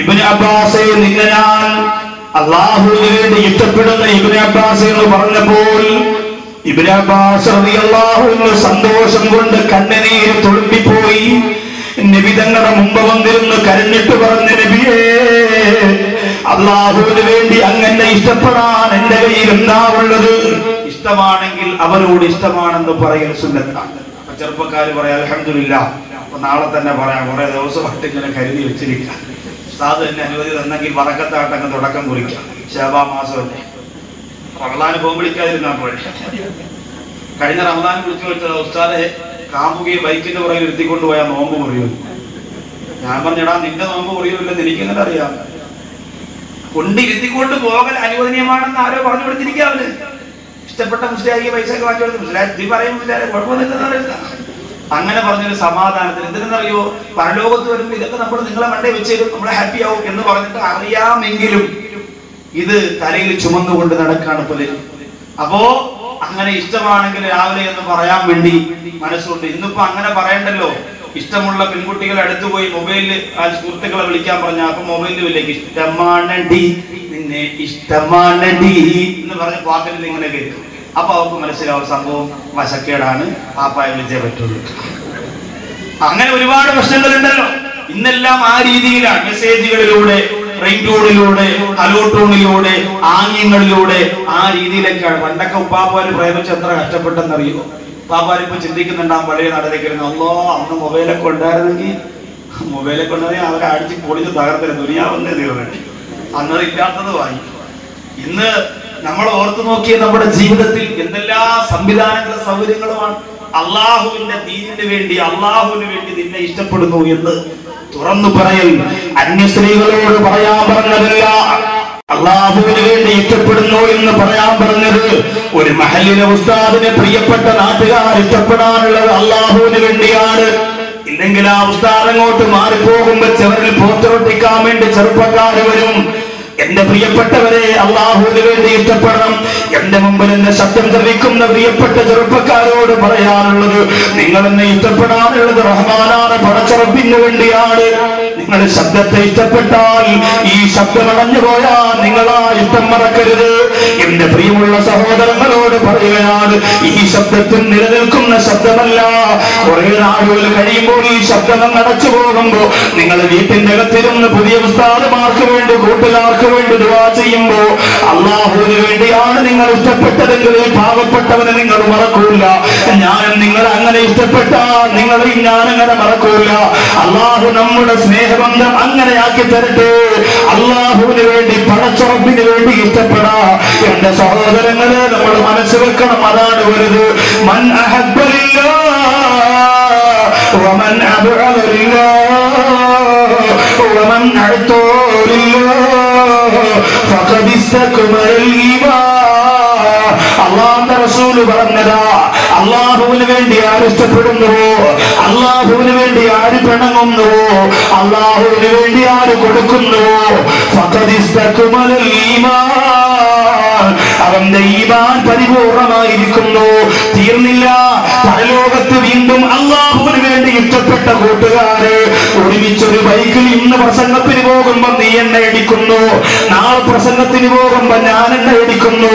ഇബ്നു അബ്ബാസേ നിന്നെ ഞാൻ അല്ലാഹുവിനു വേണ്ടി ഇഷ്ടപ്പെടുന്ന ഇബ്നു അബ്ബാസ് എന്ന് പറഞ്ഞപ്പോൾ ഇബ്നു അബ്ബാസ് റളിയല്ലാഹു അൻഹു സന്തോഷം കൊണ്ട് കണ്ണുനീര് തുളുമ്പിപ്പോയി. നബി തങ്ങളുടെ മുമ്പ് വന്നിരുന്നു കരഞ്ഞിട്ട് പറഞ്ഞു, നബിയേ അല്ലാഹുവിന് വേണ്ടി അങ്ങനെ ഇഷ്ടപ്പെടാൻ എന്റെ കയ്യിൽ എന്താ ഉള്ളത്? ഇഷ്ടമാണെങ്കിൽ അവരോട് ഇഷ്ടമാണെന്ന് പറയൽ സുന്നത്താണ്. ചെറുപ്പക്കാര് പറയാം അൽഹംദുലില്ലാ, നാളെ തന്നെ പറയാം, കുറെ ദിവസമായിട്ട് ഇങ്ങനെ കരുതി വെച്ചിരിക്കാം, സാധു തന്നെ അനുമതി തന്നെങ്കിൽ വറക്കത്താട്ടങ്ങ് തുടക്കം കുറിക്കാം. ഷാബാ മാസം റമളാന് പോകുമ്പോഴിക്കാതിരുന്നാ പോലെ. കഴിഞ്ഞ റമളാൻ വിളിച്ചു വെച്ചത് ഉസ്താദെ കാമുകയെ ബൈക്കിന്റെ പുറകിൽ ഇരുത്തിക്കൊണ്ട് പോയാൽ നോമ്പ് മുറിയും. ഞാൻ പറഞ്ഞിടാ നിന്റെ നോമ്പ് മുറിയുമില്ലെന്ന് എനിക്കെങ്ങനെ അറിയാം? കൊണ്ടിരുത്തിക്കൊണ്ട് പോകൽ അനുവദനീയമാണെന്ന് ആരോ പറഞ്ഞു കൊടുത്തിരിക്കാവില്ല. ഇഷ്ടപ്പെട്ട മുസ്ലിയായി പൈസ ഒക്കെ വാങ്ങിച്ചു കൊടുത്തു. അങ്ങനെ പറഞ്ഞൊരു സമാധാനത്തിന് എന്തിനെന്നറിയോ, പരലോകത്ത് വരുമ്പോൾ ഇതൊക്കെ നമ്മൾ നിങ്ങളെ മണ്ടേ വെച്ചേരും, നമ്മളെ ഹാപ്പി ആവും എന്ന് പറഞ്ഞിട്ട് അറിയാമെങ്കിലും ഇത് തലയിൽ ചുമന്നുകൊണ്ട് നടക്കാണ് പലരും. അപ്പോ അങ്ങനെ ഇഷ്ടമാണെങ്കിൽ രാവിലെ എന്ന് പറയാൻ വേണ്ടി മനസ്സുണ്ട്. ഇന്നിപ്പോ അങ്ങനെ പറയണ്ടല്ലോ, ഇഷ്ടമുള്ള പെൺകുട്ടികളെ അടുത്ത് പോയി മൊബൈലിൽ ആ സുഹൃത്തുക്കളെ വിളിക്കാൻ പറഞ്ഞ അപ്പൊ മൊബൈലിൽ വിളിക്കും ഇഷ്ടമാണടി നിന്നെ ഇഷ്ടമാണടി എന്ന് പറഞ്ഞ പാട്ടിൽ ഇങ്ങനെ കേൾക്കും. അപ്പൊ അവർക്ക് മനസ്സിലാവും സംഭവം വശക്കേടാണ്, ആ പായ വിളിച്ചേ പറ്റുള്ളൂ. അങ്ങനെ ഒരുപാട് പ്രശ്നങ്ങളുണ്ടല്ലോ. ഇന്നെല്ലാം ആ രീതിയിലാണ്, മെസ്സേജുകളിലൂടെ, റിംഗ്ടോണിലൂടെ, ഹലോട്ടോണിലൂടെ, ആംഗ്യങ്ങളിലൂടെ, ആ രീതിയിലേക്കാണ്. പണ്ടൊക്കെ ഉപ്പാപ്പാര് പ്രേമിച്ച് എത്ര കഷ്ടപ്പെട്ടെന്നറിയോ? ഉപ്പാപ്പാര് ഇപ്പൊ ചിന്തിക്കുന്നുണ്ടാവും പഴയ നടന്നിരിക്കുന്നത്, അല്ലോ അന്ന് മൊബൈലൊക്കെ ഉണ്ടായിരുന്നെങ്കിൽ മൊബൈലൊക്കെ ഉണ്ടായി അവരെ അടിച്ച് പൊളിച്ച് തകർത്തില്ല, ദുനിയാവെന്നേ തീർന്നിട്ട് അന്നത് ഇല്ലാത്തത് വാങ്ങി. ഇന്ന് നമ്മൾ ഓർത്തു നോക്കിയ നമ്മുടെ ജീവിതത്തിൽ എന്തെല്ലാ സംവിധാനങ്ങളും സൗകര്യങ്ങളുമാണ്. അള്ളാഹുവിന്റെ ദീനിന് വേണ്ടി, അള്ളാഹുവിന് വേണ്ടി നിന്നെ ഇഷ്ടപ്പെടുന്നു എന്ന് തുറന്നു പറയൽ. അന്യ സ്ത്രീകളോട് പറയാൻ പറഞ്ഞതല്ല, അള്ളാഹുവിന് വേണ്ടി ഇഷ്ടപ്പെടുന്നു എന്ന് പറയാൻ പറഞ്ഞത് ഒരു മഹലിലെ ഉസ്താദിനെ പ്രിയപ്പെട്ട നാട്ടുകാർ ഇഷ്ടപ്പെടാനുള്ളത് അള്ളാഹുവിന് വേണ്ടിയാണ്. ഇല്ലെങ്കിൽ ആ ഉസ്താദ് അങ്ങോട്ട് മാറിപ്പോകുമ്പോ ചെറുകിൽ പോസ്റ്ററൊട്ടിക്കാൻ വേണ്ടി ചെറുപ്പക്കാര് വരും. എന്റെ പ്രിയപ്പെട്ടവരെ അള്ളാഹുവിന് വേണ്ടി ഇഷ്ടപ്പെടണം. എന്റെ മുമ്പിൽ എന്നെ ശബ്ദം ധരിക്കുന്ന പ്രിയപ്പെട്ട ചെറുപ്പക്കാരോട് പറയാനുള്ളത്, നിങ്ങൾ എന്നെ ഇഷ്ടപ്പെടാനുള്ളത് റഹ്മാനാണ്, പടച്ചറബിന് വേണ്ടിയാണ്. നിങ്ങൾ ശബ്ദത്തെ ഇഷ്ടപ്പെട്ടാൽ, ഈ ശബ്ദം അടഞ്ഞു പോയാൽ നിങ്ങൾ ആ ഇഷ്ടം മറക്കരുത്. എന്റെ പ്രിയമുള്ള സഹോദരങ്ങളോട് പറയുകയാണ്, ഈ ശബ്ദത്തിൽ നിലനിൽക്കുന്ന ശബ്ദമല്ല, കുറെ നാളുകൾ കഴിയുമ്പോൾ ഈ ശബ്ദം അടച്ചു പോകുമ്പോ നിങ്ങൾ വീട്ടിന്റെ അകത്തിരുന്ന് പുതിയ ഉസ്താദുമാർക്ക് വേണ്ടി, കൂട്ടുകാർക്ക് വേണ്ടി ദുആ ചെയ്യുമ്പോ അല്ലാഹുവിന് വേണ്ടിയാണ് നിങ്ങൾ ഇഷ്ടപ്പെട്ടതെങ്കിൽ പാവപ്പെട്ടവനെ നിങ്ങൾ മറക്കൂല. ഞാനും നിങ്ങൾ അങ്ങനെ ഇഷ്ടപ്പെട്ടാൽ നിങ്ങളെ ഞാനങ്ങനെ മറക്കൂല. അല്ലാഹു നമ്മുടെ സ്നേഹബന്ധം അങ്ങനെ ആക്കി തരട്ടെ. അല്ലാഹുവിന് വേണ്ടി, പടച്ചറബിന് വേണ്ടി ഇഷ്ടപ്പെടാ. എന്റെ സഹോദരങ്ങളെ, നമ്മൾ മനസ്സ് വെക്കണം, അതാണ് വലുത്. മൻ അഹബ്ബില്ലാ വമൻ അബ്അദില്ലാ വമൻ അഅതൂലില്ലാ ഫഖദ് ഇസ്തക്മൽ ഈമാൻ. അല്ലാഹുവിന്റെ റസൂൽ പറഞ്ഞതാ, അല്ലാഹുവിന് വേണ്ടി ആര് ഇഷ്ടപ്പെടുന്നുവോ, അല്ലാഹുവിന് വേണ്ടി ആര് പിണങ്ങുന്നുവോ, അല്ലാഹുവിന് വേണ്ടി ആര് കൊടുക്കുന്നുവോ, ഫഖദ് ഇസ്തക്മൽ ഈമാൻ, അവന്റെ ഈമാൻ പരിപൂർണമായിരിക്കുന്നു. തീർന്നില്ല, പരലോകത്ത് വീണ്ടും അല്ലാഹുവിന് വേണ്ടി ഇഷ്ടപ്പെട്ട കൂട്ടുകാര് ഒരുമിച്ചൊരു ബൈക്കിൽ ഇന്ന് പ്രസംഗത്തിന് പോകുമ്പോ നീ എന്നെ ഇടിക്കുന്നു, നാളെ പ്രസംഗത്തിന് പോകുമ്പോ ഞാൻ എന്നെ ഇടിക്കുന്നു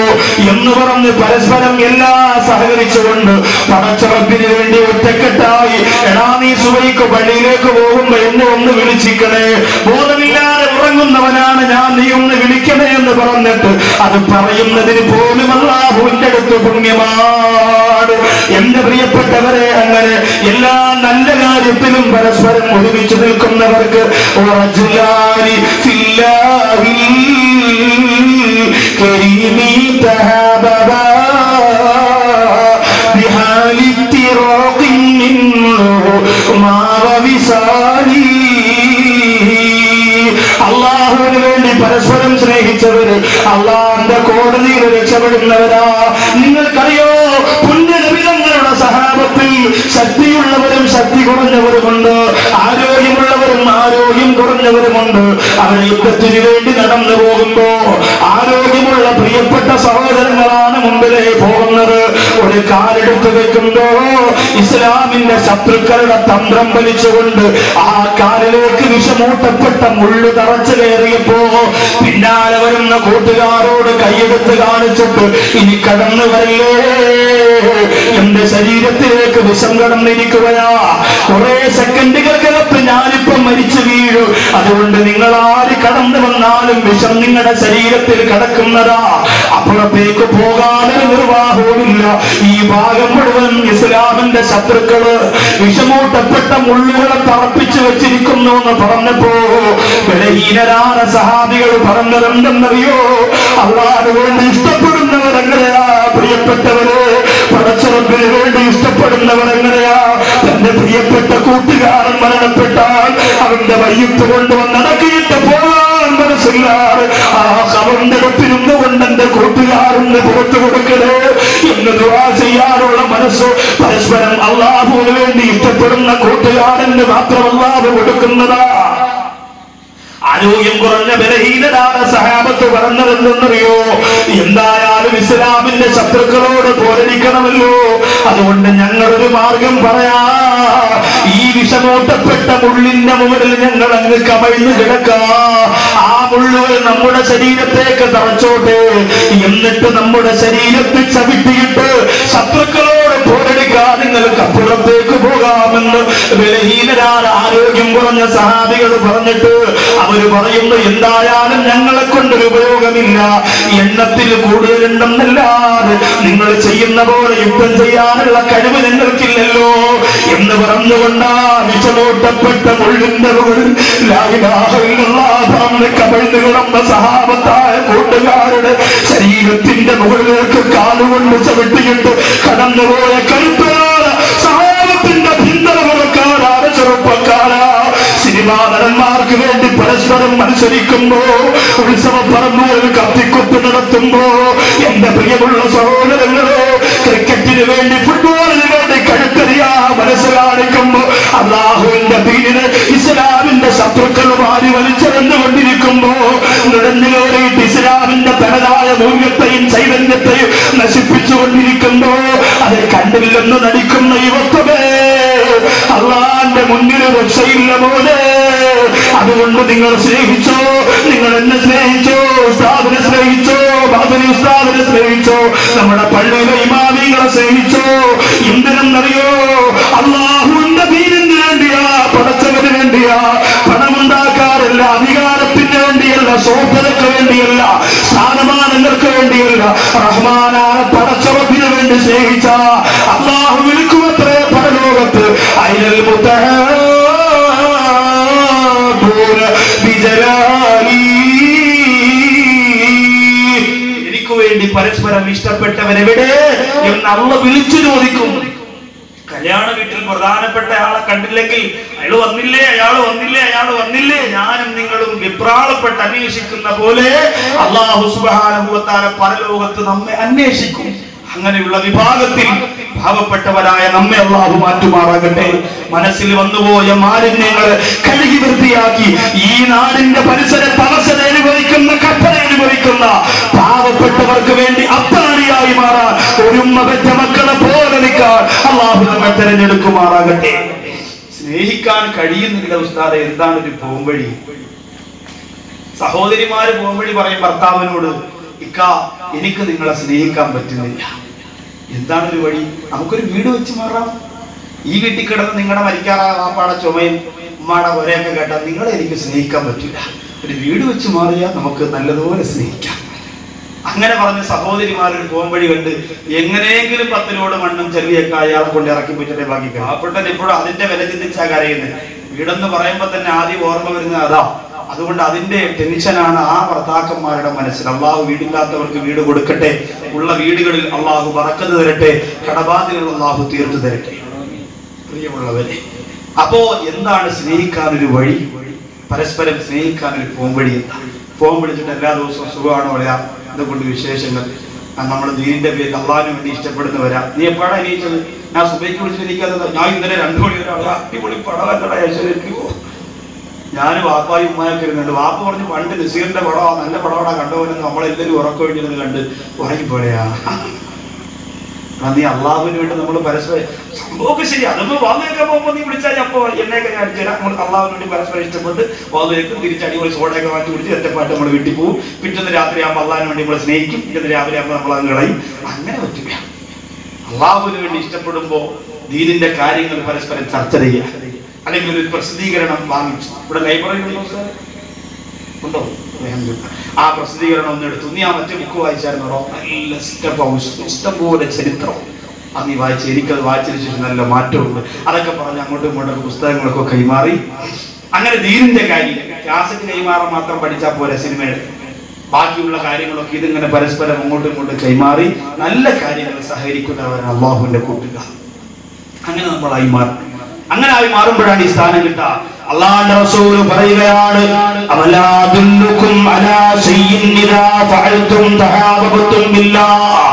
എന്ന് പറഞ്ഞ് പരസ്പരം എല്ലാം സഹകരിച്ചുകൊണ്ട് പടച്ചറബിന് വേണ്ടി ഒറ്റക്കെട്ടായി, എടാ നീ സുബൈക്ക് പള്ളിയിലേക്ക് പോകുമ്പോ എന്നെ ഒന്ന് വിളിച്ചിക്കണേ, ബോധമില്ലാതെ ഉറങ്ങുന്നവനാണ് ഞാൻ, നീ ഒന്ന് വിളിക്കണേ എന്ന് പറഞ്ഞിട്ട് അത് പറയുന്നതിന് പോലും അല്ലാഹുവിന്റെ അടുത്ത് പുണ്യമാണ്. എന്റെ പ്രിയപ്പെട്ടവരെ, അങ്ങനെ എല്ലാ നല്ല കാര്യത്തിലും പരസ്പരം ഒരുമിച്ച് നിൽക്കുന്നവർക്ക് അല്ലാഹുവിന് വേണ്ടി പരസ്പരം സ്നേഹിച്ചവര് അല്ലാഹുവിന്റെ കോടതിയിൽ രക്ഷപ്പെടുന്നവരാ. നിങ്ങൾക്കറിയോ, പുണ്യനബിതങ്ങളുടെ സഹാബത്തിൽ ശക്തിയുള്ളവരും ശക്തി കുറഞ്ഞവരുമുണ്ട്, ആരോഗ്യമുള്ളവരും ആരോഗ്യം കുറഞ്ഞ പറഞ്ഞവരുമുണ്ട്. അവർ യുദ്ധത്തിനു വേണ്ടി നടന്നു പോകുമ്പോ ആരോഗ്യമുള്ള പ്രിയപ്പെട്ട സഹോദരങ്ങളാണ് മുമ്പിലേ പോകുന്നത്. ഒരു കാലെടുത്ത് വെക്കുമ്പോ ഇസ്ലാമിന്റെ ശത്രുക്കളുടെ തന്ത്രം വലിച്ചുകൊണ്ട് ആ കാലിലേക്ക് വിഷമൂട്ടപ്പെട്ട മുള്ളു തറച്ചു കയറിയപ്പോ പിന്നാലെ വരുന്ന കൂട്ടുകാരോട് കൈയെടുത്ത് കാണിച്ചിട്ട് ഇനി കടന്നു വരല്ലേ, എന്റെ ശരീരത്തിലേക്ക് വിഷം കടന്നിരിക്കുകയാ, കുറെ സെക്കൻഡുകൾക്കകത്ത് ഞാനിപ്പം മരിച്ചു വീഴും, അതുകൊണ്ട് നിങ്ങൾ ആര് കടന്നു വന്നാലും വിഷം നിങ്ങളുടെ ശരീരത്തിൽ കടക്കുന്നതാ, അപ്പുറത്തേക്ക് പോകാതെ നിർവാഹവുമില്ല. ഈ ഭാഗം മുഴുവൻ ഇസ്ലാമിന്റെ ശത്രുക്കള് വിഷമൂട്ടപ്പെട്ട മുള്ളുകളെ തറപ്പിച്ചു വെച്ചിരിക്കുന്നു എന്ന് പറഞ്ഞപ്പോ ബലഹീനരാണ് സഹാബികൾ പറഞ്ഞതെന്തെന്നറിയോ? അള്ളാഹുവിനെ ഇഷ്ടപ്പെടുന്നവരെങ്ങനെയാ പ്രിയപ്പെട്ടവര്, പടച്ചവന് വേണ്ടി ഇഷ്ടപ്പെടുന്നവരെങ്ങനെയാ തന്റെ പ്രിയപ്പെട്ട കൂട്ടുകാരൻ മരണപ്പെട്ടാൽ അവന്റെ വയ്യത്ത് കൊണ്ടുവന്ന് നടക്കിയിട്ട് പോകാൻ മനസ്സില്ലാതെ ആ സവർണ്ണത്തിരുന്നു കൊണ്ട് എന്റെ കൂട്ടുകാരന് പുറത്തു കൊടുക്കലേ എന്ന് ദുആ ചെയ്യാനുള്ള മനസ്സ് പരസ്പരം അള്ളാഹുവിന് വേണ്ടി ഇഷ്ടപ്പെടുന്ന കൂട്ടുകാരന് മാത്രം അള്ളാഹു കൊടുക്കുന്നതാ. ആരോഗ്യം കുറഞ്ഞ ബലഹീനരാണ് സഹാബത്ത് പറഞ്ഞതെന്തെന്നറിയോ? എന്തായാലും ഇസ്ലാമിന്റെ ശത്രുക്കളോട് പോരടിക്കണമല്ലോ, അതുകൊണ്ട് ഞങ്ങളൊരു മാർഗം പറയാ, ഈ വിഷമോട്ടപ്പെട്ട മുള്ളിന്റെ മുകളിൽ ഞങ്ങൾ അങ്ങ് കമഴ്ന്നു കിടക്കാം, ആ മുള്ളുകൾ നമ്മുടെ ശരീരത്തേക്ക് തറച്ചോട്ടെ, എന്നിട്ട് നമ്മുടെ ശരീരത്തിൽ ചവിട്ടിയിട്ട് ശത്രുക്കളോട് പോരടിക്കാൻ നിങ്ങൾക്ക് അപ്പുറത്തേക്ക് പോകാമെന്ന് ബലഹീനരാണ് ആരോഗ്യം കുറഞ്ഞ സഹാബികൾ പറഞ്ഞിട്ട് അവര് പറയുന്നു എന്തായാലും ഞങ്ങളെ കൊണ്ടൊരു ഉപയോഗമില്ല, എണ്ണത്തിൽ കൂടുതലുണ്ടെന്നല്ലാതെ നിങ്ങൾ ചെയ്യുന്ന പോലെ യുദ്ധം ചെയ്യാനുള്ള കഴിവ് നിങ്ങൾക്കില്ലല്ലോ എന്ന് പറഞ്ഞുകൊണ്ടാ വിഷമോട്ടപ്പെട്ട മുള്ളിന്റെ മുകളിൽ കമഴ്ന്നു കിടന്ന സഹാബത്തായ കൂട്ടുകാരുടെ ശരീരത്തിന്റെ മുകളിലേക്ക് കാലുകൊണ്ട് ചവിട്ടിയിട്ട് കടന്നുപോയ കരുത്തരാണ് സഹാബത്തിന്റെ ഭിന്നതമുറക്കാരാണ് ചെറുപ്പക്കാരാ. സിനിമാ നടന്മാർക്ക് വേണ്ടി പരസ്പരം മത്സരിക്കുമ്പോ, ഉത്സവ പറമ്പുകൾ കത്തിക്കുത്ത് നടത്തുമ്പോ, എന്റെ പ്രിയമുള്ള സഹോദരങ്ങളെ, ക്രിക്കറ്റിന് വേണ്ടി ഫുട്ബോളിന് വേണ്ടി കഴുത്തറിയാ മനസ്സ് കാണിക്കുമ്പോ അല്ലാഹുവിന്റെ ദീനിനെ ഇസ്ലാമിന്റെ ശത്രുക്കൾ വാരി വലിച്ചെറിഞ്ഞുകൊണ്ടിരിക്കുമ്പോ നുഴഞ്ഞുകയറിയിട്ട് ഇസ്ലാമിന്റെ തനതായ മൂല്യത്തെയും ചൈതന്യത്തെയും നശിപ്പിച്ചുകൊണ്ടിരിക്കുമ്പോ അത് കണ്ടില്ലെന്ന് നടിക്കുന്ന യുവത്വമേ, അള്ളാന്റെ മുന്നിൽ രക്ഷയില്ല പോലെ. അതുകൊണ്ട് നിങ്ങൾ സ്നേഹിച്ചോ, നിങ്ങൾ എന്നെ സ്നേഹിച്ചോ, ഉസ്താദിനെ സ്നേഹിച്ചോ, ബാബുനെ ഉസ്താദിനെ സ്നേഹിച്ചോ, നമ്മുടെ പള്ളിയിലെ ഇമാമിങ്ങളെ സ്നേഹിച്ചോ, എന്തിനെന്നറിയോ? അള്ളാഹുവിന്റെ ദീനിന് വേണ്ടിയാ, പടച്ചവന് വേണ്ടിയാ, പണമുണ്ടാക്കാറില്ല, അധികാരത്തിന് വേണ്ടിയല്ല, സോഭനക്ക് വേണ്ടിയല്ല, സ്ഥാനമാനങ്ങൾക്ക് വേണ്ടിയല്ല, റഹ്മാനായ പടച്ചവന് വേണ്ടി സ്നേഹിച്ച അള്ളാഹു വിൽക്കുമത്രേ പരലോകത്ത് അയൽ മുതൂര വിജലാലി. എനിക്ക് വേണ്ടി പരസ്പരം ഇഷ്ടപ്പെട്ടവനെവിടെ എന്ന് അള്ളാഹു വിളിച്ചു ചോദിക്കും. കല്യാണ വീട്ടിൽ പ്രധാനപ്പെട്ട അയാളെ കണ്ടില്ലെങ്കിൽ അയാൾ വന്നില്ലേ, അയാൾ വന്നില്ലേ, അയാൾ വന്നില്ലേ, ഞാനും നിങ്ങളും വിപ്രാളപ്പെട്ട് അന്വേഷിക്കുന്ന പോലെ അല്ലാഹു സുബ്ഹാനഹു വ തആല പരലോകത്ത് നമ്മെ അന്വേഷിക്കും. അങ്ങനെയുള്ള വിഭാഗത്തിൽ ഭാവപ്പെട്ടവരായ നമ്മെ അല്ലാഹു മാറ്റുമാറാകട്ടെ. മനസ്സിൽ വന്നുപോയ മാലിന്യങ്ങൾ കഴുകി വൃത്തിയാക്കി ഈ നാടിന്റെ പരിസരത്ത് അവസരം അനുഭവിക്കുന്ന കപ്പൽ അനുഭവിക്കുന്ന പാവപ്പെട്ടവർക്ക് വേണ്ടി അത്താണിയായി മാറാൻ ഒരുമ്മ പെറ്റ മക്കളെ പോലെ നിൽക്കാൻ അല്ലാഹു നമ്മെ തെരഞ്ഞെടുക്കുമാറാകട്ടെ. സ്നേഹിക്കാൻ കഴിയുന്നില്ല ഉസ്താദെ, എന്താണ് ഒരു പോംവഴി? സഹോദരിമാര് പോംവഴി പറയും ഭർത്താവിനോട്, ഇക്ക എനിക്ക് നിങ്ങളെ സ്നേഹിക്കാൻ പറ്റുന്നില്ല, എന്താണൊരു വഴി? നമുക്കൊരു വീട് വെച്ച് മാറാം. ഈ വീട്ടിൽ കിടന്ന് നിങ്ങളുടെ മരിക്കാറാപ്പാടെ ചുമയും ഉമ്മാടെ ഒരേക്കെ കേട്ടാൽ നിങ്ങളെ എനിക്ക് സ്നേഹിക്കാൻ പറ്റില്ല, ഒരു വീട് വെച്ച് മാറിയാൽ നമുക്ക് നല്ലതുപോലെ സ്നേഹിക്കാം. അങ്ങനെ പറഞ്ഞ സഹോദരിമാരൊരു പോംവഴി കണ്ട് എങ്ങനെയെങ്കിലും 10 ലോഡ് മണ്ണും ചെറിയൊക്കെ അയാളെ കൊണ്ട് ഇറക്കി പറ്റിയ ബാക്കി പാവപ്പെട്ടൻ എപ്പോഴും അതിന്റെ വില ചിന്തിച്ചാൽ കരയുന്നത്. വീടെന്ന് പറയുമ്പോൾ തന്നെ ആദ്യം ഓർമ്മ വരുന്നത് അതാ. അതുകൊണ്ട് അതിന്റെ ടെൻഷനാണ് ആ ഭർത്താക്കന്മാരുടെ മനസ്സിൽ. അള്ളാഹു വീടില്ലാത്തവർക്ക് വീട് കൊടുക്കട്ടെ, ഉള്ള വീടുകളിൽ അള്ളാഹു ബറക്കത്ത് തരട്ടെ, കടബാധ്യതകൾ അള്ളാഹു തീർത്തു തരട്ടെ. പ്രിയമുള്ളവരെ, അപ്പോ എന്താണ് സ്നേഹിക്കാനൊരു വഴി? പരസ്പരം സ്നേഹിക്കാനൊരു പോംവഴി എന്താ? ഫോം വിളിച്ചിട്ട് എല്ലാ ദിവസവും സുഖമാണ് പറയാം, അതുകൊണ്ട് വിശേഷങ്ങൾ നമ്മൾ ദീനിന്റെ പേരിൽ അള്ളാഹിന് വേണ്ടി ഇഷ്ടപ്പെടുന്ന വരാം. നീ എപ്പോഴാണ് എണീച്ചത്? ഞാൻ സുബഹിക്ക് വിളിച്ചിട്ട് എനിക്കത് ഞാൻ ഇന്നലെ 2 മണി വരെ അടിപൊളി പടം ഞാൻ വാപ്പായും ഉമ്മയൊക്കെ ഇരുന്നുണ്ട്. വാപ്പ പറഞ്ഞു പണ്ട് നസീറിന്റെ പടമാ നല്ല പടമാടാ കണ്ടപോലെ നമ്മളെല്ലാവരും ഉറക്കമൊഴിഞ്ഞത് കണ്ട് ഉറങ്ങിപ്പോലെയാ. നീ അള്ളാഹുവിന് വേണ്ടി നമ്മൾ പരസ്പരം സംഭവമൊക്കെ ശരി അതൊന്നും വാങ്ങേക്കാൻ പോകുമ്പോൾ നീ വിളിച്ചാൽ അപ്പോൾ എന്നെയൊക്കെ ഞാൻ അടിച്ചുതരാം. നമ്മൾ അള്ളാഹുവിന് വേണ്ടി പരസ്പരം ഇഷ്ടപ്പെട്ട് വാങ്ങുകയും തിരിച്ചടിപൊളി സോഡയൊക്കെ മാറ്റി കുടിച്ച് ഒറ്റപ്പാട്ട് നമ്മൾ വീട്ടിൽ പോകും. പിറ്റേന്ന് രാത്രിയാകുമ്പോൾ അള്ളാഹിന് വേണ്ടി നമ്മളെ സ്നേഹിക്കും. പിറ്റേന്ന് രാവിലെ ആകുമ്പോൾ നമ്മൾ അങ്ങ് കളയും. അങ്ങനെ പറ്റില്ല. അള്ളാഹുവിന് വേണ്ടി ഇഷ്ടപ്പെടുമ്പോൾ ദീനിന്റെ കാര്യങ്ങൾ പരസ്പരം ചർച്ച ചെയ്യുക. അല്ലെങ്കിൽ ഒരു പ്രസിദ്ധീകരണം വാങ്ങിച്ചു ഇവിടെ ലൈബ്രറി ഉണ്ടോ ആ പ്രസിദ്ധീകരണം ഒന്ന് എടുത്തു. നീ ആ മറ്റേ ബുക്ക് വായിച്ചായിരുന്നോ? നല്ല ഇഷ്ടം ഇഷ്ടംപോലെ ചരിത്രം അത് നീ വായിച്ചു. എനിക്കത് വായിച്ചതിന് ശേഷം നല്ല മാറ്റമുണ്ട്. അതൊക്കെ പറഞ്ഞ് അങ്ങോട്ടും ഇങ്ങോട്ടും പുസ്തകങ്ങളൊക്കെ കൈമാറി. അങ്ങനെ ദീനിന്റെ കാര്യം ക്ലാസിക് കൈമാറാൻ മാത്രം പഠിച്ചാൽ പോലെ സിനിമയുടെ ബാക്കിയുള്ള കാര്യങ്ങളൊക്കെ ഇതിങ്ങനെ പരസ്പരം അങ്ങോട്ടും ഇങ്ങോട്ടും കൈമാറി നല്ല കാര്യങ്ങൾ സഹകരിക്കുന്നവരാണ് അള്ളാഹുവിന്റെ കൂട്ടുകാർ. അങ്ങനെ നമ്മളായി മാറും. അങ്ങനെ ആയി മാറുമ്പോഴാണ് ഈ സ്ഥാനം കിട്ടുക. അല്ലാഹുവിന്റെ റസൂൽ പറയുകയാണ് അവലാ ദുല്ലുകും അലാ ശൈഇൻ ഇദാ ഫഅൽതും തഹാബബതും ബില്ലാഹ്.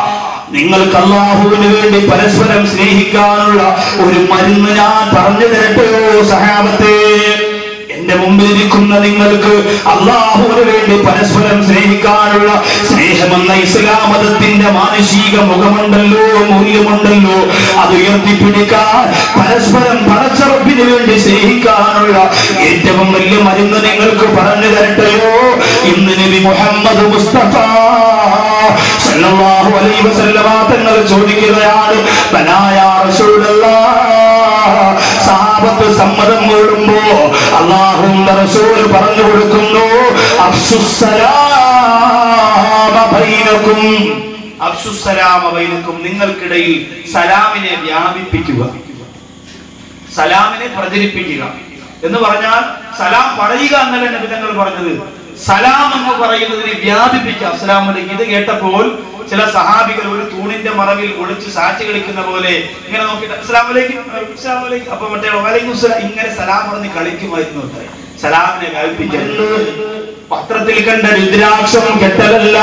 നിങ്ങൾക്ക് അല്ലാഹുവിന് വേണ്ടി പരസ്പരം സ്നേഹിക്കാനുള്ള ഒരു മരുന്ന് ഞാൻ പറഞ്ഞു തരട്ടെ സഹാബത്തെ. എന്റെ മുമ്പിൽ ഇരിക്കുന്ന നിങ്ങൾക്ക് അല്ലാഹുവിന് വേണ്ടി പരസ്പരം സ്നേഹിക്കാനുള്ള സ്നേഹമെന്ന ഇസ്ലാം മതത്തിന്റെ മാനുഷിക മുഖമുണ്ടല്ലോ മൂല്യമുണ്ടല്ലോ അത് ഉയർത്തിപ്പിടിക്കാൻ പരസ്പരം പടച്ചറപ്പിന് വേണ്ടി സ്നേഹിക്കാനുള്ള ഏറ്റവും വലിയ മരുന്ന് നിങ്ങൾക്ക് പറഞ്ഞു തരട്ടെയോ ഇന്ന് നബി മുഹമ്മദ് മുസ്തഫ സല്ലല്ലാഹു അലൈഹി വസല്ലമ തങ്ങൾ ചോദിക്കുകയാണ് ബനായ റസൂലുള്ളാഹ്. സഹാബത്ത് സമ്മതം കൂടുമ്പോ അല്ലാഹുവിന്റെ റസൂൽ പറഞ്ഞു കൊടുക്കുന്നു അഫ്സുസ്സലാമ ബൈനകും അഫ്സുസ്സലാമ ബൈനകും. നിങ്ങൾക്കിടയിൽ സലാമിനെ വ്യാപിപ്പിക്കുക, സലാമിനെ പ്രചരിപ്പിക്കുക എന്ന് പറഞ്ഞാൽ സലാം പറയുക എന്നല്ല നബി തങ്ങൾ പറഞ്ഞത്. സലാം എന്ന് പറയുന്നതിനെ വ്യാപിപ്പിക്കുക. അസ്സലാമു അലൈക്കും. ഇത് കേട്ടപ്പോൾ ചില സഹാബികൾ ഒരു തൂണിന്റെ മറവിൽ ഒളിച്ച് സാറ്റ് കളിക്കുന്ന പോലെ ഇങ്ങനെ നോക്കിയിട്ട് അസ്സലാമു അലൈക്കും അസ്സലാമു അലൈക്കും അപ്പോൾ മറ്റേ വലൈക്കും സലാം ഇങ്ങനെ സലാം പറഞ്ഞ് കളിക്കുമായിരുന്നു. സലാമിനെ വ്യാപിപ്പിക്കുന്നു. പത്രത്തിൽ കണ്ട രുദ്രാക്ഷം കെട്ടലല്ല,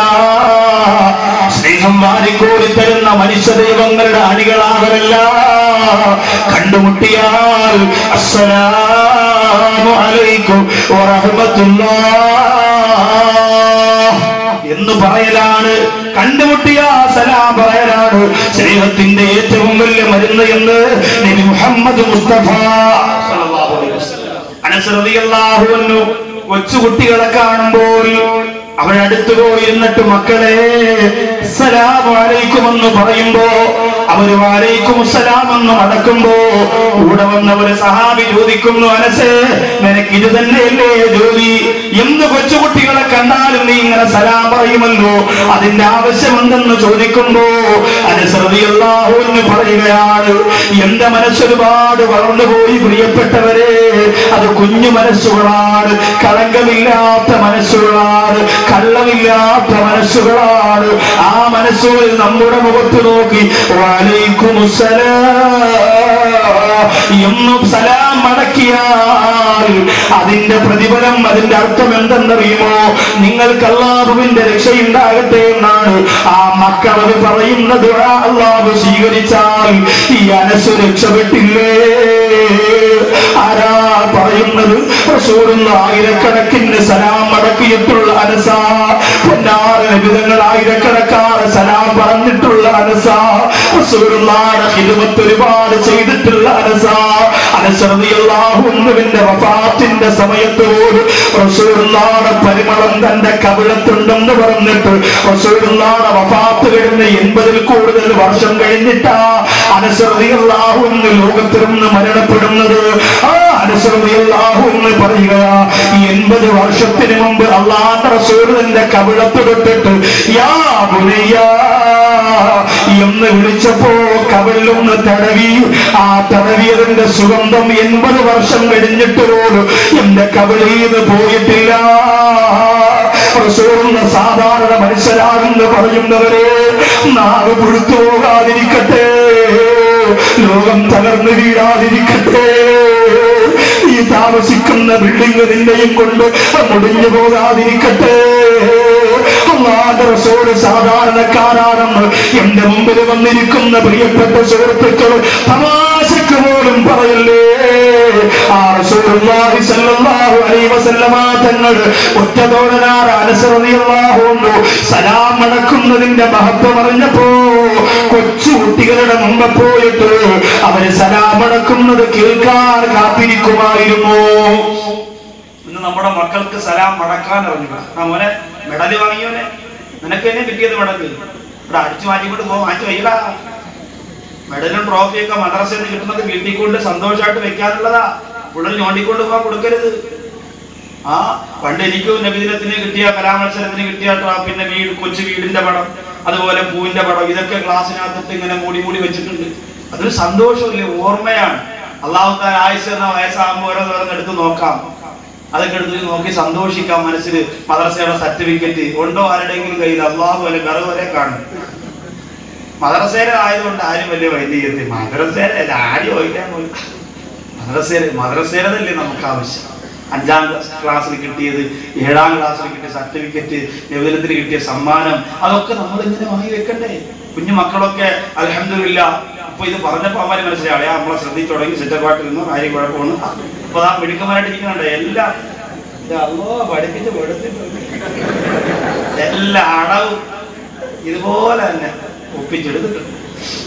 സ്നേഹം വാരിക്കോടി തരുന്ന മനുഷ്യ ദൈവങ്ങളുടെ അണികളാകലല്ല. കണ്ടുമുട്ടിയാൽ അസ്സലാമു അലൈക്കും വറഹ്മത്തുള്ളാഹ് എന്ന് പറയലാണ്. കണ്ടുമുട്ടിയ സലാം പറയലാണ് സ്നേഹത്തിന്റെ ഏറ്റവും വലിയ മരുന്ന് എന്ന് നബി മുഹമ്മദ് മുസ്തഫ സല്ലല്ലാഹു അലൈഹി വസല്ലം. അനസ് റളിയല്ലാഹു അൻഹു കൊച്ചു കുട്ടികളെ കാണുമ്പോൾ അവരടുത്തു പോയിരുന്നിട്ട് മക്കളെ അസ്സലാമു അലൈക്കും എന്ന് പറയുമ്പോ അവര് വലൈക്കും അസ്സലാം എന്ന് നടക്കുമ്പോ കൂടെ വന്നവര് സഹാബി ചോദിക്കുന്നു അനസേ നിനക്ക് ഇത് തന്നെയല്ലേ ജോലി? എന്ന് കൊച്ചുകുട്ടികളെ കണ്ടാലും നീ ഇങ്ങനെ സലാം പറയുമല്ലോ അതിന്റെ ആവശ്യമുണ്ടെന്ന് ചോദിക്കുമ്പോ അനസ് റളിയല്ലാഹു അൻഹു പറയുകയാണ് എന്റെ മനസ്സൊരുപാട് വളർന്നുപോയി പ്രിയപ്പെട്ടവരെ. അത് കുഞ്ഞു മനസ്സുകളാണ്, കളങ്കമില്ലാത്ത മനസ്സുകളാണ്, കള്ളമില്ലാത്ത മനസ്സുകളാണ്. ആ മനസ്സുകളിൽ നമ്മുടെ മുഖത്ത് നോക്കി എന്നും സലാം മടക്കിയാൽ അതിന്റെ പ്രതിഫലം അതിന്റെ അർത്ഥം എന്തെന്നറിയുമോ? നിങ്ങൾക്ക് അല്ലാഹുവിന്റെ രക്ഷയുണ്ടാകട്ടെ എന്നാണ് ആ മക്കളത് പറയുന്നത്. അല്ലാഹു സ്വീകരിച്ചാൽ ഈ അനസ് രക്ഷപ്പെട്ടില്ലേ? ആരാ പറയുന്നത്? ആയിരക്കണക്കിന് സലാം മടക്കിയിട്ടുള്ള അനസ, പൊന്നാരങ്ങൾ ആയിരക്കണക്കാണ് സലാം പറഞ്ഞിട്ടുള്ള അനസ, ഒരുപാട് ചെയ്തിട്ടുള്ള അനസ. അനസ് റളിയല്ലാഹു അൻഹുവിന്റെ വഫാത്തിന്റെ സമയത്ത് റസൂലുള്ളാഹിയുടെ പരിമളം തന്റെ കവിളത്തുണ്ടെന്ന് പറഞ്ഞിട്ട് റസൂലുള്ളാഹിയുടെ വഫാത്ത് കഴിഞ്ഞ 80-ൽ കൂടുതൽ വർഷം കഴിഞ്ഞിട്ടാ അനസ് റളിയല്ലാഹു അൻഹു ലോകത്തിൽ നിന്ന് മരണപ്പെടുന്നത്. അനസ് റളിയല്ലാഹു അൻഹു പറയുക 80 വർഷത്തിന് മുമ്പ് അല്ലാഹുവിന്റെ റസൂലിന്റെ കവിളത്ത് തൊട്ടിട്ട് യാ ബുനയ്യാ എന്ന് വിളിച്ചപ്പോ കവിളിലൊന്ന് തടവി. ആ തടവിയതിന്റെ സുഗന്ധം 80 വർഷം കഴിഞ്ഞിട്ട് പോലും എന്റെ കവിളിന്ന് പോയിട്ടില്ല. സാധാരണ മനുഷ്യരാണെന്ന് പറയുന്നവരെ നാവ് പുഴുത്തു പോകാതിരിക്കട്ടെ, ലോകം തകർന്നു വീഴാതിരിക്കട്ടെ. ഈ താമസിക്കുന്ന ബിൽഡിംഗ് നിന്നെയും കൊണ്ട് മുടിഞ്ഞു പോകാതിരിക്കട്ടെ. സാധാരണക്കാരാണെന്ന് എന്റെ മുമ്പിൽ വന്നിരിക്കുന്ന പ്രിയപ്പെട്ട സുഹൃത്തുക്കൾ തമാശക്ക് പോലും പറയല്ലേ. ആ റസൂലുള്ളാഹി സ്വല്ലല്ലാഹു അലൈഹി വസല്ലമ തങ്ങൾ ഒറ്റതോടനാർ അനസ് റളിയല്ലാഹു അൻഹു സലാം മടക്കുന്നതിന്റെ മഹത്വം അറിഞ്ഞപ്പോൾ കൊച്ചു കുട്ടികളുടെ മുമ്പ് പോയിട്ട് അവരെ സലാം മടക്കുന്നത് കേൾക്കാൻ കാത്തിരിക്കുമായിരുന്നു. ഇന്ന് നമ്മുടെ മക്കൾക്ക് സലാം മടക്കാൻ അറിഞ്ഞില്ല. അവനെ മെഡൽ വാങ്ങിയവനെ നിനക്ക് എന്നെ കിട്ടിയത് മെഡൽ ഇവിടെ അടിച്ചു മാറ്റിക്കൊണ്ട് പോകും, മാറ്റി വയ്യടാ. മെഡലും ട്രോഫിയൊക്കെ മദ്രസയിൽ നിന്ന് കിട്ടുന്നത് വീട്ടിൽ കൊണ്ട് സന്തോഷമായിട്ട് വെക്കാനുള്ളതാ, ഉടൻ ഞോണ്ടിക്കൊണ്ട് പോകാൻ കൊടുക്കരുത്. ആ പണ്ട് എനിക്കും നബിദിനത്തിന് കിട്ടിയ കലാമത്സരത്തിന് കിട്ടിയ ട്രോഫിന്റെ വീട്, കൊച്ചു വീടിന്റെ പടം, അതുപോലെ പൂവിന്റെ പടം, ഇതൊക്കെ ക്ലാസ്സിനകത്തിട്ട് ഇങ്ങനെ മൂടി മൂടി വെച്ചിട്ടുണ്ട്. അതൊരു സന്തോഷമില്ലേ, ഓർമ്മയാണ്. അള്ളാഹു താൻ ആയിഷ എന്ന വയസ്സാകുമ്പോൾ ഓരോന്നോരോന്ന് എടുത്ത് നോക്കാം, അതൊക്കെ എടുത്ത് നോക്കി സന്തോഷിക്കാം. മനസ്സിൽ മദ്രസയുടെ സർട്ടിഫിക്കറ്റ് ഉണ്ടോ ആരുടെയെങ്കിലും കയ്യിൽ? അള്ളാഹു അല്ലെ വേറെ വരെ കാണും. മദ്രസേര ആയതുകൊണ്ട് ആരും വലിയ വൈദ്യത്തിൽ മദ്രസേരല്ല, ആരും ഒഴിക്കാൻ പോയി മദ്രസേര മദ്രസേരതല്ലേ നമുക്ക് ആവശ്യം. 5ാം ക്ലാസ്സിൽ കിട്ടിയത്, 7ാം ക്ലാസ്സിൽ കിട്ടിയ സർട്ടിഫിക്കറ്റ്, നബിദിനത്തിന് കിട്ടിയ സമ്മാനം, അതൊക്കെ നമ്മൾ ഇങ്ങനെ വാങ്ങി വെക്കണ്ടേ? കുഞ്ഞു മക്കളൊക്കെ അൽഹംദുലില്ലാഹ് ഇപ്പൊ ഇത് പറഞ്ഞപ്പോ അവര് മനസ്സിലായി, നമ്മളെ ശ്രദ്ധിച്ചു തുടങ്ങി. ചിറ്റപ്പാട്ടിൽ നിന്നും ആരും കുഴപ്പമാണ്. അപ്പൊ ആ മിടുക്കന്മാരായിട്ട് ഇരിക്കുന്നുണ്ട് എല്ലാം പഠിപ്പിച്ച് കൊടുത്തിട്ടുണ്ട്, എല്ലാ അടവും ഇതുപോലെ തന്നെ ഒപ്പിച്ചെടുത്തിട്ടുണ്ട്.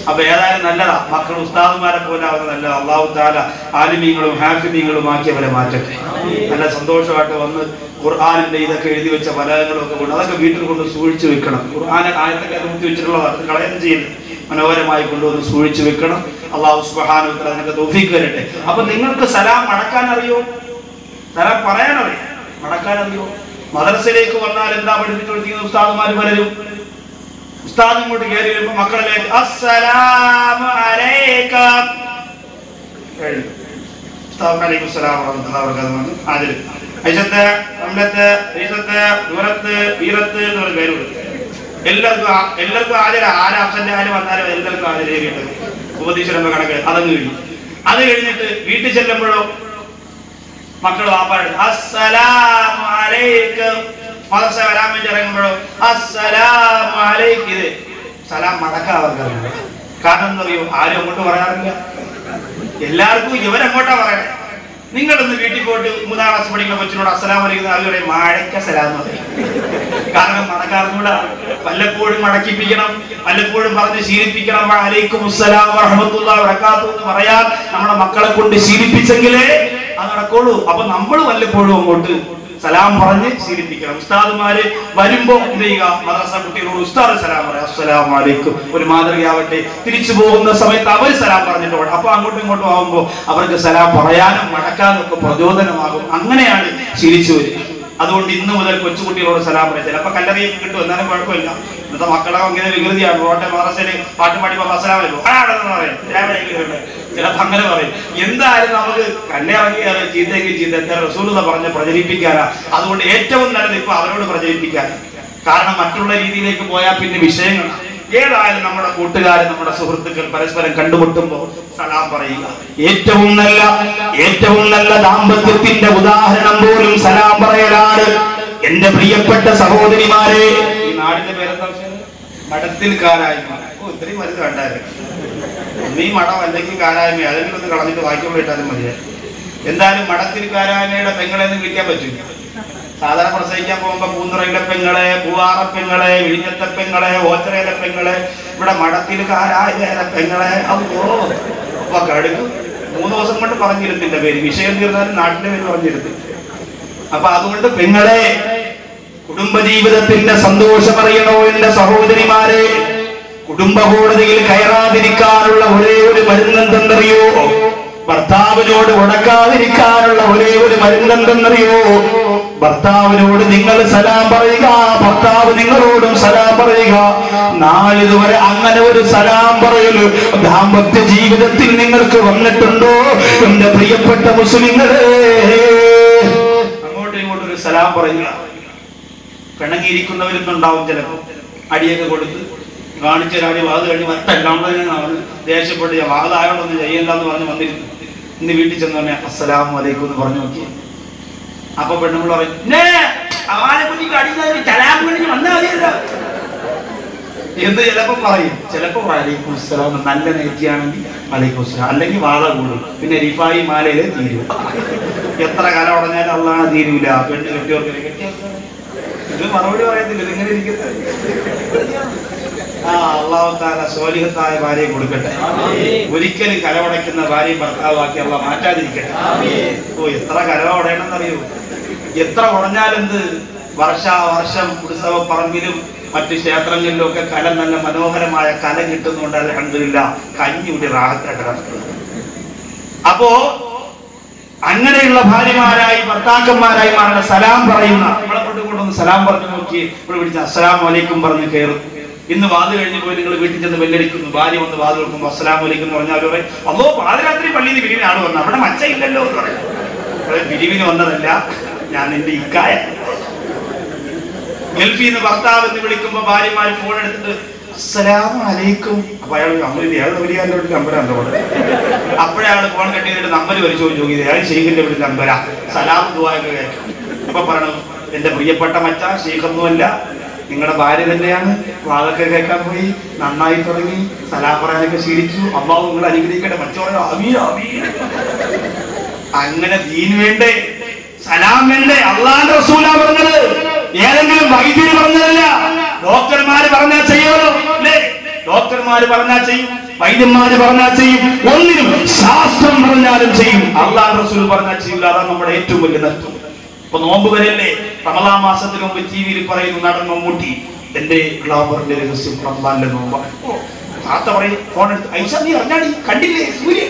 അപ്പൊ ഏതായാലും നല്ലതാ, മക്കൾ ഉസ്താദുമാരെ പോലെ ആവുന്ന നല്ലതാ. അല്ലാഹു തആല ആലിമീങ്ങളും ഹാഫിദീങ്ങളും ആക്കിയവരെ മാറ്റട്ടെ. നല്ല സന്തോഷമായിട്ട് വന്ന് ഖുർആനിന്റെ ഇതൊക്കെ എഴുതി വെച്ച ഫലകങ്ങളൊക്കെ കൊണ്ട് അതൊക്കെ വീട്ടിൽ കൊണ്ട് സൂക്ഷിച്ചു വെക്കണം. ഖുർആനെ ആയത്തൊക്കെ മുത്തി വെച്ചിട്ടുള്ളതാണ്, കളയം ചെയ്യല് മനോഹരമായി കൊണ്ടുവന്ന് സൂക്ഷിച്ചു വെക്കണം. അല്ലാഹു സുബ്ഹാനഹു വ തആല നിങ്ങൾക്ക് തൗഫീഖ് തരട്ടെ. അപ്പൊ നിങ്ങൾക്ക് സലാം മടക്കാൻ അറിയോ? സലാം പറയാൻ അറിയോ? മടക്കാൻ അറിയോ? മദ്രസയിലേക്ക് വന്നാൽ എന്താ പഠിപ്പിച്ചുകൊടുത്തിരിക്കുന്ന ഉസ്താദുമാർ പലരും? ഉസ്താദ് ഇങ്ങോട്ട് കയറി വരുമ്പോ മക്കളിലേക്ക് അസ്സലാമു അലൈക്കും എല്ലാവർക്കും ആചര ആരാഫന്റെ ആര് വന്നാലും എല്ലാവർക്കും ആചരയെ കിട്ടും. ഉപദേശിച്ചിടുമ്പോ കണക്ക് അതങ്ങ് കഴിഞ്ഞു. അത് കഴിഞ്ഞിട്ട് വീട്ടിൽ ചെല്ലുമ്പോഴോ മക്കൾ വാപ്പാടും അസ്സലാമു അലൈക്കും. മദ്രസ വരാൻ വേണ്ടി ഇറങ്ങുമ്പോഴോ അസ്സലാമു അലൈക്കും. ഇത് സലാം മടക്കാൻ അവർക്കറിയില്ല. കാരണം എന്താ അറിയോ? ആരും അങ്ങോട്ട് പറയാറില്ല. എല്ലാവർക്കും ഇവരെങ്ങോട്ടാ പറയണേ? നിങ്ങളിന്ന് വീട്ടിൽ പോയിട്ട് 3ാം ക്ലാസ് പഠിക്കുന്ന കൊച്ചിനോട് അസ്സലാമു അലൈക്കും ആളുകളെ മടക്ക സലാം പറയും. കാരണം മടക്കാറിലൂടെ വല്ലപ്പോഴും മടക്കിപ്പിക്കണം, വല്ലപ്പോഴും പറഞ്ഞ് ശീലിപ്പിക്കണം. വഅലൈക്കും അസ്സലാം വറഹ്മത്തുള്ളാഹി വബറകാതുഹു എന്ന് പറയാൻ നമ്മുടെ മക്കളെ കൊണ്ട് ശീലിപ്പിച്ചെങ്കിലേ അത് നടക്കുള്ളൂ. അപ്പൊ നമ്മൾ വല്ലപ്പോഴും അങ്ങോട്ട് സലാം പറഞ്ഞ് ശീലിപ്പിക്കണം. ഉസ്താദുമാര് വരുമ്പോ എന്ത് ചെയ്യുക? മദ്രസ കുട്ടികളോട് ഉസ്താദ് സലാം പറയാം, അസ്സലാമു അലൈക്കും. ഒരു മാതൃകയാവട്ടെ. തിരിച്ചു പോകുന്ന സമയത്ത് അവര് സലാം പറഞ്ഞിട്ട് പോകണം. അപ്പൊ അങ്ങോട്ടും ഇങ്ങോട്ടും ആവുമ്പോൾ അവർക്ക് സലാം പറയാനും മടക്കാനും ഒക്കെ പ്രചോദനമാകും. അങ്ങനെയാണ് ശീലിച്ചു വരിക. അതുകൊണ്ട് ഇന്ന് മുതൽ കൊച്ചുകുട്ടികളോട് സലാം പറയാം. ചിലപ്പോ കല്ലറിയൊക്കെ കിട്ടും, എന്നാലും കുഴപ്പമില്ല. ഇന്നത്തെ മക്കളെ അങ്ങനെ വികൃതിയാണ്. റോട്ടെ മദ്രസയില് പാട്ട് പാടിപ്പോ അസ്സലാം അലൈക്കും ആണെന്ന് പറയാം. ചിലപ്പോ അങ്ങനെ പറയും. എന്തായാലും നമുക്ക് കണ്ണിറങ്ങിയാലും ചീത്തയ്ക്ക് ചീത്ത എന്താ റസൂലുള്ള പറഞ്ഞ് പ്രചരിപ്പിക്കാനാ. അതുകൊണ്ട് ഏറ്റവും നല്ലത് ഇപ്പൊ അവരോട് പ്രചരിപ്പിക്കാൻ. കാരണം മറ്റുള്ള രീതിയിലേക്ക് പോയാൽ പിന്നെ വിഷയങ്ങളാണ്. ഏതായാലും നമ്മുടെ കൂട്ടുകാര്, നമ്മുടെ സുഹൃത്തുക്കൾ പരസ്പരം കണ്ടുമുട്ടുമ്പോൾ സലാം പറയുക. ഏറ്റവും നല്ല ദാമ്പത്യത്തിന്റെ ഉദാഹരണം പോലും സലാം പറയലാണ്. എന്റെ പ്രിയപ്പെട്ട സഹോദരിമാരെ, ഈ നാടിന്റെ പേരെന്താ? മഠത്തിൽക്കാരായി ഓ ഇത്രയും വലുത് കണ്ടായിരുന്നു. നീ മഠം അല്ലെങ്കിൽ കാരായ്മ അതെങ്കിലും ഒന്ന് കളഞ്ഞിട്ട് വായിക്കുമ്പോൾ ഇട്ടാലും മതിയായി. എന്തായാലും മഠത്തിൽ കാരായ്മയുടെ പെങ്ങളെ എന്ന് വിളിക്കാൻ പറ്റും. സാധാരണ പ്രസവിക്കാൻ പോകുമ്പോ പൂന്തുറയിലെ പെങ്ങളെ, പൂവാറപ്പെങ്ങളെ, വിഴിഞ്ഞത്തെ പെങ്ങളെ, ഓച്ചറയിലെ പെങ്ങളെ, ഇവിടെ മഠത്തിൽ കാരായ്മയുടെ പെങ്ങളെ. അപ്പൊ കടുക്കും 3 ദിവസം കൊണ്ട് പറഞ്ഞിരുന്നില്ല പേര്. വിഷയം തീർന്നാലും നാട്ടിലെ പേര് പറഞ്ഞിരുന്നില്ല. അപ്പൊ അതുകൊണ്ട് പെങ്ങളെ, കുടുംബജീവിതത്തിന്റെ സന്തോഷമറിയണോ എന്റെ സഹോദരിമാരെ? കുടുംബ കോടതിയിൽ കയറാതിരിക്കാനുള്ള ഒരേ ഒരു മരുന്നെന്തെന്നറിയോ? ഭർത്താവിനോട് ഉടക്കാതിരിക്കാനുള്ള ഒരേ ഒരു മരുന്നെന്തെന്നറിയോ? ഭർത്താവിനോട് നിങ്ങൾ സലാം പറയുക, ഭർത്താവ് നിങ്ങളോടും സലാം പറയുക. നാളിതുവരെ അങ്ങനെ ഒരു സലാം പറയല് ദാമ്പത്യ ജീവിതത്തിൽ നിങ്ങൾക്ക് വന്നിട്ടുണ്ടോ എന്റെ പ്രിയപ്പെട്ട മുസ്ലിങ്ങളെ? അങ്ങോട്ടും ഇങ്ങോട്ടും ഒരു സലാം പറയുക. പിണങ്ങിയിരിക്കുന്നവരുന്നുണ്ടാവും. ചിലപ്പോ അടിയൊക്കെ കൊടുത്ത് കാണിച്ച ഒരാടി വാത് കഴിഞ്ഞ് മറ്റെല്ലാമുള്ളതിനാണ് ദേഷ്യപ്പെട്ട് ഞാൻ വാതായോടൊന്നും ചെയ്യണ്ടെന്ന് പറഞ്ഞ് വന്നിരുന്നു. ഇന്ന് വീട്ടിൽ ചെന്ന് തന്നെ അസ്സലാമു അലൈക്കും എന്ന് പറഞ്ഞു നോക്കി. അപ്പൊ പെണ്ണുമ്പിള്ള എന്ത് ചിലപ്പോ പറയും. ചിലപ്പോ അലൈക്കും അസ്സലാം നല്ല നെറ്റിയാണെങ്കിൽ അലൈക്കും അസ്സലാം, അല്ലെങ്കിൽ വാത കൂടും. പിന്നെ റിഫായി മാലയിലെ തീരും. എത്ര കാലം ഉടഞ്ഞാലും അള്ളാഹ് തീരൂല. പെണ്ണ് കെട്ടിയവർക്ക് ഇത് മറുപടി പറയത്തില്ല. ഇങ്ങനെ ഇരിക്കട്ടെ. ആ അള്ളാഹു താല സ്വാലിഹത്തായ ഭാര്യയെ കൊടുക്കട്ടെ. ഒരിക്കലും കലവടയ്ക്കുന്ന ഭാര്യ ഭർത്താവാക്കി അള്ളാഹ് മാറ്റാതിരിക്കട്ടെ. ഓ എത്ര കലവ ഉടയണമെന്നറിയോ? എത്ര ഉടഞ്ഞാലെന്ത്, വർഷാവർഷം ഉത്സവ പറമ്പിലും മറ്റു ക്ഷേത്രങ്ങളിലും ഒക്കെ കല നല്ല മനോഹരമായ കല കിട്ടുന്നുണ്ട്. അൽഹംദുലില്ലാ, കഞ്ഞി കൂടി റാഹത്തായിട്ട്. അപ്പോ അങ്ങനെയുള്ള ഭാര്യമാരായി ഭർത്താക്കന്മാരായി മാറുന്ന സലാം പറയുന്ന നമ്മളെ കൊണ്ടുകൊണ്ടൊന്ന് സലാം പറഞ്ഞു നോക്കി. ഇവിടെ വിളിച്ച അസ്സലാമു അലൈക്കും പറഞ്ഞു കയറും. ഇന്ന് വാതിൽ കഴിഞ്ഞു പോയി നിങ്ങൾ വീട്ടിൽ ചെന്ന് വെല്ലടിക്കുന്നു. ഭാര്യ വന്ന് വാതിൽ കൊടുക്കുമ്പോൾ അസ്സലാമു അലൈക്കും എന്ന് പറഞ്ഞാൽ അവരെ അതോ പാതിരാത്രി പള്ളിയിൽ നിന്ന് പിരിവിനാണ് വന്നത്, അവിടെ മച്ചയില്ലല്ലോ എന്ന് പറയും. പിരിവിന് വന്നതല്ല ഞാൻ, നിന്റെ ഇക്കായ. ഗൾഫിൽ നിന്ന് ഭർത്താവ് എന്ന് വിളിക്കുമ്പോ ഭാര്യമാർ ഫോൺ എടുത്തിട്ട് അസ്സലാമു അലൈക്കും. അപ്പൊ അയാൾ നമ്പരാണ്. അപ്പോഴേ അയാൾ ഫോൺ കട്ട് ചെയ്തിട്ട് നമ്പർ പരിശോധിച്ചു നോക്കി. അയാൾ ഷെയ്ഖിന്റെ വീട്ടിൽ നമ്പരാ സലാം ദുആയൊക്കെ. അപ്പൊ പറയണം, എന്റെ പ്രിയപ്പെട്ട മച്ചാ, ഷെയ്ഖൊന്നുമല്ല, നിങ്ങളുടെ ഭാര്യ തന്നെയാണ്. വാതൊക്കെ കേൾക്കാൻ പോയി, നന്നായി തുടങ്ങി, സലാം പറയാനൊക്കെ ശീലിച്ചു. അള്ളാഹു നിങ്ങൾ അനുഗ്രഹിക്കട്ടെ മച്ചോറോ. അങ്ങനെ ദീൻ വേണ്ടേ, സലാം വേണ്ടേ? അള്ളാഹുവിന്റെ റസൂലാ പറഞ്ഞത്, ഏതെങ്കിലും വൈദ്യര് പറഞ്ഞതല്ല. ഡോക്ടർമാര് പറഞ്ഞാൽ ചെയ്യുമല്ലോ അല്ലേ? ഡോക്ടർമാര് പറഞ്ഞാൽ ചെയ്യും, വൈദ്യന്മാര് പറഞ്ഞാൽ ചെയ്യും, ഒന്നിനും ശാസ്ത്രം പറഞ്ഞാലും ചെയ്യും. അള്ളാഹു റസൂൽ പറഞ്ഞാൽ ചെയ്യില്ല. അതാണ് നമ്മുടെ ഏറ്റവും വലിയ നഷ്ടം. ഇപ്പൊ നോമ്പ് വരല്ലേ, റമളാൻ മാസത്തിന് മുമ്പ് ടിവിയിൽ പറയുന്നു നടൻ മമ്മൂട്ടി, എന്റെ ഗ്ലാമറിന്റെ രഹസ്യം റമളാനിലെ നോമ്പ്. താത്ത പറയും ഫോൺ എടുത്ത്, ഐഷ നീ അറിഞ്ഞാടി കണ്ടില്ലേ, സൂര്യ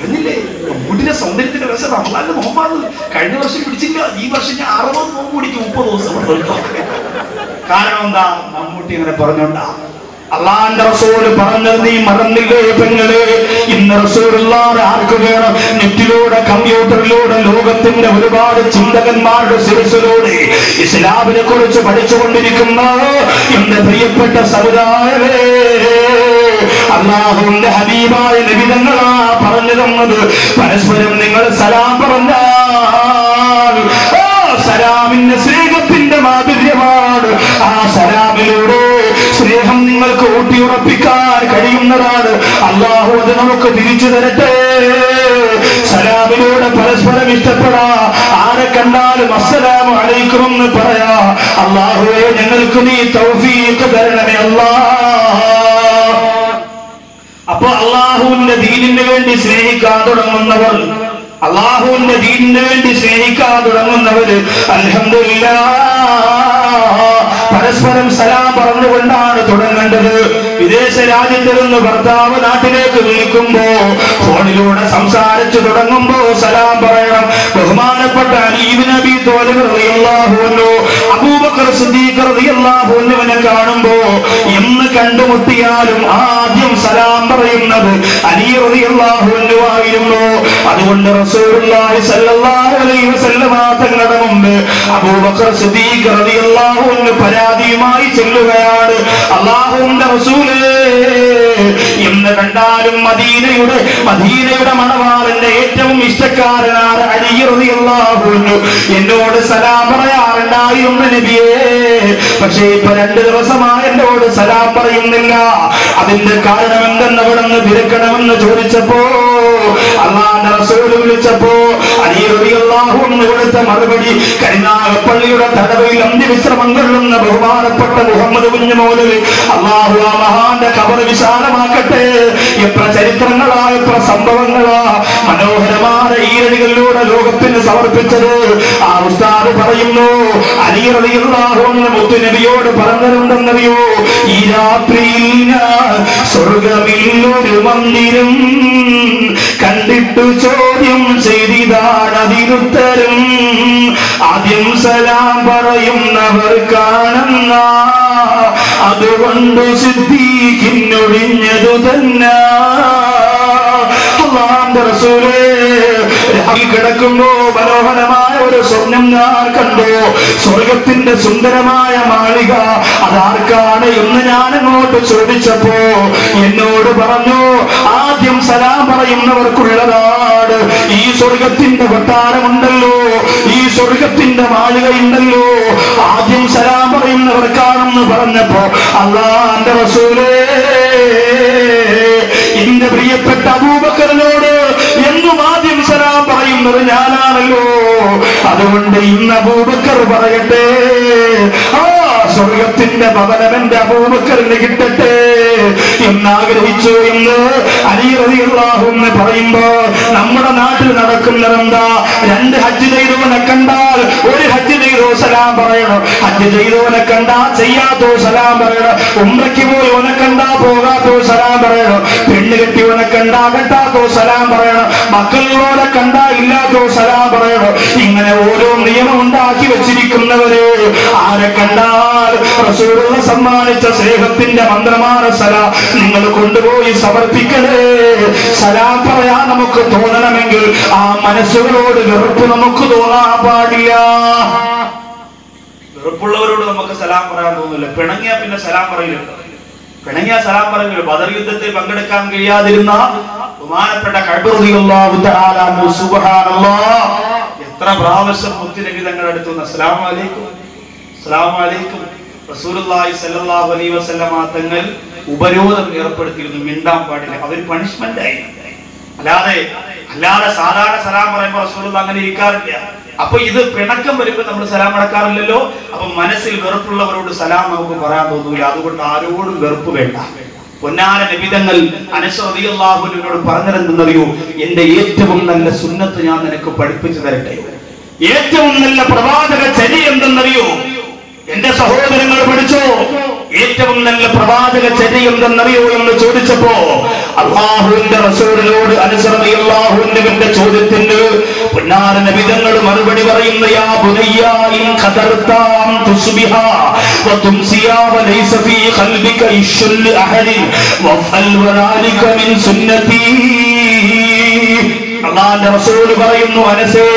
കണ്ടില്ലേ, മമ്മൂട്ടിന്റെ സൗന്ദര്യത്തിന്റെ രസം റമളാനിലെ നോമ്പാണ്. കഴിഞ്ഞ വർഷം പിടിച്ചില്ല, ഈ വർഷം ഞാൻ 60 നോമ്പ് പിടിക്കും, 30 ദിവസം. കാരണം എന്താ? മമ്മൂട്ടി ഇങ്ങനെ പറഞ്ഞോണ്ടാ. അള്ളാന്റെ റസൂൽ പറഞ്ഞത് നീ മറന്നില്ലേ പെങ്ങളെ? ഇന്ന് റസൂലുള്ളാഹി ആർക്ക് വേണം? നെറ്റിലൂടെ കമ്പ്യൂട്ടറിലൂടെ ലോകത്തിന്റെ ഒരുപാട് ചിന്തകന്മാരുടെ ശിരസിലൂടെ ഇസ്ലാമിനെ കുറിച്ച് പഠിച്ചുകൊണ്ടിരിക്കുന്ന എന്റെ പ്രിയപ്പെട്ട സമുദായമേ, അള്ളാഹുവിന്റെ ഹബീബായ നബി തങ്ങളാ പറഞ്ഞു തന്നത്, പരസ്പരം നിങ്ങൾ സലാം പറഞ്ഞാൽ സലാമിന്റെ സ്നേഹത്തിന്റെ മാധുര്യമാണ്. ആ സലാമിലൂടെ സ്നേഹം നിങ്ങൾക്ക് ഊട്ടിയുറപ്പിക്കാൻ കഴിയുന്നതാണ്. അള്ളാഹു അത് നമുക്ക് തിരിച്ചു തരട്ടെ. സലാമിലൂടെ പരസ്പരം ഇഷ്ടപ്പെടാ. ആരെ കണ്ടാലും അസ്സലാമു അലൈക്കും എന്ന് പറയാ. അള്ളാഹുവേ ഞങ്ങൾക്ക് നീ തൗഫീഖ് തരണമേ അല്ലാ. അപ്പൊ അള്ളാഹുവിന്റെ ദീനിന് വേണ്ടി സ്നേഹിക്കാൻ തുടങ്ങുന്നവർ, അള്ളാഹുവിന്റെ ദീനിന് വേണ്ടി സ്നേഹിക്കാൻ തുടങ്ങുന്നവര് അൽഹംദുലില്ലാ പരസ്പരം സലാം പറഞ്ഞുകൊണ്ടാണ് തുടങ്ങേണ്ടത്. വിദേശ രാജ്യത്തിരുന്ന് ഭർത്താവ് നാട്ടിലേക്ക് വിളിക്കുമ്പോ ഫോണിലൂടെ സംസാരിച്ചു തുടങ്ങുമ്പോ സലാം പറയണം. ബഹുമാനപ്പെട്ട അലീബ് നബി ത്വാലിബ് റളിയല്ലാഹു അൻഹു, അബൂബക്കർ സിദ്ദീഖ് റളിയല്ലാഹു അൻഹുവിനെ കാണുമ്പോ എന്ന് കണ്ടുമുട്ടിയാലും ആദ്യം സലാം പറയുന്നത് അലി റളിയല്ലാഹു അൻഹു ആയിരുന്നു. അതുകൊണ്ട് റസൂലുള്ളാഹി സ്വല്ലല്ലാഹു അലൈഹി വസല്ലമ തങ്ങളുടെ മുമ്പ് അബൂബക്കർ സിദ്ദീഖ് റളിയല്ലാഹു അൻഹു പരാതിയുമായി ചെല്ലുകയാണ്. അല്ലാഹുവിന്റെ റസൂലേ, എന്ന് കണ്ടാലും മദീനയുടെ മണവാളന്റെ ഏറ്റവും ഇഷ്ടക്കാരനാണ് അലി റളിയല്ലാഹു അൻഹു, എന്നോട് സലാം പറയാറുണ്ടായിരുന്നു നബിയേ. പക്ഷേ ഇപ്പൊ 2 ദിവസമായി എന്നോട് സലാം പറയുന്നില്ല. അതിന്റെ കാരണം എന്തെന്ന് അവിടെ നിന്ന് തിരക്കണമെന്ന് ചോദിച്ചപ്പോ, അല്ലാഹുവിന്റെ റസൂൽ വിളിച്ചപ്പോ അലി റളിയല്ലാഹു അൻഹു കൊടുത്ത മറുപടി, കരിനാഗപ്പള്ളിയുടെ തടവയിൽ 5 വിശ്രമം കൊള്ളുന്ന ബഹുമാനപ്പെട്ട മുഹമ്മദ് കുഞ്ഞു മൗലവി, അല്ലാഹു ആ മഹാന്റെ ഖബർ വിശാലമാക്കട്ടെ. എത്ര ചരിത്രങ്ങളാ, എത്ര സംഭവങ്ങളാ മനോഹരമായ ഈരടികളിലൂടെ ലോകത്തിന് സമർപ്പിച്ചത്. ആ ഉസ്താദ് പറയുന്നു, അലി റളിയല്ലാഹു അൻഹു മുത്തു നബിയോട് പറഞ്ഞിരുന്നെന്നറിയോ, ഈ രാത്രിയിൽ ഞാൻ സ്വർഗമില്ലൊരു മന്ദിരം കണ്ടിട്ടു ചോദ്യം ചെയ്തിതാണ് അതിനുത്തരം, ആദ്യം സലാം പറയുന്നവർക്കാണെന്ന, അതുകൊണ്ട് സിദ്ദീഖിനൊഴിഞ്ഞതു തന്നെ. അല്ലാഹുവിന്റെ റസൂലേ, കിടക്കുമ്പോ മനോഹരമായ ഒരു സ്വപ്നം ഞാൻ കണ്ടു. സ്വർഗത്തിന്റെ സുന്ദരമായ മാളിക, അതാർക്കാണ് എന്ന് ഞാൻ അങ്ങോട്ട് ചോദിച്ചപ്പോ എന്നോട് പറഞ്ഞു, ആദ്യം സലാം പറയുന്നവർക്കുള്ളതാണ്. ഈ സ്വർഗത്തിന്റെ കൊട്ടാരമുണ്ടല്ലോ, ഈ സ്വർഗത്തിന്റെ മാളികയുണ്ടല്ലോ, ആദ്യം സലാം പറയുന്നവർക്കാണെന്ന് പറഞ്ഞപ്പോ അല്ലാഹുവിന്റെ റസൂലേ, എന്റെ പ്രിയപ്പെട്ട അബൂബക്കറിനോട് എന്നും ആദ്യം സലാം പറയുന്ന അതുകൊണ്ട് ഇന്ന് അബൂബക്കർ പറയട്ടെ, ആ സ്വർഗത്തിന്റെ ഭവനം എന്റെ അബൂബക്കറിന് കിട്ടട്ടെ എന്നാഗ്രഹിച്ചു എന്ന് അലി റളിയല്ലാഹു അൻഹു പറയുമ്പോ നമ്മുടെ നാട്ടിൽ നടക്കുന്നതെന്താ? രണ്ട് ഹജ്ജ് ചെയ്തവനെ കണ്ടാൽ ഒരു ഹജ്ജ് ചെയ്തോ സലാം പറയണം, ഹജ്ജ് ചെയ്തവനെ കണ്ടാ ചെയ്യാത്തോ സലാം പറയണം, ഉംറയ്ക്ക് പോയവനെ കണ്ടാ പോകാത്തോ സലാം പറയണം, പെണ്ണ് കെട്ടിയവനെ കണ്ടാ കെട്ടാത്തോ സലാം പറയണം, മക്കളിലൂടെ കണ്ടാ ഇല്ലാത്തോ സലാം പറയണം. ഇങ്ങനെ ഓരോ നിയമം ഉണ്ടാക്കി വെച്ചിരിക്കുന്നവര് ആരെ കണ്ടാൽ റസൂലുള്ള സമ്മാനിച്ച സ്നേഹത്തിന്റെ മന്ത്രമാണ് സലാം. നിങ്ങൾ കൊണ്ടുപോയി സമർപ്പിക്കലേ. സലാം പറയാൻ നമുക്ക് തോന്നണമെങ്കിൽ ആ മനസ്സുകളോട് വെറുപ്പ് നമുക്ക് തോന്നാൻ പാടില്ല. വെറുപ്പുള്ളവരോട് നമുക്ക് സലാം പറയാൻ തോന്നില്ല. പിണങ്ങിയാ പിന്നെ സലാം പറയില്ല. പിണങ്ങിയാ സലാം പറയില്ല. ബദർ യുദ്ധത്തിൽ പങ്കെടുക്കാൻ കഴിയാതിരുന്ന ബഹുമാനപ്പെട്ട കഅബ് റളിയല്ലാഹു തആല അൻഹു സുബ്ഹാനല്ലാഹ് എത്ര പ്രാവശ്യം മുത്തുനബി തങ്ങളുടെ അടുത്ത് വന്ന് അസ്സലാമു അലൈക്കും അസ്സലാമു അലൈക്കും റസൂലുള്ളാഹി സ്വല്ലല്ലാഹു അലൈഹി വസല്ലമ തങ്ങൾ ഉപരോധം ഏർപ്പെടുത്തിയിരുന്നു, മിണ്ടാൻ പാടില്ല. അവർ പണിഷ്മെന്റ് ആയി. അല്ലാതെ സാധാരണ സലാം പറയുമ്പോൾ റസൂലുള്ളാഹി അങ്ങനെ ഇരിക്കാറില്ല. അപ്പൊ ഇത് പിണക്കം വരുമ്പോൾ നമ്മൾ സലാം അടക്കാറില്ലല്ലോ. അപ്പൊ മനസ്സിൽ വെറുപ്പുള്ളവരോട് സലാം നമുക്ക് പറയാൻ തോന്നൂല. അതുകൊണ്ട് ആരോടും വെറുപ്പ് വേണ്ട. പൊന്നാന നബി തങ്ങൾ അനസ് റളിയല്ലാഹു അൻഹുവിനോട് പറഞ്ഞിരുന്നറിയോ, എന്റെ ഏറ്റവും നല്ല സുന്നത്ത് ഞാൻ നിനക്ക് പഠിപ്പിച്ചു തരട്ടെ, ഏറ്റവും നല്ല പ്രവാചക ചര്യ എന്തെന്നറിയോ എന്റെ സഹോദരങ്ങൾ പഠിച്ചോ, ഏറ്റവും നല്ല പ്രവാചക ചര്യ എന്തെന്നറിയോ എന്ന് ചോദിച്ചപ്പോ അല്ലാഹുവിന്റെ റസൂലിനോട് അനസ് റളിയല്ലാഹു അൻഹുവിന്റെ ചോദ്യത്തിന് പൊന്നാന നബി തങ്ങൾ മറുപടി പറയുന്നു, യാ ബുനയ്യ ഇൻ ഖദർതാം തുസ്ബിഹ വ തുംസിയ വ ലൈസ ഫീ ഖൽബിക ഇശ്ൽ അഹദി വഫൽ വനാലിക മിൻ സുന്നതി. അല്ലാഹുവിന്റെ റസൂൽ പറയുന്നു, അനസേ,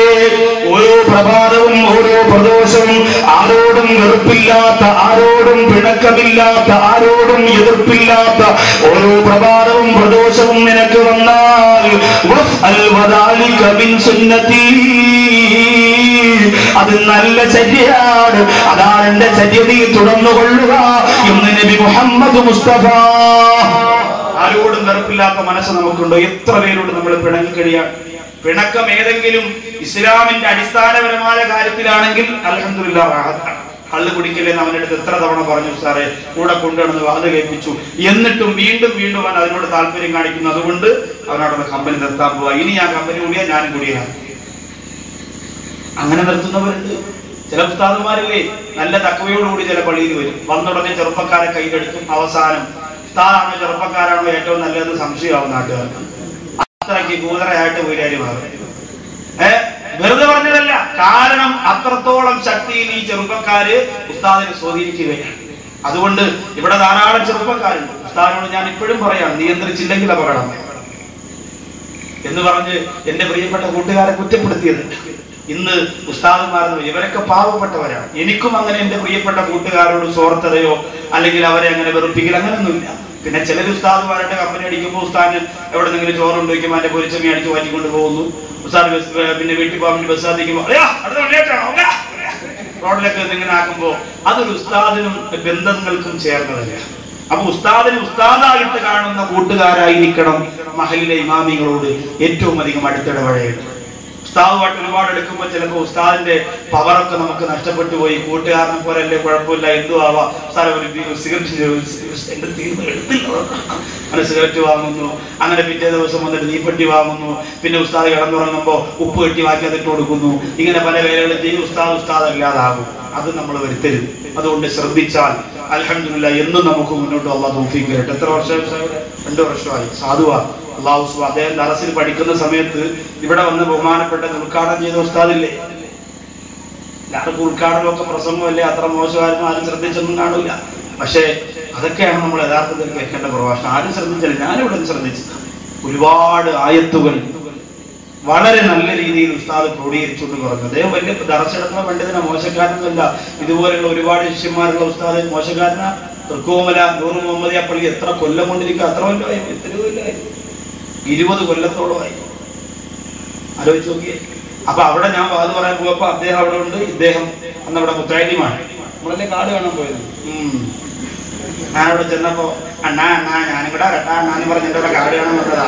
ഓരോ പ്രഭാതവും ഓരോ പ്രദോഷവും ആരോടും വെറുപ്പില്ലാത്ത, ആരോടും പിണക്കമില്ലാത്ത, ആരോടും എതിർപ്പില്ലാത്ത ഓരോ പ്രഭാതവും പ്രദോഷവും നിനക്ക് വന്നാൽ അത് നല്ല ചര്യയാണ്, അതാണ് എന്റെ ചര്യ, നീ തുടർന്നുകൊള്ളുക എന്ന് നബി മുഹമ്മദ് മുസ്തഫ. ആരോടും വെറുപ്പില്ലാത്ത മനസ്സ് നമുക്കുണ്ടോ? എത്ര പേരോട് നമ്മൾ പിണങ്ങിക്കഴിയാൻ? പിണക്കം ഏതെങ്കിലും ഇസ്ലാമിന്റെ അടിസ്ഥാനപരമായ കാര്യത്തിലാണെങ്കിൽ അൽഹംദുലില്ലാഹ് റാഹത്താണ്. കള്ളു കുടിക്കലെന്ന് അവൻ്റെ അടുത്ത് എത്ര തവണ പറഞ്ഞു സാറേ, കൂടെ കൊണ്ടുവന്ന് വാത് കേൾപ്പിച്ചു, എന്നിട്ടും വീണ്ടും വീണ്ടും അവൻ അതിനോട് താല്പര്യം കാണിക്കുന്നു. അതുകൊണ്ട് അവനോട് കമ്പനി നിർത്താൻ പോവാ, ഇനി ആ കമ്പനി കൂടിയാ ഞാനും കൂടിയാണ്. അങ്ങനെ നിർത്തുന്നവരുണ്ട്. ചില ഉസ്താദുമാരില്ലേ നല്ല തക്വയോടുകൂടി ചില പള്ളിയിൽ വരും, വന്നുടനെ ചെറുപ്പക്കാരെ കയ്യിലെടുക്കും, അവസാനം താറാണോ ചെറുപ്പക്കാരാണോ ഏറ്റവും നല്ലതെന്ന് സംശയമാവും നാട്ടുകാർക്ക്. അത്രയ്ക്ക് കൂതറയായിട്ട് വീരാരി മാറും. വെറുതെ പറഞ്ഞതല്ല, കാരണം അത്രത്തോളം ശക്തിയിൽ ഈ ചെറുപ്പക്കാര് ഉസ്താദിനെ സ്വാധീനിക്കുകയാണ്. അതുകൊണ്ട് ഇവിടെ ധാരാളം ചെറുപ്പക്കാരുണ്ട്. ഉസ്താദിനോട് ഞാൻ ഇപ്പോഴും പറയാം, നിയന്ത്രിച്ചില്ലെങ്കിൽ അപകടം എന്ന് പറഞ്ഞ് എന്റെ പ്രിയപ്പെട്ട കൂട്ടുകാരെ കുറ്റപ്പെടുത്തിയതുണ്ട്. ഇന്ന് ഉസ്താദുമാരെന്ന് ഇവരൊക്കെ പാവപ്പെട്ടവരാണ്. എനിക്കും അങ്ങനെ എന്റെ പ്രിയപ്പെട്ട കൂട്ടുകാരോട് സ്വാർത്ഥതയോ അല്ലെങ്കിൽ അവരെ അങ്ങനെ വെറുപ്പിക്കൽ അങ്ങനെയൊന്നുമില്ല. പിന്നെ ചിലർ ഉസ്താദുമാരുടെ കമ്പനി അടിക്കുമ്പോൾ ഉസ്താദിന് എവിടെ നിന്നെങ്കിലും ചോറുണ്ട് വയ്ക്കുമ്പോൾ അതിന്റെ പൊരിച്ചമ്മ അടിച്ച് മാറ്റിക്കൊണ്ട് പോകുന്നു. ഉസ്താദ് ബസ് പിന്നെ വീട്ടിൽ പോകാൻ ബസ് അധിക്കുമ്പോൾ റോഡിലൊക്കെ ഇങ്ങനെ ആക്കുമ്പോ അതൊരു ഉസ്താദിനും ബന്ധങ്ങൾക്കും ചേർന്നതല്ല. അപ്പൊ ഉസ്താദിന് ഉസ്താദായിട്ട് കാണുന്ന കൂട്ടുകാരായിരിക്കണം മഹലിലെ ഇമാമികളോട് ഏറ്റവും അധികം അടുത്തിടപഴകേണ്ടത്. ഉസ്താദുമായിട്ട് ഒരുപാട് എടുക്കുമ്പോൾ ചിലപ്പോൾ ഉസ്താദിന്റെ പവറൊക്കെ നമുക്ക് നഷ്ടപ്പെട്ടു പോയി, കൂട്ടുകാരനെ പോലെ അല്ലേ, കുഴപ്പമില്ല, എന്തു ആവാം, സിഗരറ്റ് വാങ്ങുന്നു, അങ്ങനെ പിറ്റേ ദിവസം വന്നിട്ട് തീപ്പെട്ടി വാങ്ങുന്നു, പിന്നെ ഉസ്താദ് കിടന്നുറങ്ങുമ്പോൾ ഉപ്പ് കെട്ടി വാക്കി അതിട്ട് കൊടുക്കുന്നു. ഇങ്ങനെ പല വേലകളും ചെയ്യും. ഉസ്താദ് അല്ലാതാകും. അത് നമ്മൾ വരുത്തരുത്. അതുകൊണ്ട് ശ്രദ്ധിച്ചാൽ അൽഹംദുലില്ലാഹ് എന്നും നമുക്ക് മുന്നോട്ട് അല്ലാഹു തൗഫീഖ് തരട്ടെ. എത്ര വർഷം? 2 വർഷമായി സാധുവാ. അള്ളാഹു അദ്ദേഹം ദറസിൽ പഠിക്കുന്ന സമയത്ത് ഇവിടെ വന്ന് ബഹുമാനപ്പെട്ട ഉദ്ഘാടനം ചെയ്ത ഉസ്താദില്ലേ, എല്ലാവർക്കും ഉദ്ഘാടനമൊക്കെ പ്രസംഗമല്ലേ, അത്ര മോശമായിരുന്നു, ആരും ശ്രദ്ധിച്ചൊന്നും കാണില്ല. പക്ഷേ അതൊക്കെയാണ് നമ്മൾ യഥാർത്ഥത്തിൽ കേൾക്കേണ്ട പ്രഭാഷണം. ആരും ശ്രദ്ധിച്ചില്ല, ഞാനിവിടെ ശ്രദ്ധിച്ചു. ഒരുപാട് ആയത്തുകൾ വളരെ നല്ല രീതിയിൽ ഉസ്താദ് ക്രോഡീകരിച്ചുകൊണ്ട് പറഞ്ഞു. അദ്ദേഹം വലിയ ദറസെടുക്കുന്ന പണ്ഡിതനെ, മോശക്കാരനൊന്നുമല്ല. ഇതുപോലെയുള്ള ഒരുപാട് ശിഷ്യന്മാരുള്ള ഉസ്താദ് മോശക്കാരന. തൃക്കോമല നൂറ് മുഹമ്മദിയ പള്ളി എത്ര കൊല്ലം കൊണ്ടിരിക്കുക? അത്ര കൊല്ലമായി, എത്രയോ കൊല്ലമായി, 20 കൊല്ലത്തോളമായി. ആലോചിച്ച് നോക്കിയേ. അപ്പൊ അവിടെ ഞാൻ അത് പറയാൻ പോയപ്പോ അദ്ദേഹം അവിടെ ഉണ്ട്. ഇദ്ദേഹം അന്ന് അവിടെ മുത്തായിമാണ്. നമ്മളല്ലേ കാട് കാണാൻ പോയത്. ഞാനവിടെ ചെന്നപ്പോ അണ്ണാ അണ്ണാ ഞാനിവിടെ കേട്ടാ അണ്ണാന്ന് പറഞ്ഞ എന്റെ അവിടെ കാട് കാണാൻ വന്നതാ.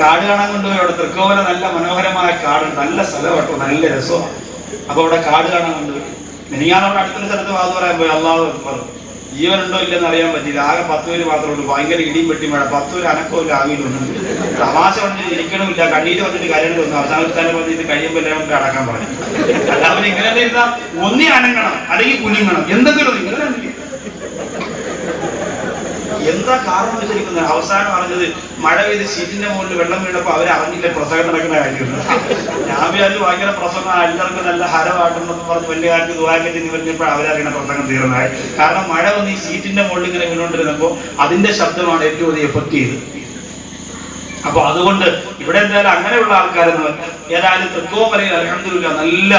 കാട് കാണാൻ കൊണ്ടുപോയി അവിടെ തൃക്കോവില നല്ല മനോഹരമായ കാടുണ്ട്, നല്ല സ്ഥലമാട്ടോ, നല്ല രസമാണ്. അപ്പൊ അവിടെ കാട് കാണാൻ കൊണ്ടുപോയി. ഇനിയാണ് അവിടെ അടുത്തുള്ള സ്ഥലത്ത് വാത് പറയാൻ പോയി. അല്ലാതെ ജീവനുണ്ടോ ഇല്ലെന്ന് അറിയാൻ പറ്റിയില്ല. ആകെ 10 പേര് മാത്രമേ ഉള്ളൂ. ഭയങ്കര ഇടിയും വെട്ടി മഴ, 10 പേര് അനക്കമില്ല, ആവിയിലൊന്നും തമാശ പറഞ്ഞിട്ട് ഇരിക്കണമില്ല, കണ്ണീര് പറഞ്ഞിട്ട് കാര്യങ്ങൾ ഒന്നും അവസാനത്താനം പറഞ്ഞിട്ട് കഴിയുമ്പോൾ എല്ലാം അടക്കാൻ പറഞ്ഞു. അല്ലാതെ ഇങ്ങനെ ഇരുന്ന ഒന്നി അനങ്ങണം, അല്ലെങ്കിൽ കുഞ്ഞുങ്ങണം, എന്തെങ്കിലും ഇങ്ങനെ. എന്താ കാരണം വെച്ചിരിക്കുന്നത്? അവസാനം പറഞ്ഞത് മഴ പെയ്ത് സീറ്റിന്റെ മുകളിൽ വെള്ളം വീണപ്പോൾ അവർ അറിഞ്ഞില്ലേ പ്രസംഗം നടക്കുന്ന കാര്യമാണ്. ഞാൻ വിചാരിച്ചു ഭയങ്കര പ്രസംഗം എല്ലാവർക്കും നല്ല ഹരവാട്ടുണ്ടെന്ന് പറഞ്ഞ് വലിയ കാര്യം ദുരാക്കി പറഞ്ഞപ്പോൾ അവരറിയണ പ്രസംഗം തീർന്നതായി. കാരണം മഴ വന്ന് ഈ സീറ്റിന്റെ മുകളിൽ ഇങ്ങനെ വീണുകൊണ്ടിരുന്നപ്പോൾ അതിന്റെ ശബ്ദമാണ് ഏറ്റവും അധികം എഫക്ട് ചെയ്തത്. അപ്പൊ അതുകൊണ്ട് ഇവിടെ എന്തായാലും അങ്ങനെയുള്ള ആൾക്കാരെന്ന് ഏതായാലും തൃക്കോമലയിൽ അൽഹംദുലില്ലാ നല്ല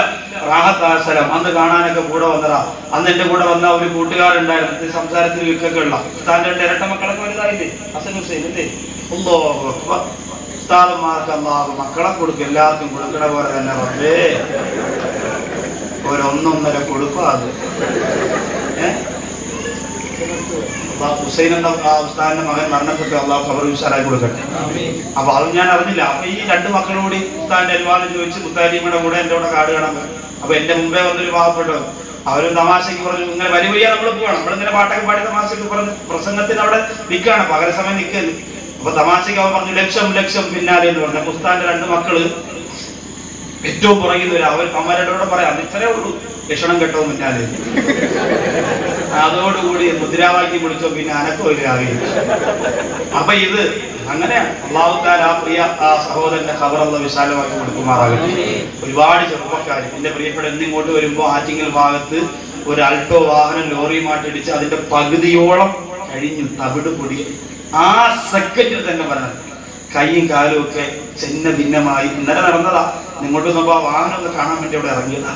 റാഹത്തായ സ്ഥലം. അന്ന് കാണാനൊക്കെ കൂടെ വന്നതാ. അന്ന് എന്റെ കൂടെ വന്ന ഒരു കൂട്ടുകാരുണ്ടായിരുന്നു, സംസാരത്തിൽ വിൽക്കൊക്കെ ഉള്ള. താൻ്റെ 2 ഇരട്ട മക്കളൊക്കെ വലുതായില്ലേ? ഹസൻ ഹുസൈൻ അല്ലേ? ഉസ്താദുമാർക്ക് അല്ലാഹു മക്കളെ കൊടുക്കും, എല്ലാവർക്കും കൊടുക്കണ പോലെ തന്നെ പറഞ്ഞേ ഒരൊന്നൊന്നര കൊടുക്കും. അത് ഹുസൈൻ എന്ന ഉസ്താദിന്റെ മകൻ മരണപ്പെട്ടു, അള്ളാഹു ഖബർ വിശാലായി കൊടുക്കട്ടെ. അപ്പൊ അത് ഞാൻ അറിഞ്ഞില്ല. അപ്പൊ ഈ 2 മക്കളും കൂടി ഉസ്താദിന്റെ അൽവാദം ചോദിച്ച് മുത്താലിയുടെ കൂടെ എന്റെ കൂടെ കാട് കാണാൻ പോയി. അപ്പൊ എന്റെ മുമ്പേ വന്നൊരു പാവപ്പെട്ടു. അവര് തമാശക്ക് പറഞ്ഞു, ഇങ്ങനെ വലിയ വലിയ നമ്മൾ പോകണം, നമ്മളിങ്ങനെ പാട്ടൊക്കെ പാടി തമാശക്ക് പറഞ്ഞു. പ്രസംഗത്തിന് അവിടെ നിൽക്കുകയാണ്, പകര സമയം നിൽക്കരുത്. അപ്പൊ തമാശക്ക് അവൻ പറഞ്ഞു ലക്ഷം ലക്ഷം പിന്നാലെ എന്ന് പറഞ്ഞു. അപ്പൊ ഉസ്താദിന്റെ 2 മക്കള് ഏറ്റവും പുറകിൽ അവർ അമ്മരുടെ കൂടെ പറയാം, ഇത്രേ ഉള്ളൂ ലക്ഷണം കെട്ടവും പിന്നാലെ. അതോടുകൂടി മുദ്രാവാക്യം വിളിച്ചോ, പിന്നെ അനക്കം ഒരു ആവില്ല. അപ്പൊ ഇത് അങ്ങനെയാണ്. അള്ളാഹു തആല ആ സഹോദരന്റെ ഖബറള്ള വിശാലമാക്കി കൊടുക്കുമാറാകട്ടെ. ഒരുപാട് ചെറുപ്പക്കാർ എന്റെ പ്രിയപ്പെട്ട ഇന്നിങ്ങോട്ട് വരുമ്പോ ആറ്റിങ്ങൽ ഭാഗത്ത് ഒരു ആൾട്ടോ വാഹനം ലോറിയുമായിട്ടിടിച്ച് അതിന്റെ പകുതിയോളം കഴിഞ്ഞു തവിട് പൊടി. ആ സെക്കൻഡിൽ തന്നെ പറഞ്ഞത് കൈയും കാലും ഒക്കെ ചിന്ന ഭിന്നമായി. ഇന്നലെ നടന്നതാ, ഇങ്ങോട്ട് വന്നപ്പോ ആ വാഹനമൊക്കെ കാണാൻ വേണ്ടി അവിടെ ഇറങ്ങിയതാ.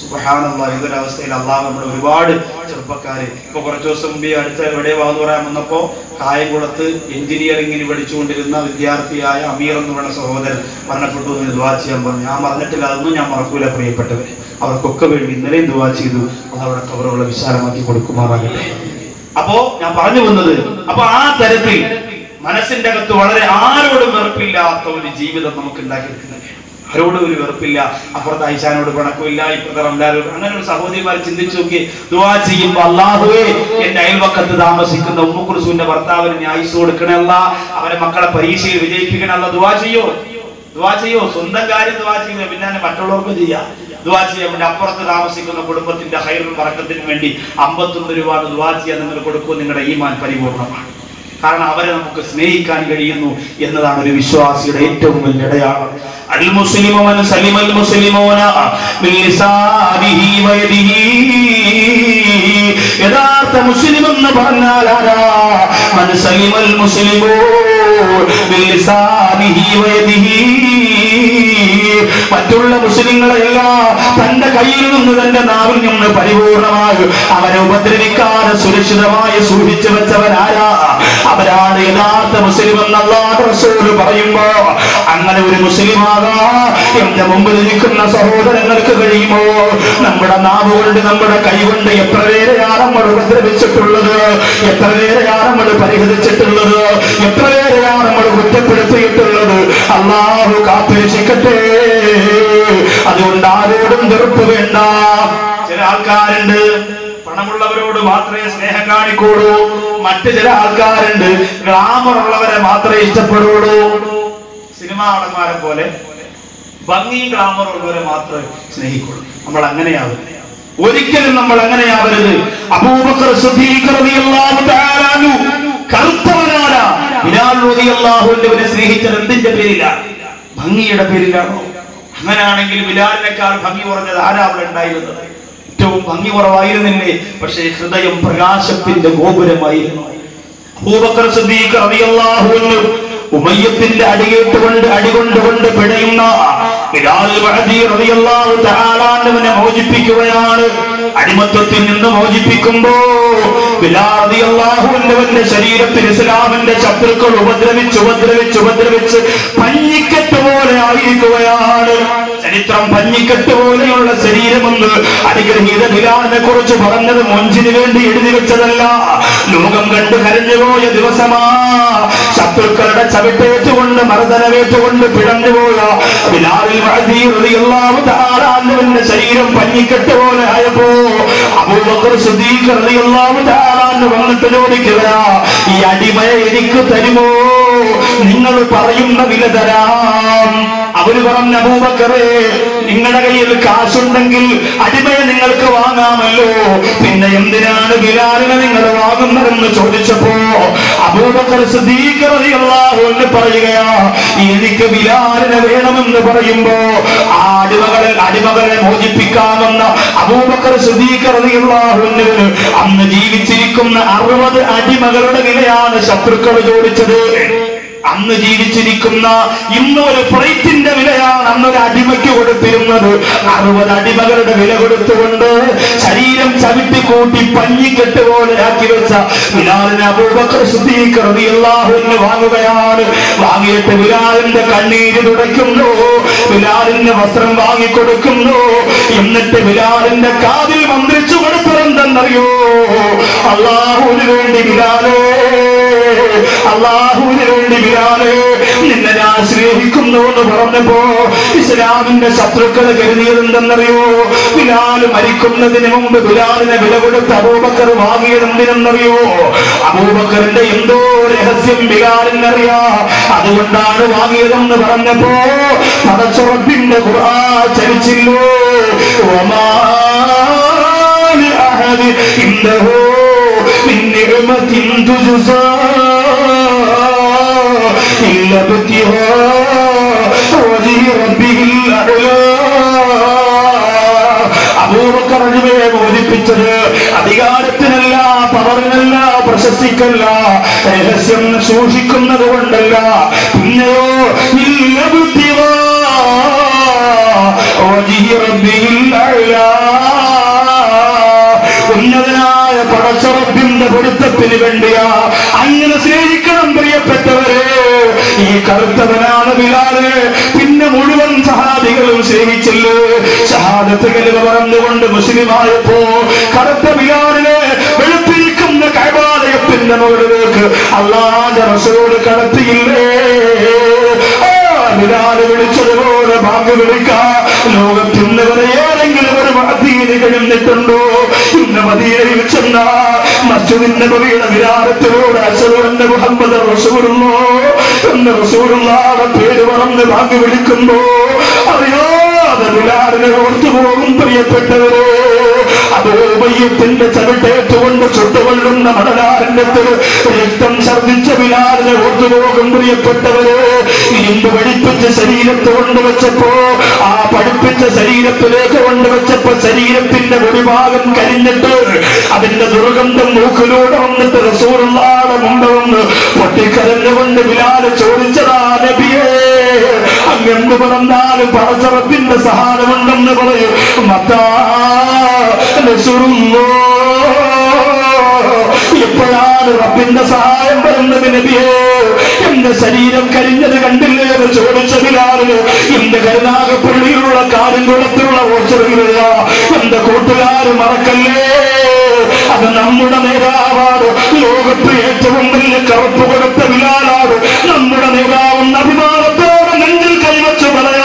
സുബ്ഹാനല്ലാഹ്, ഇതൊരവസ്ഥയിൽ അള്ളാഹു നമ്മുടെ ഒരുപാട് ചെറുപ്പക്കാര്. ഇപ്പൊ കുറച്ചു ദിവസം മുമ്പ് അടുത്ത എവിടെ വാത് പറയാൻ വന്നപ്പോ കായംകുളത്ത് എഞ്ചിനീയറിംഗിന് പഠിച്ചുകൊണ്ടിരുന്ന വിദ്യാർത്ഥിയായ അമീർ എന്ന് പറയുന്ന സഹോദരൻ മരണപ്പെട്ടു എന്ന് ദുആ ചെയ്യാൻ പറഞ്ഞു. ഞാൻ പറഞ്ഞിട്ടില്ല, അതൊന്നും ഞാൻ മറക്കൂല പ്രിയപ്പെട്ടവരെ. അവർക്കൊക്കെ വേണ്ടി ഇന്നലെയും ദുആ ചെയ്തു. അതവിടെ കബറുകളെ വിശാലമാക്കി കൊടുക്കുമാറാകട്ടെ. അപ്പോ ഞാൻ പറഞ്ഞു വന്നത്, അപ്പൊ ആ തരത്തിൽ മനസ്സിന്റെ അകത്ത് വളരെ ആരോടും വെറുപ്പില്ലാത്ത ഒരു ജീവിതം നമുക്ക് ഉണ്ടാക്കിയെടുക്കുന്നത്. ആരോടും ഒരു വെറുപ്പില്ല. അപ്പുറത്തെ ഐശാനോട് പണക്കുമില്ല, ഇപ്പുറത്തെ റംലാനോട്. അങ്ങനെ ഒരു സഹോദരിമാർ ചിന്തിച്ചു നോക്കി ദുആ ചെയ്യുമ്പോൾ, അല്ലാഹുവേ എന്റെ അയൽവക്കത്ത് താമസിക്കുന്ന ഉമ്മു കുൽസൂമിന്റെ ഭർത്താവിന് ന്യായീസ് കൊടുക്കണല്ല, അവരെ മക്കളെ പരീക്ഷയിൽ വിജയിപ്പിക്കണല്ല. ദുആ ചെയ്യോ, ദുആ ചെയ്യോ. സ്വന്തം കാര്യം ദുആ ചെയ്യുക, പിന്നെ മറ്റുള്ളവർക്ക് ചെയ്യാം. ദുആ ചെയ്യാൻ വേണ്ടി അപ്പുറത്ത് താമസിക്കുന്ന കുടുംബത്തിന്റെ ഹൈറും വറക്കത്തിന് വേണ്ടി 51 രൂപ ദുആ ചെയ്യാൻ നിങ്ങൾ കൊടുക്കും. നിങ്ങളുടെ ഈമാൻ പരിപൂർണമാണ്. കാരണം അവരെ നമുക്ക് സ്നേഹിക്കാൻ കഴിയുന്നു എന്നതാണ് ഒരു വിശ്വാസിയുടെ ഏറ്റവും വലിയ അടയാളം. അൽ മുസ്ലിമു മൻ സലിമൽ മുസ്ലിമൂന മിൻ ലിസാനിഹി വയദിഹി. യഥാർത്ഥ മുസ്ലിം എന്ന് പറഞ്ഞാൽ ആരാ? മൻ സലിമൽ മുസ്ലിമൂന മിൻ ലിസാനിഹി വയദിഹി. മറ്റുള്ള മുസ്ലിങ്ങളെല്ലാം തന്റെ കയ്യിൽ നിന്ന് തന്റെ നാവിൽ നിന്ന് പരിപൂർണമാകും. അവരെ ഉപദ്രവിക്കാതെ സുരക്ഷിതമായി സൂക്ഷിച്ചു വെച്ചവരാരാ? അവരാണ് യഥാർത്ഥ മുസ്ലിം എന്ന് അല്ലാഹു റസൂൽ പറയുമ്പോ അങ്ങനെ ഒരു മുസ്ലിമാകാ എന്റെ മുമ്പിൽ നിൽക്കുന്ന സഹോദരങ്ങൾക്ക് കഴിയുമോ? നമ്മുടെ നാവുകൊണ്ട് നമ്മുടെ കൈകൊണ്ട് എത്ര പേരെയാണ് നമ്മൾ ഉപദ്രവിച്ചിട്ടുള്ളത്, എത്ര പേരെയാണ് നമ്മൾ പരിഹരിച്ചിട്ടുള്ളത്, എത്ര പേരെയാണ് നമ്മൾ കുറ്റപ്പെടുത്തിയിട്ടുള്ളത്. അല്ലാഹു കാത്തുരക്ഷിക്കട്ടെ. അതുകൊണ്ട് ആരോടും വെറുപ്പ് വേണ്ട. ചില ആൾക്കാരുണ്ട് പണമുള്ളവരോട് മാത്രമേ സ്നേഹം കാണിക്കൂടൂ. മറ്റു ചില ആൾക്കാരുണ്ട് ഗ്ലാമർ ഉള്ളവരെ മാത്രമേ ഇഷ്ടപ്പെടുള്ളൂ. സിനിമാ നടന്മാരെ പോലെ ഭംഗിയും ഗ്ലാമർ ഉള്ളവരെ മാത്രമേ സ്നേഹിക്കുള്ളൂ. നമ്മൾ അങ്ങനെയാവും, ഒരിക്കലും നമ്മൾ അങ്ങനെയാവരുത്. അബൂബക്കർ സിദ്ദീഖ് റളിയല്ലാഹു തആല അൻഹു കറുത്തവനാണ്. ബിലാൽ റളിയല്ലാഹു അൻഹുവിനെ സ്നേഹിച്ചത് എന്തിന്റെ പേരിലാണ്? ഭംഗിയുടെ പേരിലാണോ? അങ്ങനെയാണെങ്കിൽ ബിലാലിനേക്കാൾ ഭംഗി കുറഞ്ഞത് ആരാ അവിടെ ഉണ്ടായിരുന്നത്? ഏറ്റവും ഭംഗി കുറവായിരുന്നില്ലേ? പക്ഷേ ഹൃദയം പ്രകാശത്തിന്റെ ഗോപുരമായിരുന്നു. അബൂബക്കർ സിദ്ദീഖ് റളിയല്ലാഹു അൻഹു ഉമയ്യത്തിന്റെ അടിയേറ്റുകൊണ്ട് അടികൊണ്ടുകൊണ്ട് പിടയുന്ന ബിലാൽ ബഅദി റളിയല്ലാഹു തആല അൻഹുവിനെ മോചിപ്പിക്കുകയാണ്. അടിമത്വത്തിൽ നിന്ന് മോചിപ്പിക്കുമ്പോൾ ബിലാൽ റളിയല്ലാഹു അൻഹുവിന്റെ ശരീരത്തിൽ ഇസ്ലാമിന്റെ ശത്രുക്കൾ ഉപദ്രവിച്ച് പഞ്ഞിക്കറ്റ പോലെ ആയിരിക്കുകയാണ്. ചരിത്രം പഞ്ഞിക്കെട്ടുപോലെയുള്ള ശരീരമെന്ന് അനുഗ്രഹീത ബിലാലിനെ കുറിച്ച് പറഞ്ഞത് മൊഞ്ചിന് വേണ്ടി എഴുതി വെച്ചതല്ല. ലോകം കണ്ടു കരഞ്ഞുപോയ ദിവസമാ ശത്രുക്കളുടെ ചവിട്ടേറ്റുകൊണ്ട് മർദ്ദനമേറ്റുകൊണ്ട് പിടഞ്ഞുപോയ ബിലാലിൽ റളിയല്ലാഹു തആല അൻഹുവിന്റെ ശരീരം പഞ്ഞിക്കെട്ടുപോലെ ആയപ്പോ അബൂബക്കർ സിദ്ദീഖ് റളിയല്ലാഹു തആല അൻഹു വന്നിട്ട് ചോദിക്കുക, ഈ അടിമയെ എനിക്ക് തരുമോ, നിങ്ങൾ പറയുന്ന വില തരാം. അവര് പറഞ്ഞ, അബൂബക്കറേ, നിങ്ങളുടെ കയ്യിൽ കാശുണ്ടെങ്കിൽ അടിമയെ നിങ്ങൾക്ക് വാങ്ങാമല്ലോ, പിന്നെ എന്തിനാണ് ബിലാലിനെ നിങ്ങൾ വാങ്ങുന്നതെന്ന് ചോദിച്ചപ്പോ അബൂബക്കർ സിദ്ദീഖ് റളിയല്ലാഹു അൻഹു പറയുകയാ, എനിക്ക് ബിലാലിനെ വേണമെന്ന് പറയുമ്പോ ആ അടിമകളെ മോചിപ്പിക്കാമെന്ന അബൂബക്കർ സിദ്ദീഖ് റളിയല്ലാഹു അൻഹു അന്ന് ജീവിച്ചിരിക്കുന്ന 60 അടിമകളുടെ വിലയാണ് ശത്രുക്കൾ ചോദിച്ചത്. അന്ന് ജീവിച്ചിരിക്കുന്ന ഇന്ന് ഒരു ഫ്ലൈറ്റിന്റെ വിലയാണ് അന്നൊരു അടിമയ്ക്ക് കൊടുത്തിരുന്നത്. 60 അടിമകളുടെ വില കൊടുത്തുകൊണ്ട് ശരീരം ചവിട്ടി കൂട്ടി പഞ്ഞിക്കെട്ട് പോലെ ആക്കി വെച്ച ബിലാലിനെ അബൂബക്കർ സിദ്ദീഖ് റളിയല്ലാഹു അൻഹു വാങ്ങുകയാണ്. വാങ്ങിയിട്ട് ബിലാലിന്റെ കണ്ണീര് തുടയ്ക്കുന്നു, ബിലാലിന്റെ വസ്ത്രം വാങ്ങിക്കൊടുക്കുന്നു. എന്നിട്ട് ബിലാലിന്റെ കാതിൽ മന്ത്രിച്ചു കൊടുത്തതെന്തെന്നറിയോ, അല്ലാഹുവിന് വേണ്ടി ബിലാലേ, അല്ലാഹുവിന് വേണ്ടി ബിലാലേ, നിന്നെ ഞാൻ സ്നേഹിക്കുന്നു എന്ന് പറഞ്ഞപ്പോ ഇസ്ലാമിന്റെ ശത്രുക്കൾ കരുതിയതെന്തെന്നറിയോ, ബിലാൽ മരിക്കുന്നതിന് മുമ്പ് ബിലാലിനെ വില കൊടുത്ത് അബൂബക്കർ വാങ്ങിയതെന്തിനെന്നറിയോ, അബൂബക്കറിന്റെ എന്തോ രഹസ്യം ബിലാലിനറിയാ, അതുകൊണ്ടാണ് വാങ്ങിയതെന്ന് പറഞ്ഞപ്പോ പടച്ചറപ്പിന്റെ ഖുർആൻ ചലിച്ചില്ലോ, വമാ ലി അഹദി ഇൻദഹു മിൻ നിഅമതിൻ തുജസാ إلا ابتغاء وجه ربه الأعلى. അബൂബക്കർ അടിമയെ മോചിപ്പിച്ചത് അധികാരത്തിനല്ല, പവറിനല്ല, പ്രശസ്തിക്കല്ല, രഹസ്യം സൂക്ഷിക്കുന്നത് കൊണ്ടല്ല. പിന്നെയോ إلا ابتغاء وجه ربه الأعلى, ഉന്നതനായ പടച്ചറബിന്റെ പൊരുത്തത്തിന് വേണ്ടിയാ. അങ്ങനെ സ്നേഹിക്കണം പ്രിയപ്പെട്ടവരെ. ഈ കറുത്തവനാണ് ബിലാല്. പിന്നെ മുഴുവൻ സഹാബികളും സ്നേഹിച്ചില്ലേ. ഷഹാദത്ത് കലിമ പറഞ്ഞുകൊണ്ട് മുസ്ലിമായപ്പോ കറുത്ത ബിലാലിനെ വെളുത്തിരിക്കുന്ന കഅബാലയത്തിന്റെ മുകളിലേക്ക് അല്ലാഹുവിന്റെ റസൂൽ കടത്തിയില്ലേ. ബിലാല് വിളിച്ചതുപോലെ ബാങ്ക് വിളിക്കാം. ലോകത്തുള്ളവരെ ഏതെങ്കിലും ഒരു മഅദീന കഴിഞ്ഞിട്ടുണ്ടോ? ഇന്ന് മദീനയിൽ ചെന്ന മസ്ജിദുൽ നബവിയുടെ വിരാരത്തിലൂടെ അസ്ഹദു മുഹമ്മദ് റസൂലുള്ളാഹ് എന്ന റസൂലുള്ളാഹിയുടെ പേര് പറഞ്ഞ് ബാങ്ക് വിളിക്കുമ്പോ അറിയാതെ ബിലാലിനെ ഓർത്തു പോകും പ്രിയപ്പെട്ടവരെ. അബൂബയ്യത്തിന്റെ ചവിട്ടേറ്റുകൊണ്ട് ചുട്ടുകൊള്ളുന്ന മണലാരണ്യത്തിൽ രക്തം ഛർദ്ദിച്ച ബിലാലിനെ ഓർത്തു പോകും പ്രിയപ്പെട്ടവരെ. ഇരുമ്പ് പഠിപ്പിച്ച് ശരീരത്ത് കൊണ്ടുവച്ചപ്പോ ആ പഠിപ്പിച്ച ശരീരത്തിലേക്ക് കൊണ്ടുവച്ചപ്പോ ശരീരത്തിന്റെ ഭൂരിഭാഗം കരിഞ്ഞിട്ട് അതിന്റെ ദുർഗന്ധം മൂക്കിലൂടെ വന്നിട്ട് റസൂലുള്ളാഹിയുടെ മുമ്പിൽ വന്ന് പൊട്ടിക്കരഞ്ഞുകൊണ്ട് ബിലാല് ചോദിച്ചതാ, നബിയേ, അങ്ങെന്ത് പറഞ്ഞാലും പടച്ചറബിന്റെ സഹായമുണ്ടെന്ന് പറയും. മത്താ എപ്പോഴാണ് റബ്ബിന്റെ സഹായം വരുന്നത് നബിയേ? എന്റെ ശരീരം കരിഞ്ഞത് കണ്ടില്ലേ എന്ന് ചോദിച്ച ബിലാലിന് എന്റെ കരുനാഗപ്പള്ളിയിലുള്ള കാലിൻകുളത്തിലുള്ള ഓർച്ചറിയില്ല, എന്റെ കൂട്ടുകാർ മറക്കല്ലേ, അത് നമ്മുടെ നേതാവാണ്, ലോകത്ത് ഏറ്റവും വലിയ കറുപ്പ് കൊടുത്ത ബിലാലാണ്, നമ്മുടെ നേതാവെന്ന അഭിമാനത്തോടെ നെഞ്ചിൽ കൈവച്ചു പറയാ.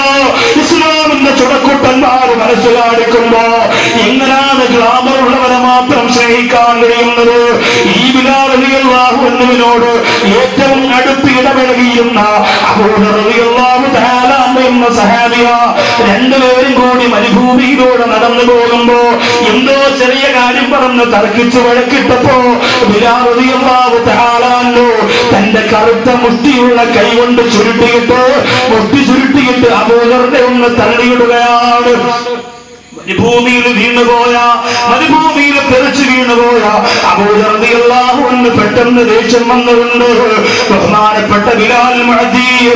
ഇസ്ലാമിന്റെ ചുടക്കൂട്ടന്മാര് മനസ്സിലാടിക്കുമ്പോ എങ്ങനെയാണ് ഗ്ലാമറുള്ളവരെ മാത്രം സ്നേഹിക്കാൻ കഴിയുന്നത്? ഈ ബിലാൽ റളിയല്ലാഹു അൻഹുവിനോട് ഏറ്റവും അടുത്ത് ഇടപഴകിയിരുന്ന അബൂബക്കർ റളിയല്ലാഹു തആല എന്ന സഹാബിയ രണ്ടുപേരും കൂടി മരുഭൂമിയിലൂടെ നടന്നു പോകുമ്പോ എന്തോ ചെറിയ കാര്യം പറഞ്ഞ് തർക്കിച്ചു വഴക്കിട്ടപ്പോ ബിലാൽ റളിയല്ലാഹു തആല തന്റെ കറുത്ത മുഷ്ടിയുള്ള കൈ കൊണ്ട് മുഷ്ടി ചുരുട്ടിയിട്ട് അബൂബക്കറിനെ ഒന്ന് തള്ളിയിടുകയാണ്. മരുഭൂമിയിൽ മരുഭൂമിയിൽ തെറിച്ചു വീണുപോയ അബൂബക്കർ റളിയല്ലാഹു അൻഹു പെട്ടെന്ന് ദേഷ്യം വന്നുകൊണ്ട് ബഹുമാനപ്പെട്ട ബിലാൽ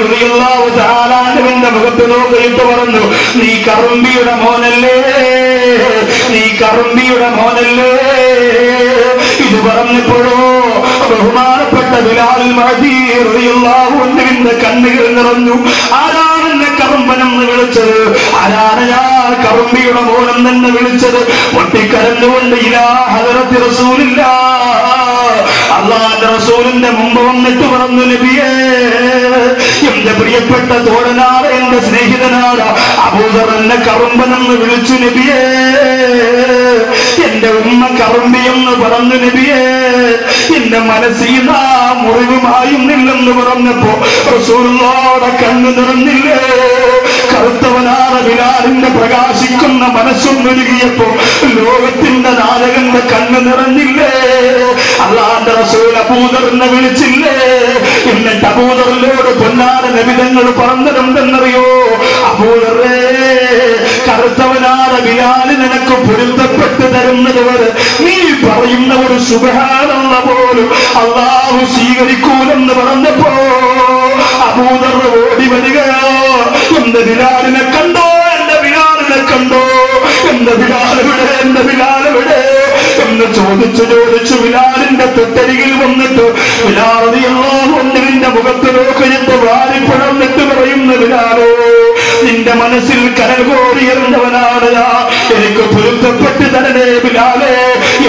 റളിയല്ലാഹു തആല അൻഹുവിന്റെ മുഖത്ത് നോക്കിയിട്ട് പറഞ്ഞു, നീ കറുമ്പിയുടെ മോനല്ലേ? ഇത് പറഞ്ഞപ്പോഴോ ബഹുമാനപ്പെട്ട ബിലാൽ റളിയല്ലാഹു അൻഹുവിന്റെ കണ്ണുകൾ നിറഞ്ഞു. ആരാണെന്നെ കറുമ്പനെന്ന് വിളിച്ചത്? ആരാണ് ഉമ്മയുടെ മോനം തന്നെ വിളിച്ചത് പൊട്ടിക്കരഞ്ഞുകൊണ്ട് ഇലാ ഹദറത്തി റസൂലില്ലാ. അല്ലാഹുവിന്റെ റസൂലിന്റെ മുമ്പ് വന്നിട്ട് പറഞ്ഞു, നബിയേ എന്റെ പ്രിയപ്പെട്ട തോഴനാണ്, എന്റെ സ്നേഹിതനാണ് അബൂദർ എന്നെ കറുമ്പനെന്ന് വിളിച്ചു നബിയേ, എന്റെ ഉമ്മ കറുമ്പിയെന്ന് പറഞ്ഞു നബിയേ, എന്റെ മനസ്സിൽ ആ മുറിവ് മായുന്നില്ലെന്ന് പറഞ്ഞപ്പോ റസൂലുള്ളാഹിയുടെ കണ്ണ് നിറഞ്ഞില്ലേ? കറുത്തവനാണ് ബിലാലിന്റെ പ്രകാശിക്കുന്ന മനസ്സൊന്നൊരുകിയപ്പോ ലോകത്തിന്റെ നായകന്റെ കണ്ണ് നിറഞ്ഞില്ലേ? അല്ലാഹുവിന്റെ റസൂൽ അബൂദറിനെ വിളിച്ചില്ലേ? എന്നിട്ട് അബൂദറിനോട് പൊന്നാര നിബിധങ്ങൾ പറഞ്ഞിട്ടുണ്ടെന്നറിയോ, അബൂദറേ കറുത്തവനാര ബിലാലി നിനക്ക് പൊരുത്തപ്പെട്ട് തരുന്നത് വരെ നീ പറയുന്ന ഒരു സുബ്ഹാനല്ലാഹ് പോലും അല്ലാഹു സ്വീകരിക്കൂലെന്ന് പറഞ്ഞപ്പോ അബൂദർ ഓടി വരികയോ, എന്റെ ബിലാലിനെ കണ്ടോ, എന്റെ ബിലാലിനെ കണ്ടോ, എന്റെ ബിലാലിവിടെ, എന്റെ ബിലാലിവിടെ എന്ന് ചോദിച്ചു ബിലാലിന്റെ തൊട്ടരികിൽ വന്നിട്ട് ബിലാൽ റളിയല്ലാഹു അൻഹുവിന്റെ മുഖത്തിലോക്കിട്ട് വാരിപ്പഴന്നിട്ട് പറയുന്ന, ബിലാലോ നിന്റെ മനസ്സിൽ കരൾ കോരിയറിഞ്ഞവനാണ് എനിക്ക് പൊരുത്തപ്പെട്ട് തരണേ ബിലാലേ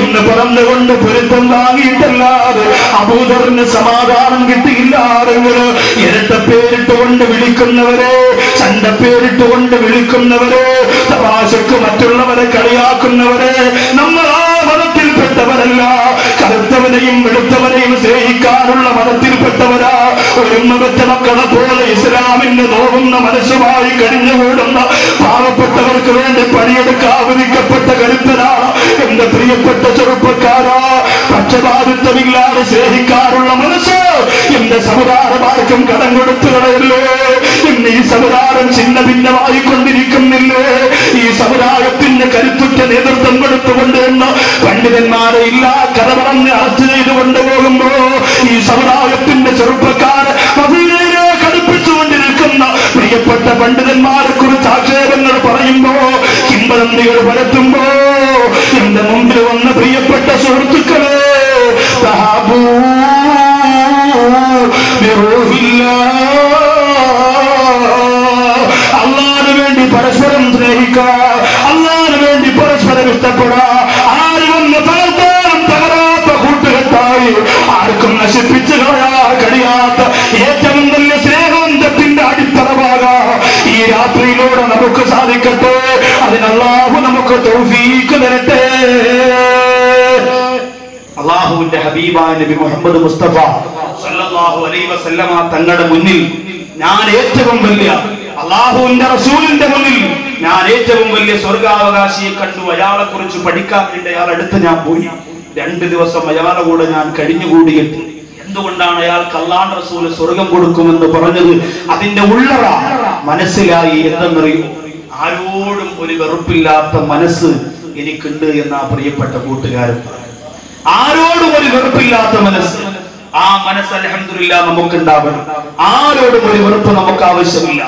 എന്ന് പറഞ്ഞുകൊണ്ട് പൊരുത്തം വാങ്ങിയിട്ടല്ലാതെ അബൂദറിന് സമാധാനം കിട്ടിയില്ല. ആരെങ്കിലും ഇരട്ടപ്പേരിട്ടുകൊണ്ട് വിളിക്കുന്നവരെ, ചണ്ടപ്പേരിട്ടുകൊണ്ട് വിളിക്കുന്നവരെ, തമാശക്ക് മറ്റുള്ളവരെ കളിയാക്കുന്നവരെ നമ്മൾ ആ മതത്തിൽപ്പെട്ടവരല്ല. കറുത്തവനെയും വെളുത്തവനെയും സ്നേഹിക്കാനുള്ള മതത്തിൽപ്പെട്ടവരാ. ഒരു മകത്തെ മക്കളെ പോലെ ഇസ്ലാമിന്റെ നോവുന്ന മനസ്സുമായി കഴിഞ്ഞുകൂടുന്ന പാവപ്പെട്ടവർക്ക് വേണ്ടി പണിയെടുക്കാവിധിക്കപ്പെട്ട കരുത്തനാണ് എന്റെ പ്രിയപ്പെട്ട ചെറുപ്പക്കാരാ. പക്ഷപാതിത്വമില്ലാതെ സ്നേഹിക്കാനുള്ള മനസ്സ് എന്റെ സമുദായമാർക്കും കടം കൊടുത്തു കളയല്ലേ? ഇന്ന് ഈ സമുദായം ചിന്ന ഭിന്നമായി കൊണ്ടിരിക്കുന്നില്ലേ? ഈ സമുദായത്തിന് കരുത്തുറ്റ നേതൃത്വം കൊടുത്തുകൊണ്ട് എന്ന് പണ്ഡിതന്മാരെ ഇല്ലാ കഥ പറഞ്ഞ് അറസ്റ്റ് ചെയ്ത് കൊണ്ടുപോകുമ്പോ ഈ സമുദായത്തിന്റെ ചെറുപ്പക്കാരെ കടുപ്പിച്ചുകൊണ്ടിരിക്കുന്ന പ്രിയപ്പെട്ട പണ്ഡിതന്മാരെ കുറിച്ച് ആക്ഷേപങ്ങൾ പറയുമ്പോ, കിംബദന്തികൾ പരത്തുമ്പോ എന്റെ മുമ്പിൽ വന്ന പ്രിയപ്പെട്ട സുഹൃത്തുക്കളെ, അല്ലാഹുവിന് വേണ്ടി പരസ്പരം സ്നേഹിക്കുക, അല്ലാഹുവിന് വേണ്ടി പരസ്പരം ഇഷ്ടപ്പെടുക. ആരുമൊന്ന് താൽക്കാലം തകരാത്ത കൂട്ടുകെട്ടായി ആർക്കും നശിപ്പിച്ചു കഴിയാത്ത ഏറ്റവും വലിയ സ്നേഹബന്ധത്തിന്റെ അടിത്തറവാക ഈ രാത്രിയിലൂടെ നമുക്ക് സാധിക്കട്ടെ. അതിനല്ലാഹു നമുക്ക് തൗഫീഖ് തരട്ടെ. അല്ലാഹുവിന്റെ ഹബീബായ നബി മുഹമ്മദ് മുസ്തഫ സല്ലല്ലാഹു അലൈഹി വസല്ലമ തങ്ങളുടെ മുന്നിൽ ഞാൻ ഏറ്റവും വലിയ, അല്ലാഹുവിന്റെ റസൂലിന്റെ മുന്നിൽ ഞാൻ ഏറ്റവും വലിയ സ്വർഗാവകാശിയെ കണ്ടു. അയാളെ കുറിച്ച് പഠിക്കാൻ വേണ്ടി അയാൾ അടുത്ത് ഞാൻ പോയി. 2 ദിവസം അയാളെ കൂടെ ഞാൻ കഴിഞ്ഞുകൂടിയിട്ട് എന്തുകൊണ്ടാണ് അയാൾക്ക് അല്ലാഹുവിന്റെ റസൂല് സ്വർഗം കൊടുക്കുമെന്ന് പറഞ്ഞത് അതിന്റെ ഉള്ളറ മനസ്സിലായി. എന്തെന്നറിയോ, ആരോടും ഒരു വെറുപ്പില്ലാത്ത മനസ്സ് എനിക്കുണ്ട് എന്നാ പ്രിയപ്പെട്ട കൂട്ടുകാരൻ. ആരോടും ഒരു വെറുപ്പില്ലാത്ത മനസ്സ്, ആ മനസ്സ് അൽഹംദുലില്ലാ നമുക്കുണ്ടാവണം. ആരോടും ഒരു വെറുപ്പ് നമുക്ക് ആവശ്യമില്ല.